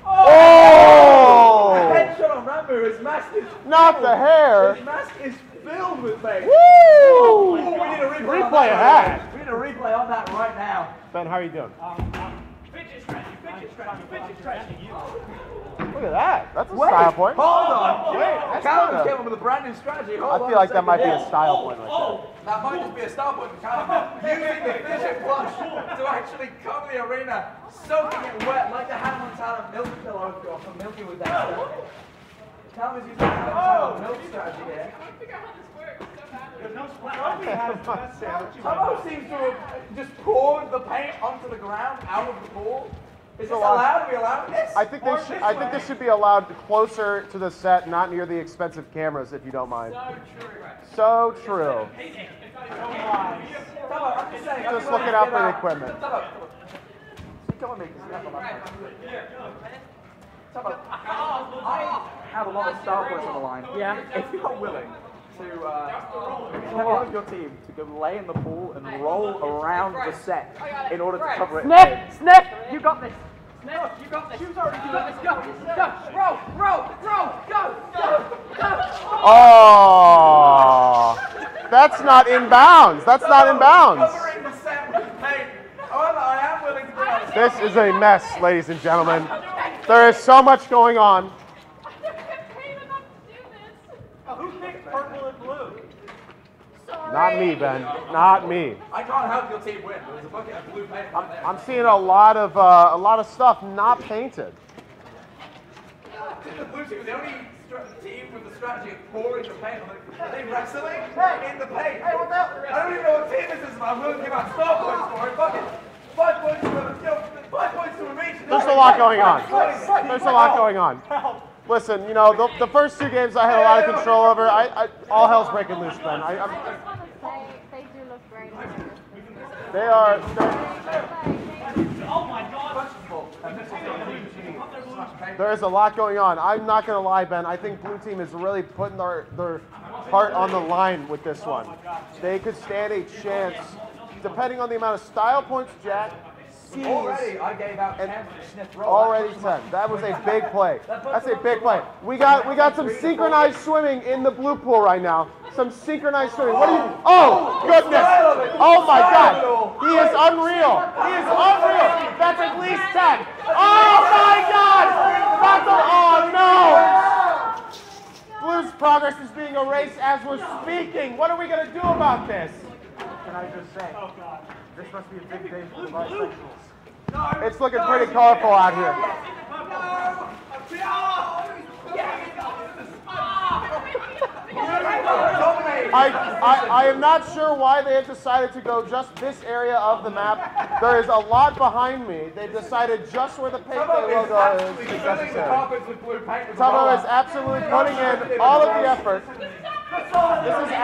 Oh! The headshot on Ranboo is massive. Not the hair. His mask is filled with things. Woo! Oh, we need a replay. Replay that. We need a replay on that right now. Ben, how are you doing? Um, um, fidget stretching, fidget stretching, fidget stretching. Look at that. That's a Wait, style point. Hold on. Wait, Callum came up with a brand new strategy. Hold I feel like that might be a style oh, point right oh, there. Oh, that might just be a style point for Callum. Using the fidget plush to actually cover the arena, soaking it wet like the Hannibal Town milk pillow off from Milky with that strategy. Callum is using the Hannibal Town milk strategy here. I don't figure out how this works. There's no splash. Tubbo seems to have just poured the paint onto the ground out of the ball. Is it's this allowed? Are we allowed this? I think they should. I way? think this should be allowed closer to the set, not near the expensive cameras, if you don't mind. So true. So true. Just looking out for the equipment. Come and make this happen. I have a lot of star points on the line. Yeah. If you're willing. to uh, you can have one of your team to go lay in the pool and roll around the set in order to cover it. Sniff! Sniff! You got this! Sniff! You got this! Let's go! Go! Roll! Roll! Roll! Go! Go! Go! Oh! That's not in bounds! That's not in bounds! This is a mess, ladies and gentlemen. There is so much going on. Not me, Ben. Not me. I can't help your team win. There's a bucket of blue paint. I'm, I'm seeing a lot of uh, a lot of stuff not painted. The blue team, the only team with the strategy of pouring the paint on it. Are they wrestling in the paint? Hey, what the hell? I don't even know what team this is, but I'm willing to give out star points for it. Fuck it. Five points to a Five points to a reach. There's a lot going on. There's a lot going on. Listen, you know, the, the first two games I had a lot of control over. I, I all hell's breaking loose, Ben. I, I'm, I just want to say they do look very nice. They are. Oh my God! There is a lot going on. I'm not gonna lie, Ben. I think Blue Team is really putting their their heart on the line with this one. They could stand a chance, depending on the amount of style points Jack. Already, I gave out ten to Sniff roll. Already ten. That was a big play. That's a big play. We got we got some synchronized swimming in the blue pool right now. Some synchronized swimming. What do you? Oh goodness! Oh my God! He is unreal. He is unreal. That's at least ten. Oh my God! That's a, oh no! Blue's progress is being erased as we're speaking. What are we gonna do about this? Can I just say? Oh God. This must be a big day for the bisexuals. It's looking pretty colorful out here. I, I, I am not sure why they have decided to go just this area of the map. There is a lot behind me. They've decided just where the Paint Day logo is necessary. Tubbo is absolutely putting in all of the effort. This is absolutely, this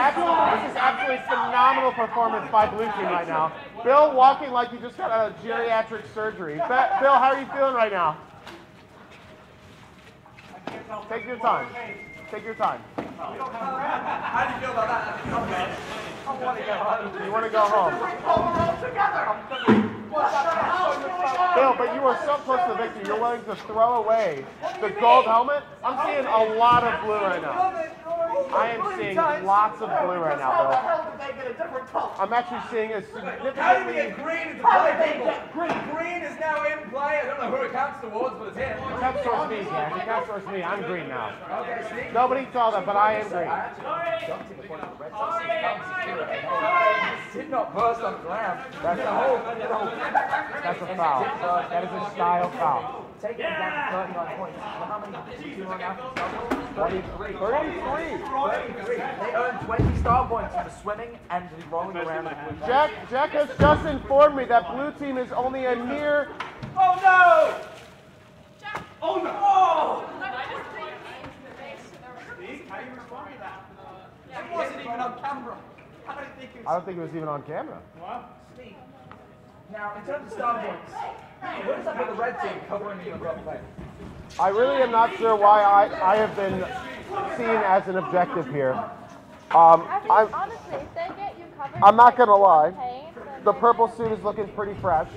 is absolutely phenomenal performance by Blue Team right now. Bill walking like you just got out of geriatric surgery. Bill, how are you feeling right now? Take your time. Take your time. How do you feel about that? I want to go home. You want to go home. Bill, but you are so close to victory. You're willing to throw away the gold helmet? I'm seeing a lot of blue right now. I am seeing lots of blue right now, Bill. How the hell did they get a different color? I'm actually seeing a significantly... How did we get green into play, people? Green. green is now in play. I don't know who it counts towards, but it's in. It counts towards me, Zach. It counts towards me. I'm green now. Okay, nobody saw that, but I am green. Did not burst on ground. That's a whole... That's a foul. That is a style foul. Take it back to thirty-one points. How many did you run after? thirty-three. They earned twenty star points for the swimming and the rolling around. Jack, Jack has just informed me that Blue Team is only a mere. Oh no! Jack. Oh no! Oh. How do you respond to that? It wasn't even on camera. I don't think it was. I don't think it was even on camera. What? Now, in terms of star points, what is up with the red team covering the red play? I really am not sure why I, I have been seen as an objective here. Um, I'm, Honestly, if they get you covered, I'm not going to lie. The purple suit is looking pretty fresh.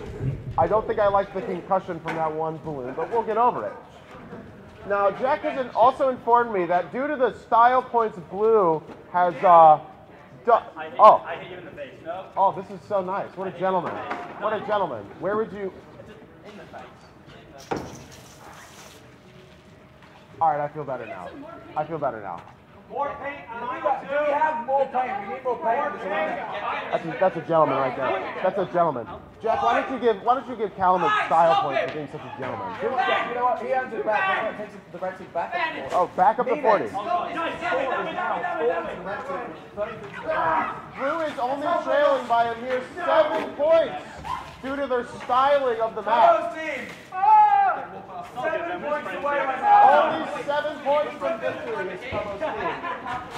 I don't think I like the concussion from that one balloon, but we'll get over it. Now, Jack has also informed me that due to the style points blue has... Uh, I hit, oh. I hit you in the face. No. Oh, this is so nice. What a gentleman. What a gentleman. Where would you... It's in the face. In the face. All right, I feel better now. I feel better now. More paint. Do we have more paint? We need more paint. That's a, that's a gentleman right there. That's a gentleman. Jack, why don't you give why don't you give Callum a style point for being such a gentleman? You know what? He owns it back. Takes the red team back up. Oh, back up to forty. Blue is only trailing by a mere seven points due to their styling of the map. Seven points away right now. Only seven points from victory is Tubbo's team.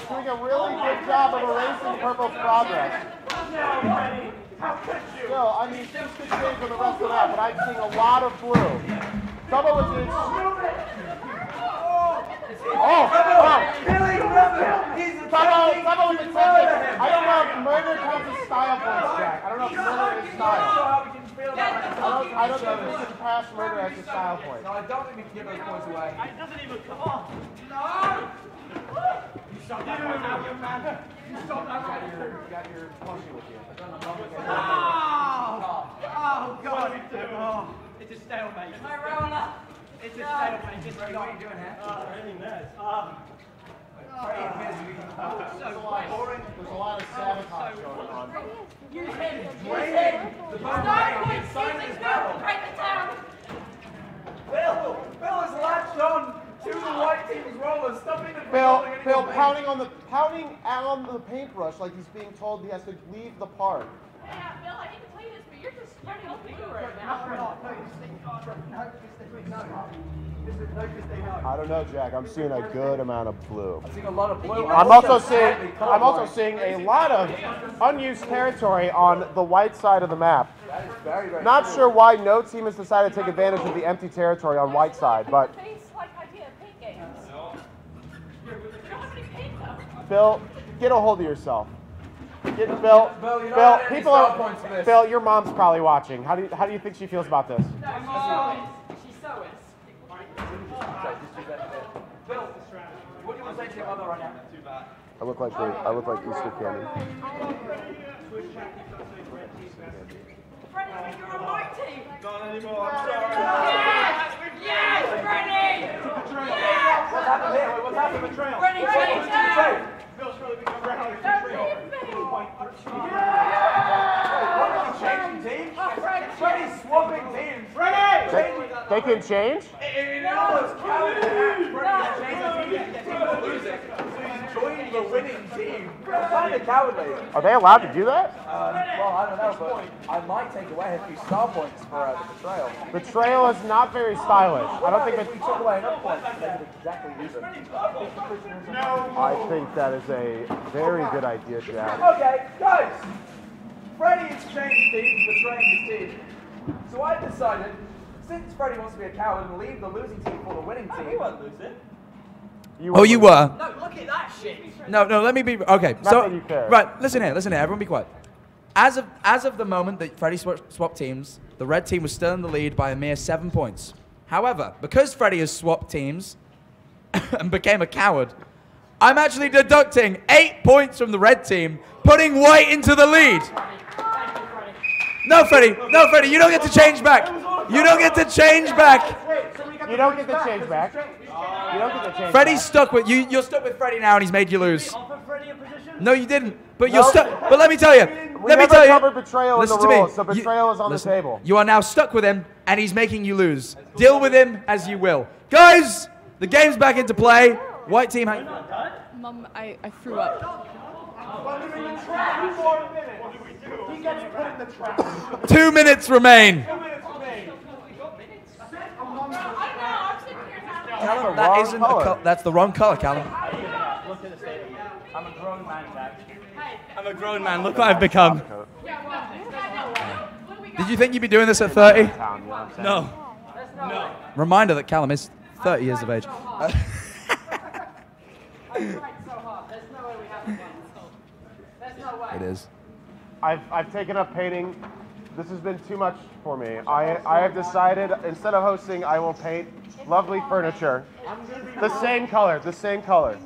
Doing a really good job of erasing Purple's progress. Still, I mean, this could change for the rest of that, but I'm seeing a lot of blue. Tubbo was in. off, off. Billy Russell, he's a Tubbo, Tubbo with the ten. I don't know if murder counts as style points, Jack. I don't know if murder is style. I don't know if you can pass murder as a style point. No, I don't think we can give those points away. It doesn't even come off. No! You shot that one out of your man. You shot that one out of your man. You got your plushie with you. Oh! Oh, God. Oh. It's a stalemate. Am I rolling up? It's a stalemate. It's what are you doing here? Uh, anything there. Uh, Oh, so there's, a lot, there's a lot of sabotage oh, so going on. Use him! Use him! The no point using Bill! Break the town! Bill! Bill is latched on to the white team's roller, stopping the Bill, Bill pounding on the pounding on the paintbrush like he's being told he has to leave the park. Yeah, Bill, I need to tell you this, but you're just starting to think right now. No, no, you think God. No, you think God. I don't know, Jack. I'm seeing a good amount of blue. I'm seeing a lot of blue. I'm also seeing I'm also seeing a lot of unused territory on the white side of the map. Not sure why no team has decided to take advantage of the empty territory on white side, but Bill, get a hold of yourself. Get Bill. Bill, you Bill, people are, Bill, your mom's probably watching. How do you, how do you think she feels about this? She's so is. What do you want to say to your mother right now? Too bad. I look like the, I look like Easter candy. Freddie, you're on my team. Not anymore. I'm sorry. Yes, yes, Freddie. Yes. What's happened here? What's happened with betrayal? Freddie, Freddie, Bill's really become rowdy. Don't leave me. Changing teams. Freddie's swapping teams. Freddie. They can change? It always counts. He's joining the winning team. It's kind of cowardly. Are they allowed to do that? Um, well, I don't know, but I might take away a few star points for uh, the betrayal. Betrayal is not very stylish. I don't think if we took away enough points, they would exactly use it. I think that is a very good idea, Jack. Okay, guys. Freddie has changed teams, betraying his team. So I decided. Since Freddie wants to be a coward and leave the losing team for the winning team. Oh, we weren't losing. You were oh, you were. No, look at that shit. No, no, let me be. Okay, Not so. You care. Right, listen here, listen here. Everyone be quiet. As of, as of the moment that Freddie sw swapped teams, the red team was still in the lead by a mere seven points. However, because Freddie has swapped teams and became a coward, I'm actually deducting eight points from the red team, putting white into the lead. No, Freddie. No, Freddie. You don't get to change back. You don't get to change back. You don't get to change back. You don't get to change. Freddie's stuck with you. You're stuck with Freddie now, and he's made you lose. No, you didn't. But you're stuck. But let me tell you. Let me tell you. Listen to me. So betrayal is on the table. You are now stuck with him, and he's making you lose. Deal with him as you will, guys. The game's back into play. White team. Mum, I I threw up. He gets put in the trap. Two minutes remain. Two minutes remain. Callum, that isn't a that's the wrong color, Callum. Look at the stadium. I'm a grown man, Dad. I'm a grown man. Look what I've become. Did you think you'd be doing this at thirty? No. No. Reminder that Callum is thirty years of age. It is. I've, I've taken up painting. This has been too much for me. I, I have decided, instead of hosting, I will paint lovely furniture. The same color, the same color.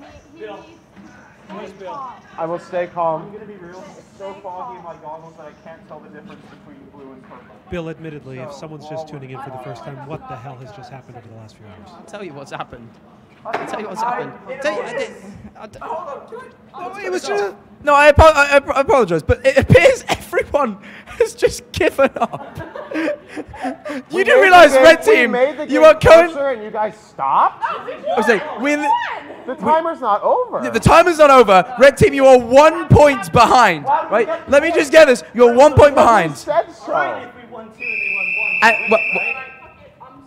I will stay calm. I'm going to be real. It's so foggy in my goggles that I can't tell the difference between blue and purple. Bill, admittedly, if someone's just tuning in for the first time, what the hell has just happened over the last few hours? I'll tell you what's happened. I'll tell you what's happened. Tell you, I did, I did, I did, it was just... No, I, apo I, I apologize, but it appears everyone has just given up. You do realize, game, Red Team, you are currently. And you guys stopped? I was like, we the timer's we, not over. The timer's not over. Red Team, you are one point behind. Right? Let me just get this. You're one point behind. Said so. And, well, I'm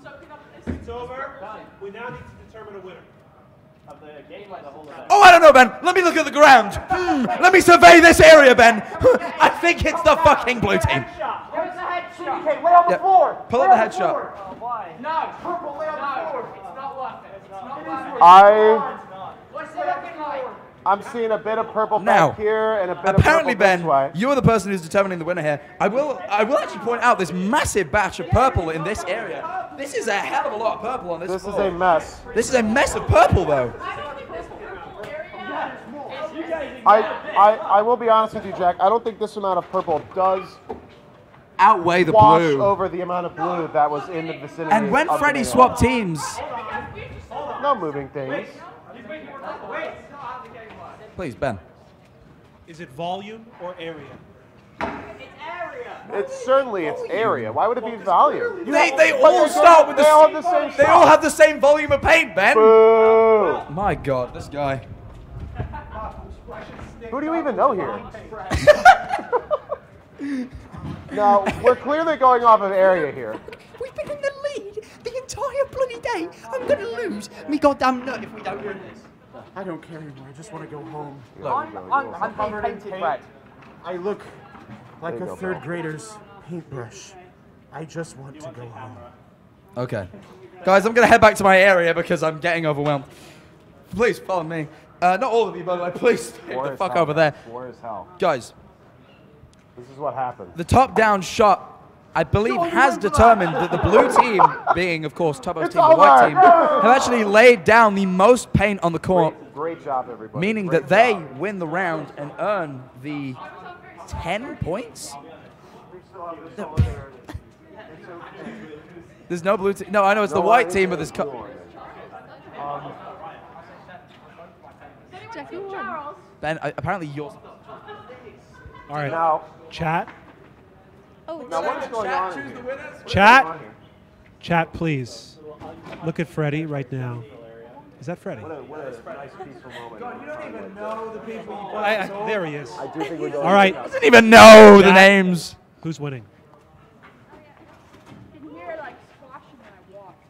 soaking up this. It's over. We now need to determine a winner. Oh, I don't know, Ben. Let me look at the ground. Mm, let me survey this area, Ben. I think it's the fucking blue team. There's a headshot. Okay, lay on the floor. Pull up the headshot. Why? No. Purple, lay on the floor. It's not worth it. I... I'm seeing a bit of purple now, back here and a bit apparently of purple Ben, you're the person who's determining the winner here. I will, I will actually point out this massive batch of purple in this area. This is a hell of a lot of purple on this This floor. is a mess. This is a mess of purple, though. I, I, I will be honest with you, Jack. I don't think this amount of purple does... outweigh the wash blue. over the amount of blue that was in the vicinity. And when Freddie swapped teams... No moving things. Please, Ben. Is it volume or area? It's area. It's certainly volume. It's area. Why would it be volume? They, they all start with the, all the same. They all have the same volume of paint, Ben. Boo. My God, this guy. Who do you even know here? No, we're clearly going off of area here. We've been in the lead the entire bloody day. I'm gonna lose me goddamn nut if we don't win this. I don't care anymore. I just want to go home. Look, I'm, I'm, I'm covered in paint. Red. I look like a third grader's paintbrush. I just want to go home. Okay. Guys, I'm going to head back to my area because I'm getting overwhelmed. Please follow me. Uh, not all of you, by the way. Please stay the fuck over there. War is hell. Guys. This is what happened. The top-down shot, I believe, has determined that the blue team, being, of course, Tubbo's team, the white team, have actually laid down the most paint on the court. Great, great job, everybody. Meaning great that they job. win the round and earn the ten points? There's no blue team. No, I know it's no, the white team, but there's... Co um, Jack, you won. Ben, uh, apparently yours. All right. Now, chat. Oh, now what's going chat, on the winners, chat, on chat, please. Look at Freddie right now. Is that Freddie? What a, what a nice peaceful moment. God, you don't even know the people you I, I, There he is. I do think we're going All right. He doesn't even know chat. the names. Who's winning?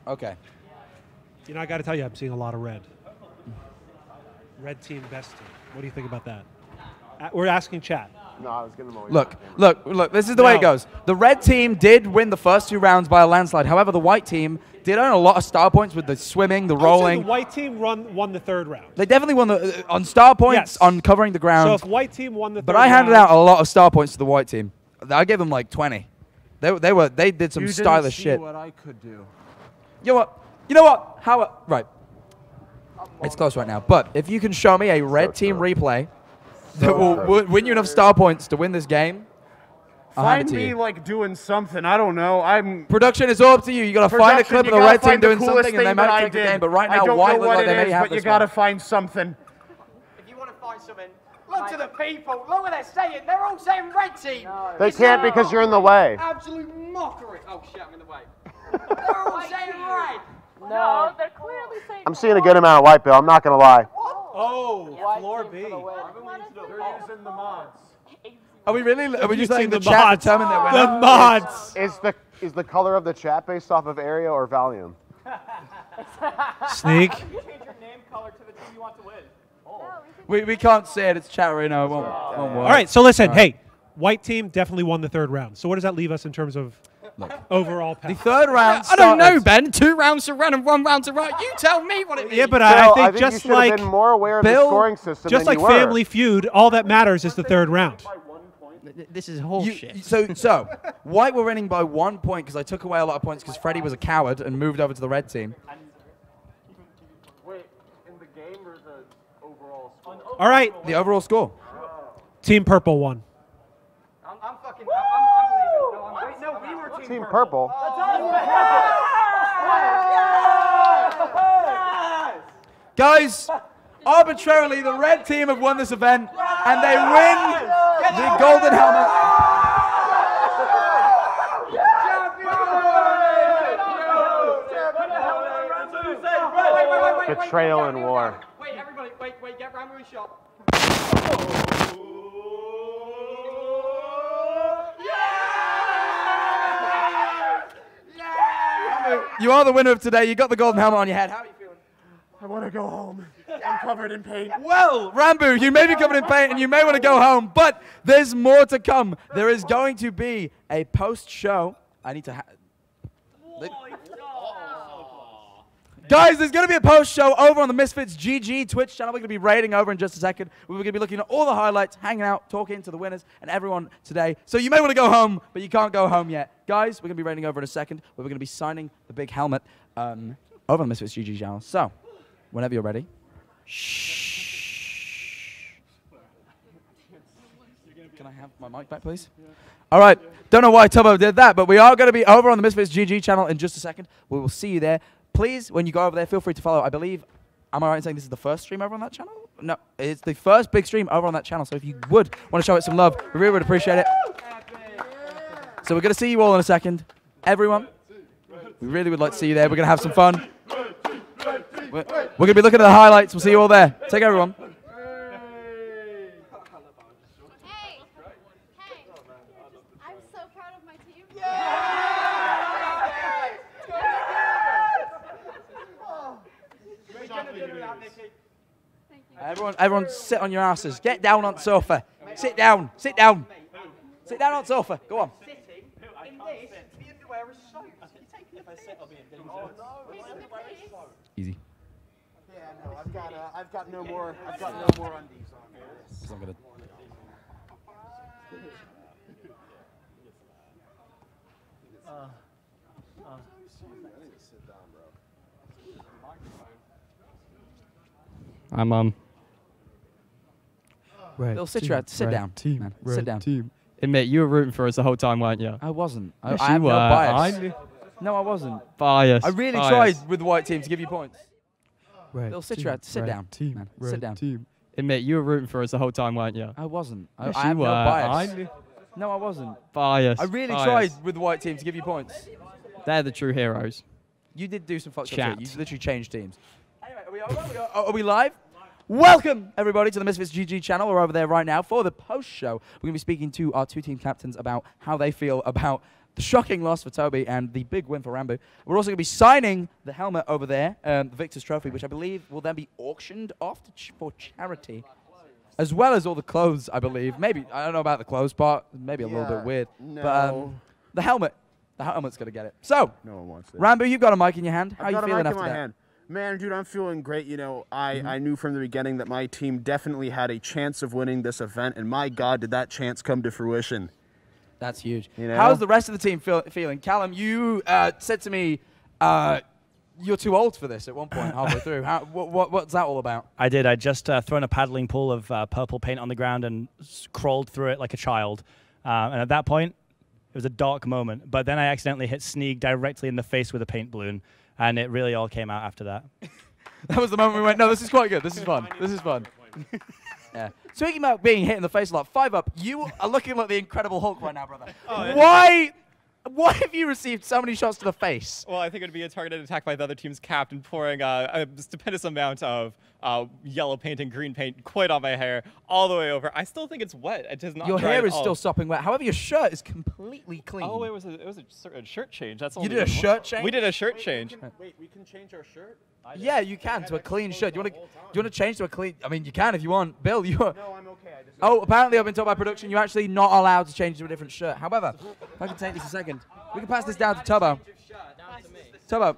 Okay. You know, I got to tell you, I'm seeing a lot of red. Red team, best team. What do you think about that? We're asking chat. No, I was giving them away. Look, look, look, this is the no. way it goes. The red team did win the first two rounds by a landslide. However, the white team did earn a lot of star points with the swimming, the rolling. The white team run, won the third round. They definitely won the, uh, on star points, yes. on covering the ground. So if white team won the third But I handed round, out a lot of star points to the white team. I gave them like twenty. They, they, were, they did some you stylish see shit. What I could do. You know what? You know what? How, right. It's close right now. But if you can show me a red so team true. replay... that will win you enough star points to win this game. I'll find me you. like doing something. I don't know. I'm production is all up to you. You gotta find a clip of the red team doing something, and they might take the game. But right now, why look like they may have this? But you gotta find something. If you want to find something, look to the people. Look what they're saying. They're all saying red team. No. They can't because you're in the way. Absolute mockery. Oh shit, I'm in the way. They're all saying red. No, they're clearly saying. I'm seeing a good amount of white, Bill. I'm not gonna lie. Oh, yeah, floor B. They're using the mods. Are we really? Are we just letting the, the chat determine that winner? The mods. Is the is the color of the chat based off of area or volume? Sneak. Change your name color to the team you want to win. Oh. We we can't say it. It's chat right now. It won't, yeah. won't work. All right. So listen. Right. Hey, white team definitely won the third round. So what does that leave us in terms of? Look. Overall pass. The third round started. I don't know, Ben. Two rounds to run and one round to run. You tell me what it means. Yeah, but Bill, I, I, think I think just you like been more aware Bill, of the scoring system just like Family Feud, all that matters is the third round. This is horseshit. So, so white were winning by one point because I took away a lot of points because Freddie was a coward and moved over to the red team. Wait, in the game or the overall score? All right, the overall score. Oh. Team Purple won. I'm, I'm fucking. Team Purple. Oh. Guys, arbitrarily, the red team have won this event, and they win the golden helmet. Betrayal and war. Wait, everybody, wait, wait, get Ranboo's shot. You are the winner of today. You got the golden helmet on your head. How are you feeling? I want to go home. I'm covered in paint. Well, Ranboo, you may be covered in paint and you may want to go home, but there's more to come. There is going to be a post-show. I need to... Ha Guys, there's going to be a post show over on the Misfits G G Twitch channel. We're going to be raiding over in just a second. We're going to be looking at all the highlights, hanging out, talking to the winners and everyone today. So you may want to go home, but you can't go home yet. Guys, we're going to be raiding over in a second. We're going to be signing the big helmet um, over on the Misfits G G channel. So whenever you're ready. Shh. Can I have my mic back, please? Yeah. All right. Yeah. Don't know why Tubbo did that, but we are going to be over on the Misfits G G channel in just a second. We will see you there. Please, when you go over there, feel free to follow. I believe, am I right in saying this is the first stream over on that channel? No, it's the first big stream over on that channel. So if you would want to show it some love, we really would appreciate it. So we're going to see you all in a second. Everyone, we really would like to see you there. We're going to have some fun. We're, we're going to be looking at the highlights. We'll see you all there. Take care, everyone. Everyone, everyone sit on your asses. Get down on sofa. Sit down. Sit down. Sit down on sofa. Go on. Easy. Yeah, no, I've got, uh, I've got no more, I've got no more undies on here. Uh, uh, I'm um. Red Little team, sit, sit down, team, man. Sit down. Team. Admit, you were rooting for us the whole time, weren't you? I wasn't. I, yes, I am not biased. I'm no, I wasn't. Biased. I really biased. tried with the white team to give you points. Red Little team, Citrat, sit, down, team, man. sit down. Sit down. Admit, you were rooting for us the whole time, weren't you? I wasn't. I, yes, I am not biased. I'm no, I wasn't. Biased. I really biased. tried with the white team to give you points. They're the true heroes. You did do some fuck shit. You literally changed teams. Anyway, are we, over? we are, are we live? Welcome, everybody, to the Misfits G G channel. We're over there right now for the post-show. We're going to be speaking to our two team captains about how they feel about the shocking loss for Toby and the big win for Ranboo. We're also going to be signing the helmet over there, um, the Victor's Trophy, which I believe will then be auctioned off to ch for charity, as well as all the clothes, I believe. Maybe, I don't know about the clothes part, maybe a yeah, little bit weird. No. But um, the helmet, the helmet's going to get it. So, no one wants it. Ranboo, you've got a mic in your hand. How I've are you feeling after that? Hand. Man, dude, I'm feeling great. You know, I, mm-hmm. I knew from the beginning that my team definitely had a chance of winning this event, and my God, did that chance come to fruition. That's huge. You know? How's the rest of the team feel, feeling? Callum, you uh, said to me, uh, you're too old for this at one point halfway through. How, what, what, what's that all about? I did. I just uh, thrown a paddling pool of uh, purple paint on the ground and crawled through it like a child. Uh, and at that point, it was a dark moment. But then I accidentally hit Sneeg directly in the face with a paint balloon. And it really all came out after that. That was the moment we went, no, this is quite good. This is fun. This is fun. Yeah. Speaking about being hit in the face a lot, five up, you are looking like the Incredible Hulk right now, brother. Oh, why, why have you received so many shots to the face? Well, I think it would be a targeted attack by the other team's captain, pouring uh, a stupendous amount of uh, yellow paint and green paint quite on my hair all the way over. I still think it's wet. It does not Your hair is all. still sopping wet. However, your shirt is completely clean. Oh, it was a, it was a, a shirt change. That's all. You did a shirt change? We did a shirt wait, change. We can, wait, we can change our shirt? Yeah, you can to a clean shirt. Do you want to? Do you want to change to a clean? I mean, you can if you want, Bill. You. Are no, I'm okay. I just oh, apparently I've been told by production you're actually not allowed to change to a different shirt. However, if I can take this a second, we can pass this down to Tubbo. Tubbo,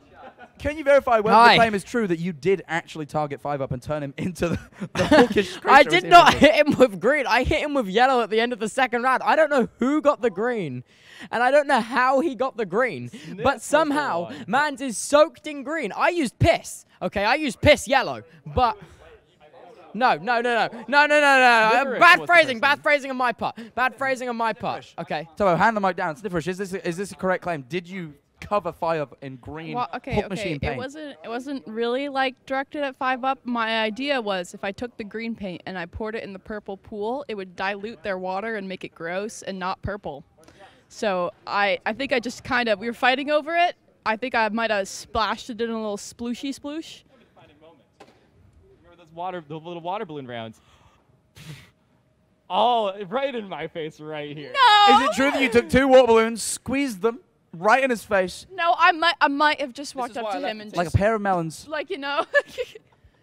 can you verify whether Hi. the claim is true that you did actually target five up and turn him into the, the Hulkish creature? I did not hit him with green. I hit him with yellow at the end of the second round. I don't know who got the green, and I don't know how he got the green, Sniff but somehow Mans is soaked in green. I used piss. Okay, I used piss yellow, but... No, no, no, no, no, no, no, no. Uh, bad phrasing, bad phrasing on my part. Bad phrasing on my part. Okay. Tubbo, hand the mic down. Snifferish, is this, is this a correct claim? Did you... cover five up in green well, okay, Hulk okay. machine paint. It wasn't, it wasn't really like directed at five up. My idea was if I took the green paint and I poured it in the purple pool, it would dilute their water and make it gross and not purple. So I, I think I just kind of, we were fighting over it. I think I might have splashed it in a little splooshy sploosh. Remember those water, the little water balloon rounds? All right in my face right here. No! Is it true that you took two water balloons, squeezed them, right in his face? No, I might, I might have just walked up to him and just... Like a pair of melons. Like, you know.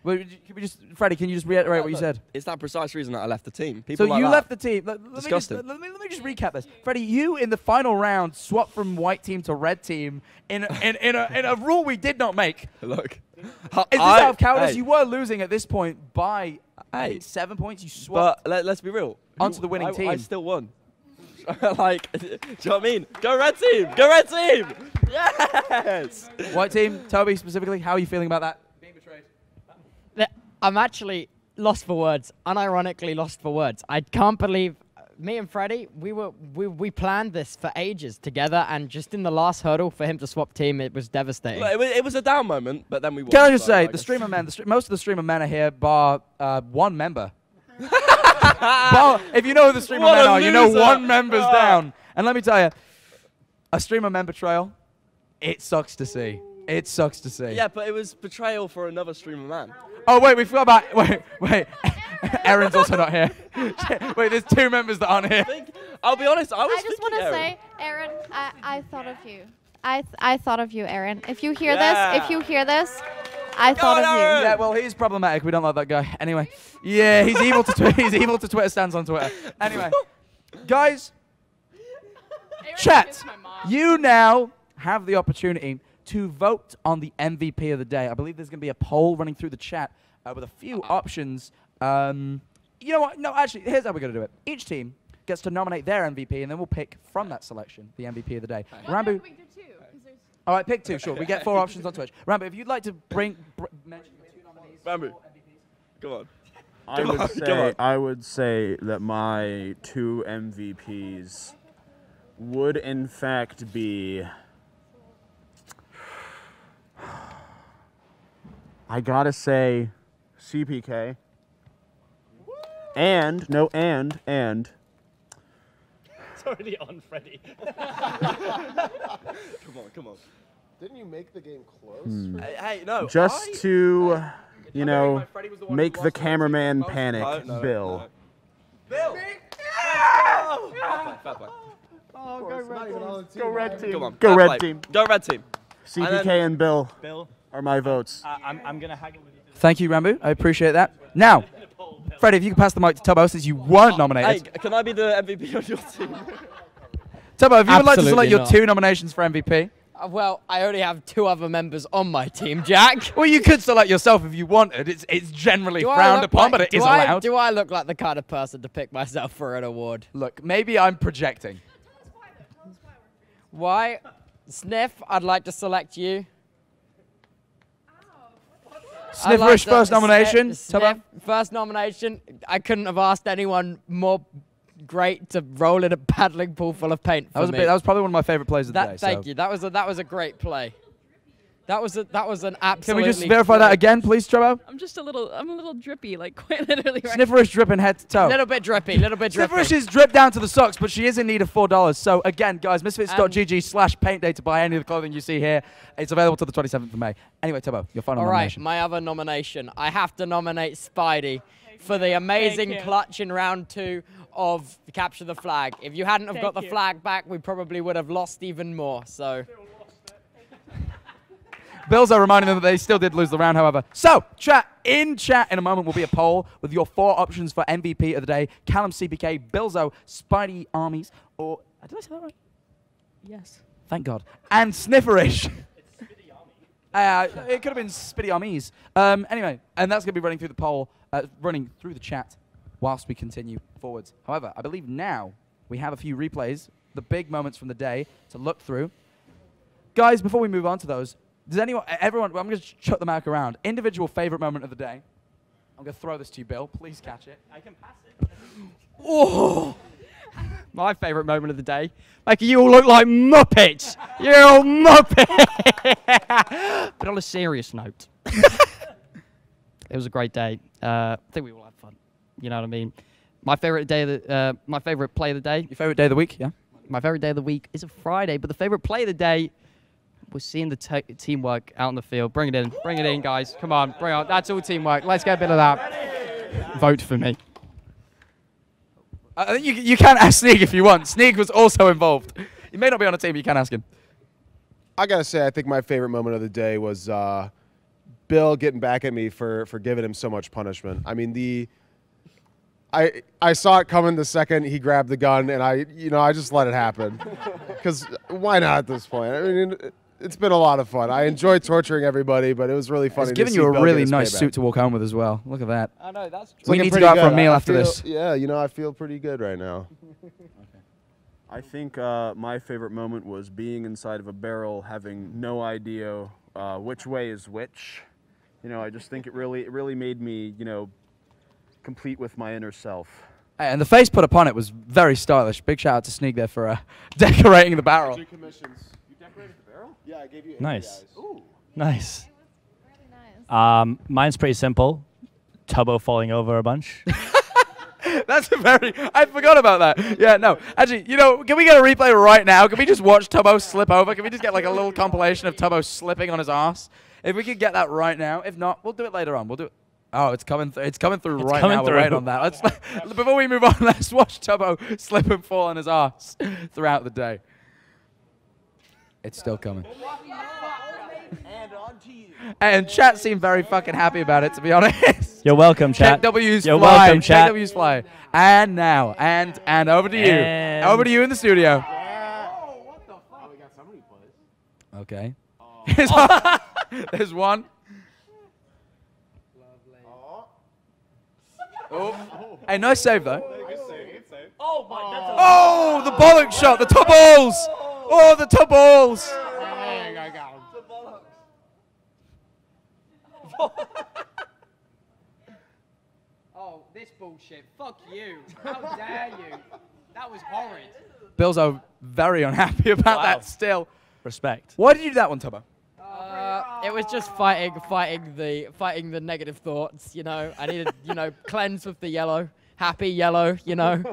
Can we just, Freddie, can you just reiterate no, what you look, said? It's that precise reason that I left the team. People so like you that. left the team. Let, let, Disgusting. Me just, let, me, let me just recap this. Freddie, you in the final round swapped from white team to red team in a, in, in, a, in a rule we did not make. Look. Is this I, out of cowardice? Hey. You were losing at this point by hey. seven points. You swapped. But let, let's be real. Onto the winning I, team. I still won. Like, do you know what I mean? Go red team! Go red team! Yes! White team, Toby specifically, how are you feeling about that? Being betrayed. I'm actually lost for words, unironically lost for words. I can't believe, me and Freddie, we were we, we planned this for ages together, and just in the last hurdle for him to swap team, it was devastating. Well, it, was, it was a down moment, but then we won. Can I just so say, I the streamer men, the stre most of the streamer men are here, bar uh, one member. But if you know who the streamer men are, loser. You know one member's oh. down. And let me tell you, a streamer member betrayal, it sucks to see. It sucks to see. Yeah, but it was betrayal for another streamer man. Oh, wait, we forgot about... Wait, wait. Aaron's also not here. Wait, there's two members that aren't here. I'll be honest, I was I just want to say, Aaron, I, I thought of you. I, th I thought of you, Aaron. If you hear yeah. this, if you hear this... I Go thought on, of you. Aaron. Yeah, well, he's problematic. We don't like that guy. Anyway, yeah, he's evil to Twitter. He's evil to Twitter stands on Twitter. Anyway, guys, chat. You now have the opportunity to vote on the M V P of the day. I believe there's going to be a poll running through the chat uh, with a few uh-oh. options. Um, you know what? No, actually, here's how we're going to do it. Each team gets to nominate their M V P, and then we'll pick from that selection the M V P of the day. Well, Ranboo. All right, pick two, sure. We get four options on Twitch. Ranboo, if you'd like to bring... Br mention two nominees. Ranboo, come on. I come would on, say I would say that my two M V Ps would in fact be... I gotta say C P K. Woo! And, no, and, and... already on Freddie. Come on, come on. Didn't you make the game close? Mm. Hey, hey, no. Just I, to, uh, you I know, the make the cameraman the panic, no, no, Bill. No. Bill! Oh, yeah! Fair play, fair play. Oh, go red team. Team. Go red team. Come on, go red team. Go red team. C P K and, and Bill, Bill are my votes. Uh, I'm, I'm going to haggle with you. Thank you, Ranboo. I appreciate that. Now, Freddie, if you could pass the mic to Tubbo since you weren't nominated. Hey, can I be the M V P on your team? Tubbo, if you Absolutely would like to select not. your two nominations for M V P. Uh, well, I only have two other members on my team, Jack. Well, you could select yourself if you wanted. It's it's generally do frowned upon, like, but it is I, allowed. Do I look like the kind of person to pick myself for an award? Look, maybe I'm projecting. Why? Sniff, I'd like to select you. Snifferish like first nomination. Sniff, Sniff first nomination. I couldn't have asked anyone more great to roll in a paddling pool full of paint. For that was me. A bit, that was probably one of my favorite plays of that, the day. Thank so. you. That was a that was a great play. That was a that was an absolutely. Can we just verify that again, please, Tubbo? I'm just a little I'm a little drippy, like quite literally. Right. Snifferish dripping head to toe. A little bit drippy. Little bit drippy. Snifferish is dripped down to the socks, but she is in need of four dollars. So again, guys, misfits dot G G slash paint day to buy any of the clothing you see here. It's available till the twenty-seventh of May. Anyway, Tubbo, your final all nomination. All right, my other nomination. I have to nominate Spidey for the amazing clutch in round two of Capture the Flag. If you hadn't have Thank got the you. flag back, we probably would have lost even more. So. Billzo reminding them that they still did lose the round, however. So, chat, in chat in a moment will be a poll with your four options for M V P of the day. Callum, C P K, Billzo, Spidey Armies, or... Did I say that right? Yes. Thank God. And Snifferish. It's Spidey Armies. Uh, it could have been Spidey Armies. Um, anyway, and that's going to be running through the poll, uh, running through the chat whilst we continue forwards. However, I believe now we have a few replays, the big moments from the day, to look through. Guys, before we move on to those... Does anyone, everyone, well, I'm going to chuck the mic around. Individual favorite moment of the day. I'm going to throw this to you, Bill. Please catch it. I can pass it. Oh! My favorite moment of the day. Making you all look like Muppets. You're all Muppets. But on a serious note, it was a great day. Uh, I think we all had fun. You know what I mean? My favorite day, of the, uh, my favorite play of the day. Your favorite day of the week, yeah? My favorite day of the week is a Friday, but the favorite play of the day. We're seeing the te teamwork out on the field. Bring it in. Bring it in, guys. Come on. Bring on. That's all teamwork. Let's get a bit of that. Vote for me. Uh, you, you can ask Sneeg if you want. Sneeg was also involved. He may not be on a team, but you can ask him. I got to say, I think my favorite moment of the day was uh, Bill getting back at me for for giving him so much punishment. I mean, the I I saw it coming the second he grabbed the gun, and I you know I just let it happen, because why not at this point? I mean, it's been a lot of fun. I enjoy torturing everybody, but it was really funny. It's giving you a Bill really nice payback. Suit to walk home with as well. Look at that. I know that's. True. We need to go out good. for a meal I after feel, this. Yeah, you know I feel pretty good right now. I think uh, my favorite moment was being inside of a barrel, having no idea uh, which way is which. You know, I just think it really, it really made me, you know, complete with my inner self. And the face put upon it was very stylish. Big shout out to Sneeg there for uh, decorating the barrel. You decorated the barrel? Yeah, I gave you. Nice. Ooh. Nice. Really nice. Um, mine's pretty simple. Tubbo falling over a bunch. That's a very, I forgot about that. Yeah, no. Actually, you know, can we get a replay right now? Can we just watch Tubbo slip over? Can we just get like a little compilation of Tubbo slipping on his ass? If we could get that right now. If not, we'll do it later on. We'll do it. Oh, it's coming, th it's coming through it's right coming now. Through. We're right on that. Let's, before we move on, let's watch Tubbo slip and fall on his ass throughout the day. It's still coming. And chat seemed very fucking happy about it, to be honest. You're welcome, chat. W's You're fly. welcome, chat. W's fly. And now, and and over to you. And over to you in the studio. Yeah. Oh, what the fuck? We got so many plays. Okay. Oh. There's one. Oh. Oh. Hey, nice save though. Oh my! That's a oh, the bollock shot. The top balls. Oh, the top balls. Oh, this bullshit. Fuck you. How dare you? That was horrid. Billzo very unhappy about wow. that still. Respect. Why did you do that one, Tubbo? Uh, it was just fighting, fighting the, fighting the negative thoughts, you know. I needed, you know, cleanse with the yellow. Happy yellow, you know.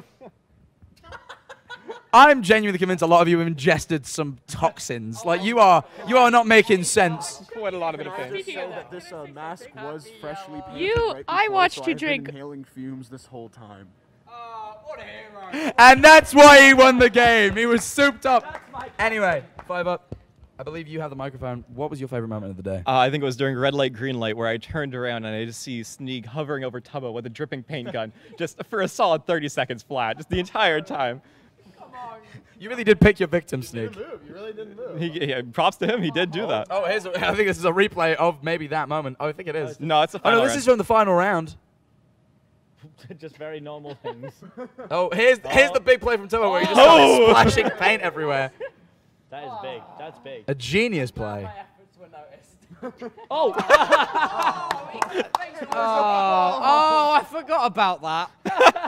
I'm genuinely convinced a lot of you have ingested some toxins. Like you are, you are not making sense. Quite a lot of it. Speaking of that, this uh, mask was freshly painted. You, right I watched so you drink. Inhaling fumes this whole time. Uh, what a hero! And that's why he won the game. He was souped up. Anyway, five up. I believe you have the microphone. What was your favorite moment of the day? Uh, I think it was during red light, green light, where I turned around and I just see Sneeg hovering over Tubbo with a dripping paint gun, just for a solid thirty seconds flat, just the entire time. You really did pick your victim, Sneeg. You really didn't move. He, yeah, props to him. He did do that. Oh, here's a, I think this is a replay of maybe that moment. Oh, I think it is. No, it's the final round. Oh, no, this round. is from the final round. Just very normal things. Oh, here's oh. here's the big play from Tubbo where he just started splashing paint everywhere. That is big. That's big. A genius play. Oh. oh, oh, I forgot about that.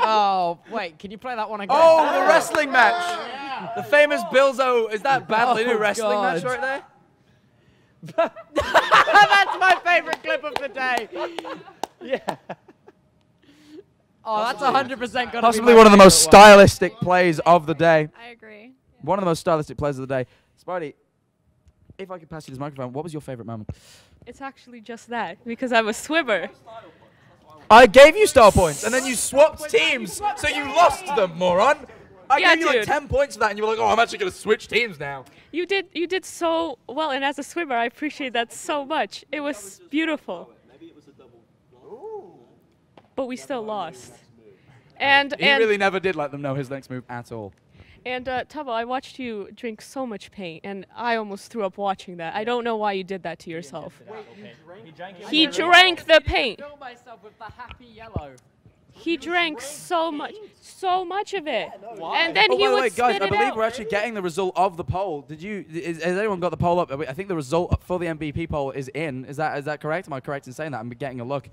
Oh, wait, can you play that one again? Oh, the wrestling match. Yeah. The famous Billzo, is that Badlinu oh, wrestling God. match right there? That's my favorite clip of the day. Yeah. Oh, that's one hundred percent gonna Possibly one of the most stylistic one. plays of the day. I agree. Yeah. One of the most stylistic plays of the day. Spidey, if I could pass you this microphone, what was your favorite moment? It's actually just that, because I'm a swimmer. I gave you star points, and then you swapped teams, so you lost them, moron. I yeah, gave you dude. like ten points for that, and you were like, oh, I'm actually going to switch teams now. You did you did so well, and as a swimmer, I appreciate that so much. It was beautiful. But we still lost. And, and He really never did let them know his next move at all. And uh, Tubbo, I watched you drink so much paint, and I almost threw up watching that. Yeah. I don't know why you did that to yourself. Wait, you drank he drank, he he drank the paint. I killed myself with the happy yellow. He you drank, drank so paint? much, so much of it, yeah, no, and then oh, he wait, would wait, guys, spit it out. I believe out. we're actually getting the result of the poll. Did you? Is, has anyone got the poll up? I think the result for the M V P poll is in. Is that is that correct? Am I correct in saying that? I'm getting a look.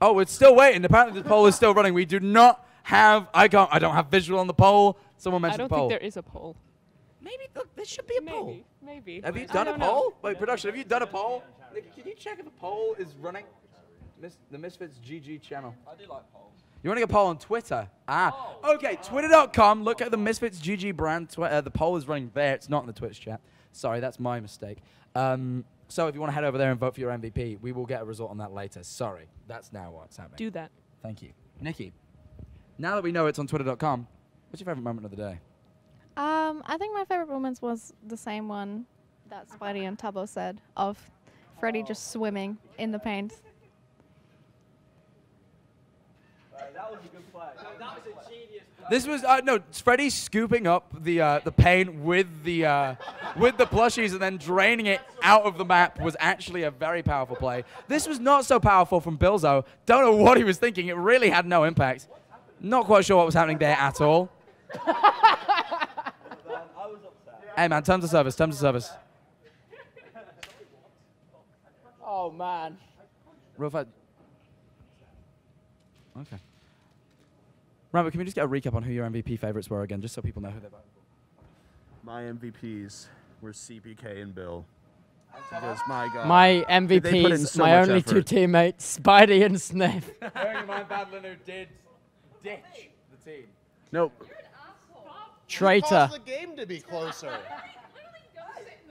Oh, it's still waiting. Apparently, the poll is still running. We do not. Have I can't I don't have visual on the poll. Someone mentioned the poll. I don't think there is a poll. Maybe look, there should be a poll. Maybe. Have you done a poll? Wait, production, have you done a poll? Can you check if a poll is running? Miss the Misfits G G channel. I do like polls. You're running a poll on Twitter. Ah. Okay, twitter dot com. Look at the Misfits G G brand Twitter. The poll is running there. It's not in the Twitch chat. Sorry, that's my mistake. Um so if you want to head over there and vote for your M V P, we will get a result on that later. Sorry. That's now what's happening. Do that. Thank you. Niki. Now that we know it's on twitter dot com, what's your favorite moment of the day? Um, I think my favorite moments was the same one that Spidey and Tubbo said of Freddie just swimming in the paint. That was a good play. No, that was a genius play. This was uh, no Freddie scooping up the uh, the paint with the uh, with the plushies and then draining it out of the map was actually a very powerful play. This was not so powerful from Billzo. Don't know what he was thinking. It really had no impact. Not quite sure what was happening there at all. Hey man, terms of service, terms of service. Oh man. Real fast. Okay. Ranboo, can we just get a recap on who your M V P favorites were again, just so people know who they're voting for? My M V Ps were C P K and Bill. Because my God, my M V Ps, so my only effort. two teammates, Spidey and Sniff. Bearing in mind, Badlinu did ditch the team. Nope. You're an asshole. Traitor. You caused the game to be closer.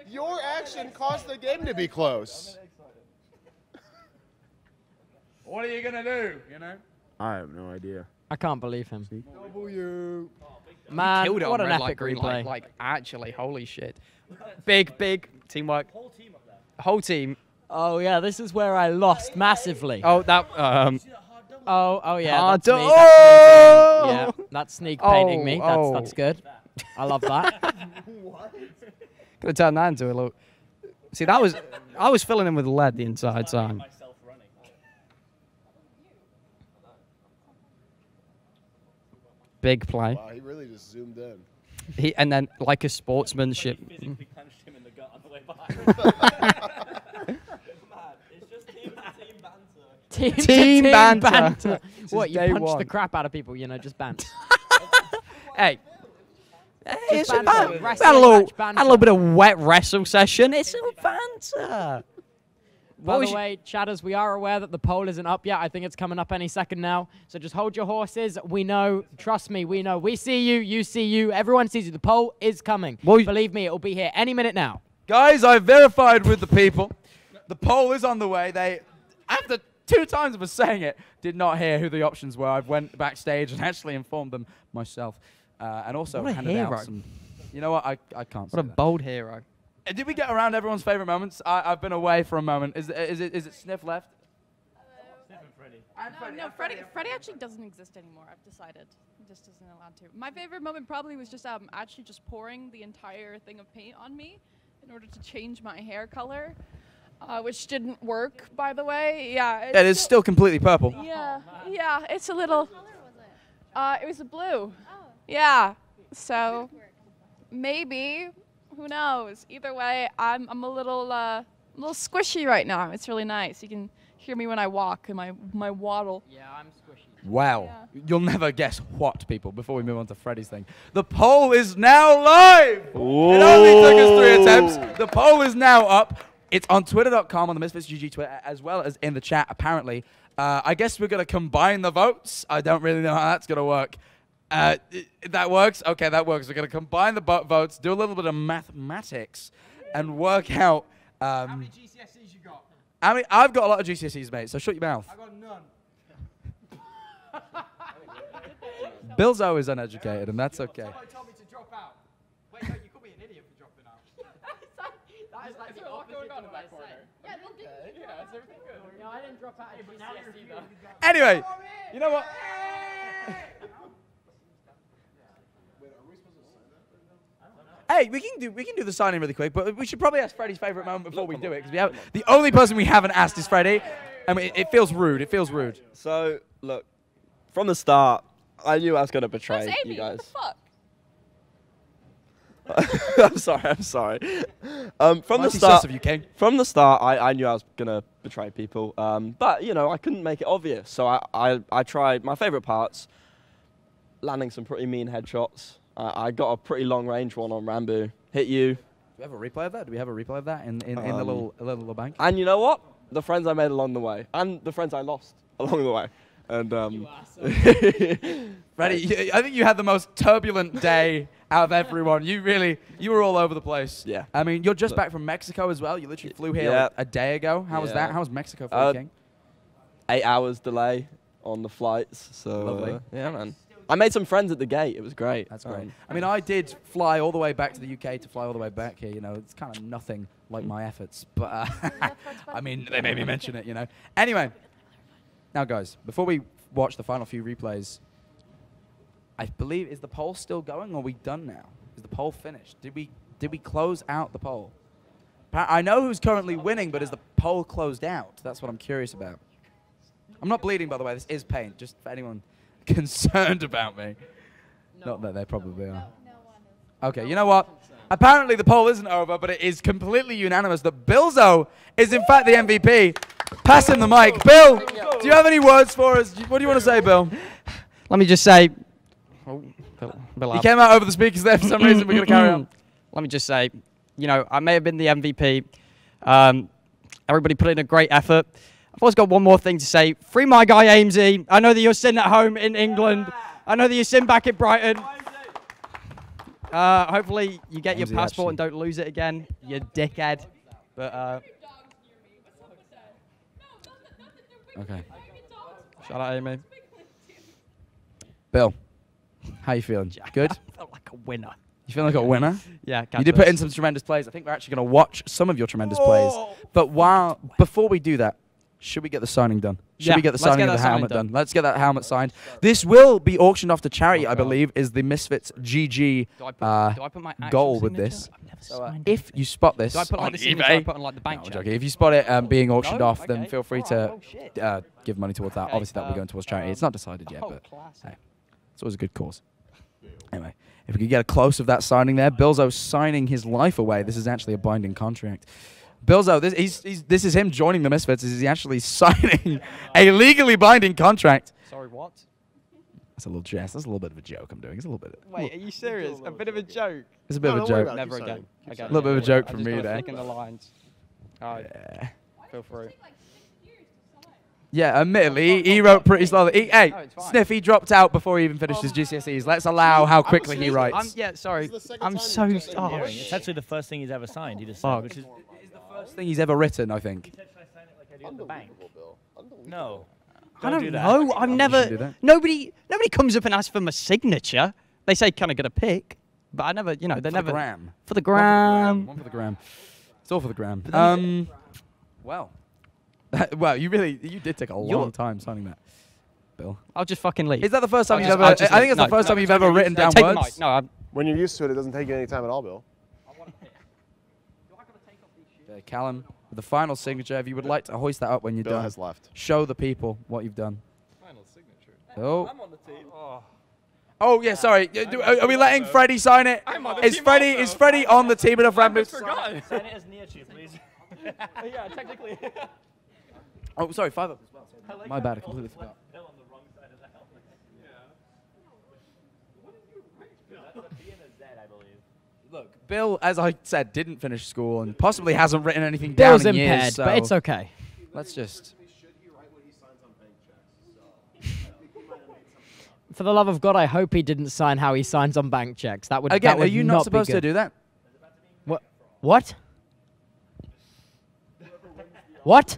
Your action caused the game to be close. What are you gonna do? You know. I have no idea. I can't believe him. W. Man, killed it what on an red epic replay. Like, like, actually, holy shit. Big, big teamwork. Whole team up there. Whole team. Oh, yeah, this is where I lost massively. Oh, that, um... Oh, oh, yeah, hard that's me. That's oh! me yeah, that's Sneak painting oh, me. That's, oh. that's good. I love that. What? Gonna turn that into a look. See, that was... I was filling in with lead the inside time. Big play. Wow, he really just zoomed in. He and then like a sportsmanship. He physically punched him in the gut on the way by. It's just team team banter. Team, team, team banter. banter. What you punch one. the crap out of people, you know, just banter. hey, hey it's banter. Banter. Banter. Had a little, banter. Had a little bit of wet wrestle session. It's all banter. By what the way, Chatters, we are aware that the poll isn't up yet. I think it's coming up any second now. So just hold your horses. We know. Trust me, we know. We see you. You see you. Everyone sees you. The poll is coming. Well, believe me, it will be here any minute now. Guys, I verified with the people. The poll is on the way. They, after two times of us saying it, did not hear who the options were. I went backstage and actually informed them myself. Uh, and also handed hero. out some... You know what? I, I can't what say What a that. bold hero. Did we get around everyone's favorite moments? I, I've been away for a moment. Is, is, it, is it Sniff left? Sniff and Freddie. No, Freddie, no, Freddie, Freddie actually doesn't exist anymore. I've decided. He just isn't allowed to. My favorite moment probably was just um, actually just pouring the entire thing of paint on me in order to change my hair color, uh, which didn't work, by the way. Yeah. It's yeah, it is still completely purple. Yeah, yeah, it's a little... What color was it? Uh, it was a blue. Oh. Yeah, so maybe... Who knows? Either way, I'm, I'm a little uh, a little squishy right now. It's really nice. You can hear me when I walk and my, my waddle. Yeah, I'm squishy. Wow. Yeah. You'll never guess what, people, before we move on to Freddie's thing. The poll is now live! Whoa. It only took us three attempts. The poll is now up. It's on twitter dot com, on the Misfits G G Twitter, as well as in the chat, apparently. Uh, I guess we're going to combine the votes. I don't really know how that's going to work. Uh, that works? Okay, that works. We're going to combine the votes, do a little bit of mathematics, and work out... Um, how many G C S Es you got? I mean, I've got a lot of G C S Es, mate, so shut your mouth. I've got none. Billzo is uneducated, and that's okay. Somebody told me to drop out. Wait, no, you could be an idiot for dropping out. That is like the opposite going on in that corner. Yeah, yeah, it's everything good. No, I didn't drop out of G C S E, though. Anyway, you know what? Hey, we can do we can do the sign in really quick, but we should probably ask Freddie's favorite moment before we do it, because we have the only person we haven't asked is Freddie. I mean, it, it feels rude. It feels rude. So look, from the start, I knew I was going to betray Amy, you guys. What the fuck? I'm sorry. I'm sorry. Um, from the start, of you, King? from the start, I, I knew I was going to betray people, um, but you know I couldn't make it obvious, so I I, I tried my favorite parts, landing some pretty mean headshots. Uh, I got a pretty long range one on Ranboo. Hit you. Do we have a replay of that? Do we have a replay of that in, in, um, in the little, little bank? And you know what? The friends I made along the way. And the friends I lost along the way. And um, you are so Freddie, I think you had the most turbulent day out of everyone. You really, you were all over the place. Yeah. I mean, you're just but back from Mexico as well. You literally flew here yeah. like a day ago. How yeah. was that? How was Mexico for uh, you, King? Eight hours delay on the flights. So, lovely. Uh, yeah, man. I made some friends at the gate. It was great. That's great. Um, I mean, I did fly all the way back to the U K to fly all the way back here. You know, it's kind of nothing like my efforts, but uh, I mean, they made me mention it, you know. Anyway, now, guys, before we watch the final few replays, I believe, is the poll still going, or are we done now? Is the poll finished? Did we did we close out the poll? I know who's currently winning, but is the poll closed out? That's what I'm curious about. I'm not bleeding, by the way. This is paint, just for anyone concerned about me. No. Not that they probably no. are. No. No one is. Okay, no you know what? Apparently the poll isn't over, but it is completely unanimous that Billzo is in fact the M V P. Pass him the mic. Bill, do you have any words for us? What do you want to say, Bill? Let me just say... Oh, Bill, Bill he came out over the speakers there for some reason. We're going to carry on. Let me just say, you know, I may have been the M V P. Um, everybody put in a great effort. I've always got one more thing to say. Free my guy, Amesy. I know that you're sitting at home in England. Yeah. I know that you're sitting back in Brighton. Uh, hopefully you get Amesy your passport actually. and don't lose it again, you dickhead. But, uh... Okay. Shout out, Amy. Bill, how you feeling? Good? I feel like a winner. You feel like a winner? Yeah. You did put in some tremendous plays. I think we're actually going to watch some of your tremendous Whoa. plays. But while, before we do that, should we get the signing done? Should yeah, we get the signing get of the helmet done. done? Let's get that helmet signed. This will be auctioned off to charity, oh I believe, is the Misfits G G uh, goal with this. So, uh, if you spot this on eBay, if you spot it um, being auctioned no? off, okay. then feel free to uh, give money towards that. Okay. Obviously, that will be going towards charity. Um, it's not decided yet, oh, but hey, it's always a good cause. Anyway, if we could get a close of that signing there, Billzo signing his life away. This is actually a binding contract. Billzo, this, he's, he's, this is him joining the Misfits. Is he actually signing a legally binding contract? Sorry, what? That's a little jest. That's a little bit of a joke I'm doing. It's a little bit. Of, Wait, little, are you serious? A, a bit of a joke. It's a bit no, of a joke. Never again. A little yeah, bit of a joke from me there. Just the lines. Oh, yeah. Feel free. Yeah, admittedly, he wrote pretty slowly. He, hey, no, Sniff, he dropped out before he even finished his G C S Es. Let's allow how quickly he writes. I'm, yeah, sorry. I'm so sorry. It's actually the first thing he's ever signed. He just signed, which is. First thing he's ever written, I think. No, I don't know. I've never. Nobody, nobody comes up and asks for my signature. They say, "Can I get a pic?" But I never, you know, they never. Gram. For the gram. One for the gram. It's all for the gram. Um, well, well, you really, you did take a long time signing that, Bill. I'll just fucking leave. Is that the first time you've ever? I think it's the first time you've ever written down words. No, when you're used to it, it doesn't take you any time at all, Bill. Uh, Callum, with the final signature, if you would like to hoist that up when you're Bill done, has left. Show the people what you've done. Final signature. Oh, I'm on the team. Oh, oh yeah, sorry. Uh, do, are, are we letting also. Freddie sign it? I'm on the is team Freddie also. is Freddie on the team of Ranboo? Sign it as Nihachu, please. Yeah, technically. Oh, sorry, five up as well. So like my bad, I completely forgot. Bill on the wrong side of the helmet. Yeah. What did you write, Bill? That's a B and a Z, I believe. Look, Bill, as I said, didn't finish school and possibly hasn't written anything down Bill's in impaired, years, so but it's okay. Let's just... For the love of God, I hope he didn't sign how he signs on bank checks. That would Again, that would are you not, not supposed to do that? What? What? What?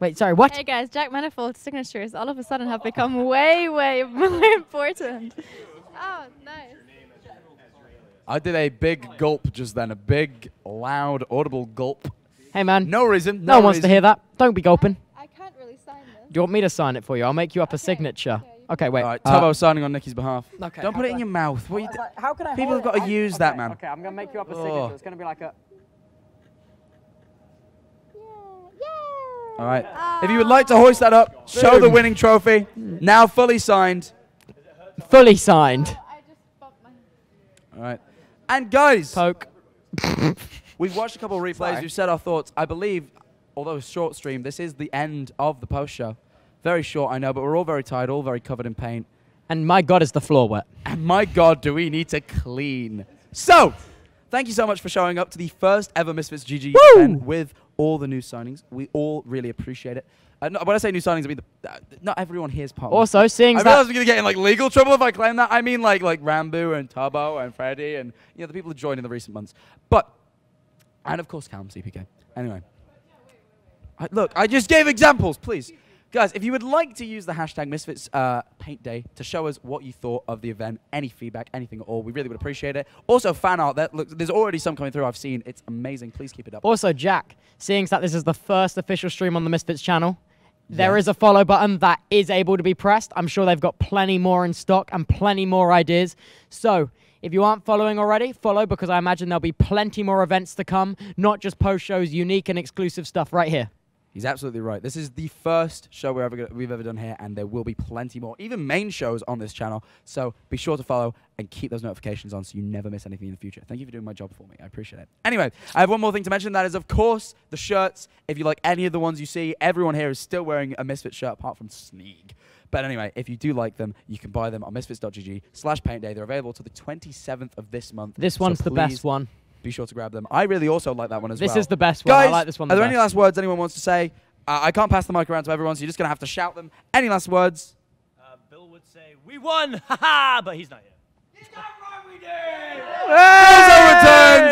Wait, sorry, what? Hey guys, Jack Manifold's signatures all of a sudden have become way, way more important. Oh, nice. I did a big gulp just then, a big, loud, audible gulp. Hey, man. No reason. No, no one wants reason. to hear that. Don't be gulping. I, I can't really sign this. Do you want me to sign it for you? I'll make you up okay. a signature. Okay, okay wait. All right, Tubbo uh, signing on Nikki's behalf. Okay. Don't put it in I, your mouth. What you like, how can I People have got to I, use okay, that, man. Okay, I'm going to make you up a signature. Oh. It's going to be like a... Yeah. Yeah. All right. Uh, if you would like to hoist that up, boom. show the winning trophy. Now fully signed. Fully signed. I just bumped my... All right. And guys, Poke. we've watched a couple of replays, Sorry. we've said our thoughts. I believe, although it's a short stream, this is the end of the post show. Very short, I know, but we're all very tired, all very covered in paint. And my God, is the floor wet. And my God, do we need to clean. So, thank you so much for showing up to the first ever Misfits G G event with all the new signings. We all really appreciate it. Uh, no, when I say new signings, I mean the, uh, not everyone here is part. Also, seeing I that I was going to get in like legal trouble if I claim that. I mean like like Ranboo and Tubbo and Freddie and you know the people who joined in the recent months. But and of course Callum C P K. Anyway, I, look, I just gave examples. Please, Guys, if you would like to use the hashtag Misfits uh, Paint Day to show us what you thought of the event, any feedback, anything at all, we really would appreciate it. Also, fan art, that looks, there's already some coming through I've seen. It's amazing. Please keep it up. Also, Jack, seeing that this is the first official stream on the Misfits channel, there yes. is a follow button that is able to be pressed. I'm sure they've got plenty more in stock and plenty more ideas. So if you aren't following already, follow, because I imagine there'll be plenty more events to come, not just post shows, unique and exclusive stuff right here. He's absolutely right. This is the first show we're ever, we've ever done here, and there will be plenty more, even main shows on this channel. So be sure to follow and keep those notifications on so you never miss anything in the future. Thank you for doing my job for me. I appreciate it. Anyway, I have one more thing to mention. That is, of course, the shirts. If you like any of the ones you see, everyone here is still wearing a Misfit shirt apart from Sneeg. But anyway, if you do like them, you can buy them on misfits.gg slash paint day. They're available till the twenty-seventh of this month. This one's so the best one. Be sure to grab them. I really also like that one as this well. This is the best one. Guys, I like this one. The are there best. Any last words anyone wants to say? Uh, I can't pass the mic around to everyone, so you're just going to have to shout them. Any last words? Uh, Bill would say, we won! Ha-ha! But he's not here. He's not right, we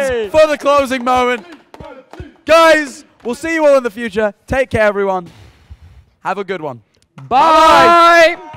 did! Billzo returns for the closing moment. Guys, we'll see you all in the future. Take care, everyone. Have a good one. Bye! Bye-bye.